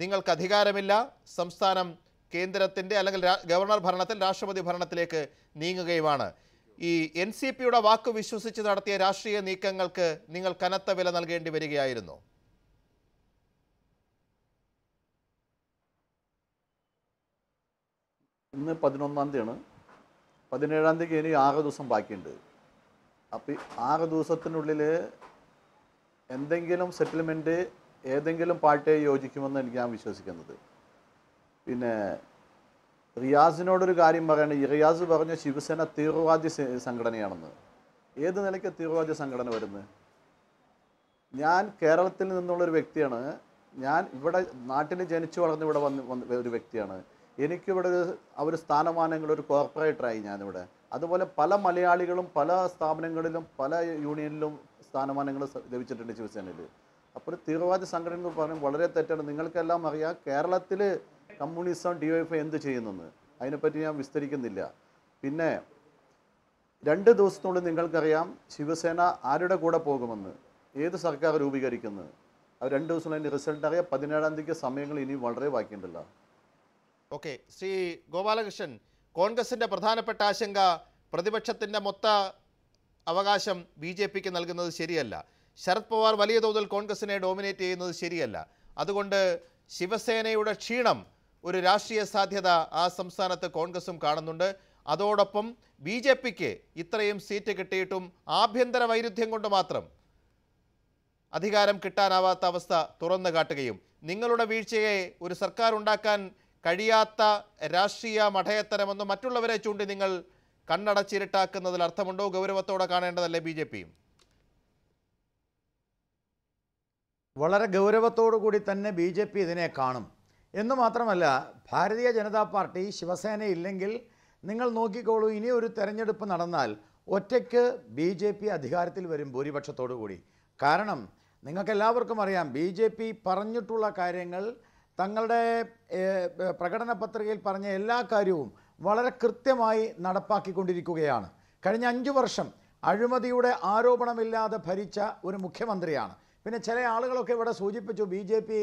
നിങ്ങൾക്ക് അധികാരമില്ല, സംസ്ഥാനം കേന്ദ്രത്തിൻ്റെ അല്ലെങ്കിൽ ഗവർണർ ഭരണത്തിൽ രാഷ്ട്രപതി ഭരണത്തിലേക്ക് നീങ്ങുകയുമാണ്. ഈ എൻ സി പിയുടെ വാക്ക് വിശ്വസിച്ച് നടത്തിയ രാഷ്ട്രീയ നീക്കങ്ങൾക്ക് നിങ്ങൾ കനത്ത വില നൽകേണ്ടി വരികയായിരുന്നു. ഇന്ന് പതിനൊന്നാം തീയതിയാണ്. പതിനേഴാം തീയതിക്ക് ഇനി ആറ് ദിവസം ബാക്കിയുണ്ട്. അപ്പം ആറ് ദിവസത്തിനുള്ളിൽ എന്തെങ്കിലും സെറ്റിൽമെൻറ്റ് ഏതെങ്കിലും പാർട്ടിയെ യോജിക്കുമെന്ന് എനിക്ക് ഞാൻ വിശ്വസിക്കുന്നത്. പിന്നെ റിയാസിനോടൊരു കാര്യം പറയണേ. റിയാസ് പറഞ്ഞ ശിവസേന തീവ്രവാദി സംഘടനയാണെന്ന്. ഏത് നിലയ്ക്ക് തീവ്രവാദി സംഘടന വരുന്നത്? ഞാൻ കേരളത്തിൽ നിന്നുള്ളൊരു വ്യക്തിയാണ്. ഞാൻ ഇവിടെ നാട്ടിൽ ജനിച്ചു വളർന്ന് ഇവിടെ വന്ന് വന്ന് ഒരു വ്യക്തിയാണ്. എനിക്കിവിടെ ഒരു ഒരു സ്ഥാനമാനങ്ങളൊരു കോർപ്പറേറ്ററായി ഞാനിവിടെ. അതുപോലെ പല മലയാളികളും പല സ്ഥാപനങ്ങളിലും പല യൂണിയനിലും സ്ഥാനമാനങ്ങൾ ലഭിച്ചിട്ടുണ്ട് ശിവസേനയിൽ. അപ്പോൾ ഒരു തീവ്രവാദി സംഘടന എന്ന് പറയുന്നത് വളരെ തെറ്റാണ്. നിങ്ങൾക്കെല്ലാം അറിയാം കേരളത്തിൽ കമ്മ്യൂണിസം ഡി വൈ എഫ് എന്ത് ചെയ്യുന്നെന്ന്. അതിനെപ്പറ്റി ഞാൻ വിസ്തരിക്കുന്നില്ല. പിന്നെ രണ്ട് ദിവസത്തിനുള്ളിൽ നിങ്ങൾക്കറിയാം ശിവസേന ആരുടെ കൂടെ പോകുമെന്ന്, ഏത് സർക്കാർ രൂപീകരിക്കുന്നത്. അവർ രണ്ട് ദിവസത്തിനുള്ളിൽ റിസൾട്ട് അറിയാം. പതിനേഴാം തീയതിക്ക് സമയങ്ങൾ ഇനി വളരെ ബാക്കിയുണ്ടല്ലോ. ഓക്കെ, ശ്രീ ഗോപാലകൃഷ്ണൻ, കോൺഗ്രസിൻ്റെ പ്രധാനപ്പെട്ട ആശങ്ക പ്രതിപക്ഷത്തിൻ്റെ മൊത്ത അവകാശം ബി ജെ പിക്ക് നൽകുന്നത് ശരിയല്ല. ശരത് പവാർ വലിയ തോതിൽ കോൺഗ്രസിനെ ഡോമിനേറ്റ് ചെയ്യുന്നത് ശരിയല്ല. അതുകൊണ്ട് ശിവസേനയുടെ ക്ഷീണം, ഒരു രാഷ്ട്രീയ സാധ്യത ആ സംസ്ഥാനത്ത് കോൺഗ്രസും കാണുന്നുണ്ട്. അതോടൊപ്പം ബി ജെ പിക്ക് ഇത്രയും സീറ്റ് കിട്ടിയിട്ടും ആഭ്യന്തര വൈരുദ്ധ്യം കൊണ്ട് മാത്രം അധികാരം കിട്ടാനാവാത്ത അവസ്ഥ തുറന്നു കാട്ടുകയും നിങ്ങളുടെ വീഴ്ചയെ ഒരു സർക്കാർ ഉണ്ടാക്കാൻ കഴിയാത്ത രാഷ്ട്രീയ മഠയത്തരമെന്ന് മറ്റുള്ളവരെ ചൂണ്ടി നിങ്ങൾ കണ്ണടച്ചിരട്ടാക്കുന്നതിൽ അർത്ഥമുണ്ടോ? ഗൗരവത്തോടെ കാണേണ്ടതല്ലേ ബി ജെ പിയും? വളരെ ഗൗരവത്തോടു കൂടി തന്നെ ബി ജെ പി ഇതിനെ കാണും എന്ന് മാത്രമല്ല, ഭാരതീയ ജനതാ പാർട്ടി ശിവസേന ഇല്ലെങ്കിൽ നിങ്ങൾ നോക്കിക്കോളൂ, ഇനി ഒരു തെരഞ്ഞെടുപ്പ് നടന്നാൽ ഒറ്റയ്ക്ക് ബി ജെ പി അധികാരത്തിൽ വരും ഭൂരിപക്ഷത്തോടു കൂടി. കാരണം നിങ്ങൾക്കെല്ലാവർക്കും അറിയാം ബി ജെ പി പറഞ്ഞിട്ടുള്ള കാര്യങ്ങൾ, തങ്ങളുടെ പ്രകടന പത്രികയിൽ പറഞ്ഞ എല്ലാ കാര്യവും വളരെ കൃത്യമായി നടപ്പാക്കിക്കൊണ്ടിരിക്കുകയാണ്. കഴിഞ്ഞ അഞ്ചു വർഷം അഴിമതിയുടെ ആരോപണമില്ലാതെ ഭരിച്ച ഒരു മുഖ്യമന്ത്രിയാണ്. പിന്നെ ചില ആളുകളൊക്കെ ഇവിടെ സൂചിപ്പിച്ചു ബി ജെ പി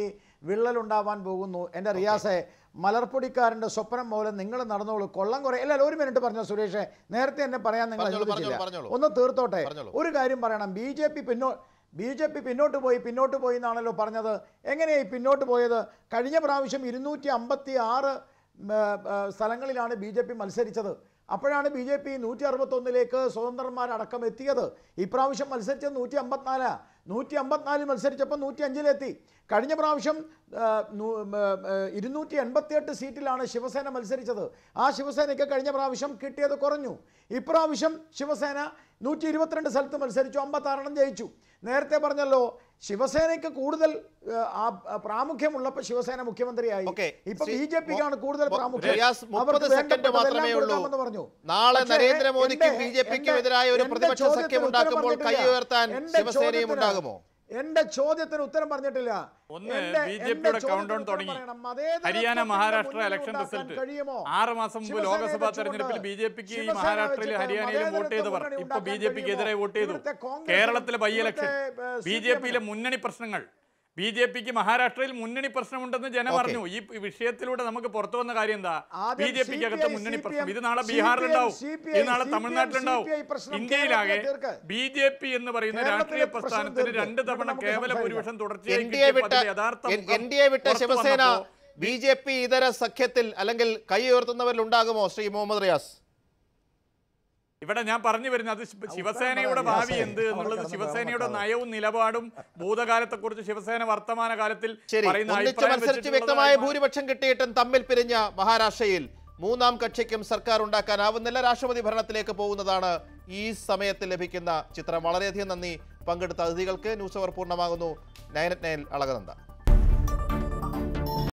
വിള്ളലുണ്ടാവാൻ പോകുന്നു. എൻ്റെ റിയാസെ, മലർപ്പൊടിക്കാരൻ്റെ സ്വപ്നം പോലെ നിങ്ങൾ നടന്നോളൂ, കൊള്ളം കുറേ. അല്ല, ഒരു മിനിറ്റ് പറഞ്ഞോ സുരേഷേ, നേരത്തെ എന്നെ പറയാൻ നിങ്ങൾ അനുവദിച്ചില്ല, ഒന്ന് തീർത്തോട്ടെ. ഒരു കാര്യം പറയണം, ബി ജെ പി പിന്നോ ബി ജെ പി പിന്നോട്ട് പോയി പിന്നോട്ട് പോയി എന്നാണല്ലോ പറഞ്ഞത്. എങ്ങനെയായി പിന്നോട്ട് പോയത്? കഴിഞ്ഞ പ്രാവശ്യം ഇരുന്നൂറ്റി അമ്പത്തി ആറ് സ്ഥലങ്ങളിലാണ് ബി ജെ പി മത്സരിച്ചത്. അപ്പോഴാണ് ബി ജെ പി നൂറ്റി അറുപത്തൊന്നിലേക്ക് സ്വതന്ത്രന്മാരടക്കം എത്തിയത്. ഇപ്രാവശ്യം മത്സരിച്ചത് നൂറ്റി അമ്പത്തിനാലാണ്. നൂറ്റി അമ്പത്തിനാലിൽ മത്സരിച്ചപ്പോൾ നൂറ്റി അഞ്ചിലെത്തി. കഴിഞ്ഞ പ്രാവശ്യം ഇരുന്നൂറ്റി എൺപത്തിയെട്ട് സീറ്റിലാണ് ശിവസേന മത്സരിച്ചത്. ആ ശിവസേനയ്ക്ക് കഴിഞ്ഞ പ്രാവശ്യം കിട്ടിയത് കുറഞ്ഞു. ഇപ്രാവശ്യം ശിവസേന നൂറ്റി ഇരുപത്തിരണ്ട് സ്ഥലത്ത് മത്സരിച്ചു, അമ്പത്താറെണ്ണം ജയിച്ചു. നേരത്തെ പറഞ്ഞല്ലോ ശിവസേനയ്ക്ക് കൂടുതൽ പ്രാമുഖ്യമുള്ളപ്പോൾ ശിവസേന മുഖ്യമന്ത്രിയായി. ഇപ്പൊ ബി ജെ പിക്കാണ് കൂടുതൽ പ്രാമുഖ്യം. അവർക്ക് വേണ്ടപ്പെട്ടതെന്ന് പറഞ്ഞു. നാളെ നരേന്ദ്രമോദിക്കും ബി ജെ പിക്കും എതിരായ ഒരു പ്രതിപക്ഷ സഖ്യം ഉണ്ടാക്കുമ്പോൾ കൈ ഉയർത്താൻ ശിവസേനയും ഉണ്ടാകുമോ? എന്റെ ചോദ്യത്തിന് ഉത്തരം പറഞ്ഞിട്ടില്ല. ഹരിയാന മഹാരാഷ്ട്ര ഇലക്ഷൻ റിസൾട്ട് ആറ് മാസം മുമ്പ് ലോക്സഭാ തെരഞ്ഞെടുപ്പിൽ ബി ജെ പിക്ക് മഹാരാഷ്ട്രയിലും ഹരിയാനയിലും വോട്ട് ചെയ്തവർ ഇപ്പൊ ബി ജെ പിക്ക് എതിരെ വോട്ട് ചെയ്തു. കേരളത്തിലെ ബൈ ഇലക്ഷൻ ബി ജെ പിയിലെ മുന്നണി പ്രശ്നങ്ങൾ, ബി ജെ പിക്ക് മഹാരാഷ്ട്രയിൽ മുന്നണി പ്രശ്നമുണ്ടെന്ന് ജനം അറിഞ്ഞു. ഈ വിഷയത്തിലൂടെ നമുക്ക് പുറത്തു വന്ന കാര്യം എന്താ? ബി ജെ പിക്ക് അകത്ത് മുന്നണി പ്രശ്നം. ഇത് നാളെ ബീഹാറിലുണ്ടാവും, ഇത് നാളെ തമിഴ്നാട്ടിലുണ്ടാവും. ഇന്ത്യയിലാകെ ബി ജെ പി എന്ന് പറയുന്ന രാഷ്ട്രീയ പ്രസ്ഥാനത്തിന് രണ്ട് തവണ കേവല ഭൂരിപക്ഷം തുടർച്ചയായി. യഥാർത്ഥ ബി ജെ പി ഇതര സഖ്യത്തിൽ അല്ലെങ്കിൽ കൈ ഉയർത്തുന്നവരിൽ ഉണ്ടാകുമോ? ശ്രീ മുഹമ്മദ് റിയാസ്, ഇവിടെ ഞാൻ പറഞ്ഞു വരുന്നത് അത് ശിവസേനയുടെ ഭാവി എന്ത് എന്നുള്ളത്, ശിവസേനയുടെ നയവും നിലപാടും ഭൂതകാലത്തെ കുറിച്ച് ശിവസേന വർത്തമാന കാലത്തിൽ പറയുന്ന വ്യക്തമായ ഭൂരിപക്ഷം കിട്ടിയിട്ടും തമ്മിൽ പിരിഞ്ഞ മഹാരാഷ്ട്രയിൽ മൂന്നാം കക്ഷിക്കും സർക്കാർ ഉണ്ടാക്കാനാവുന്നില്ല, രാഷ്ട്രപതി ഭരണത്തിലേക്ക് പോകുന്നതാണ് ഈ സമയത്ത് ലഭിക്കുന്ന ചിത്രം. വളരെയധികം നന്ദി പങ്കെടുത്ത അതിഥികൾക്ക്. ന്യൂസ് അവർ പൂർണ്ണമാകുന്നു. Nine at nine Alaknanda.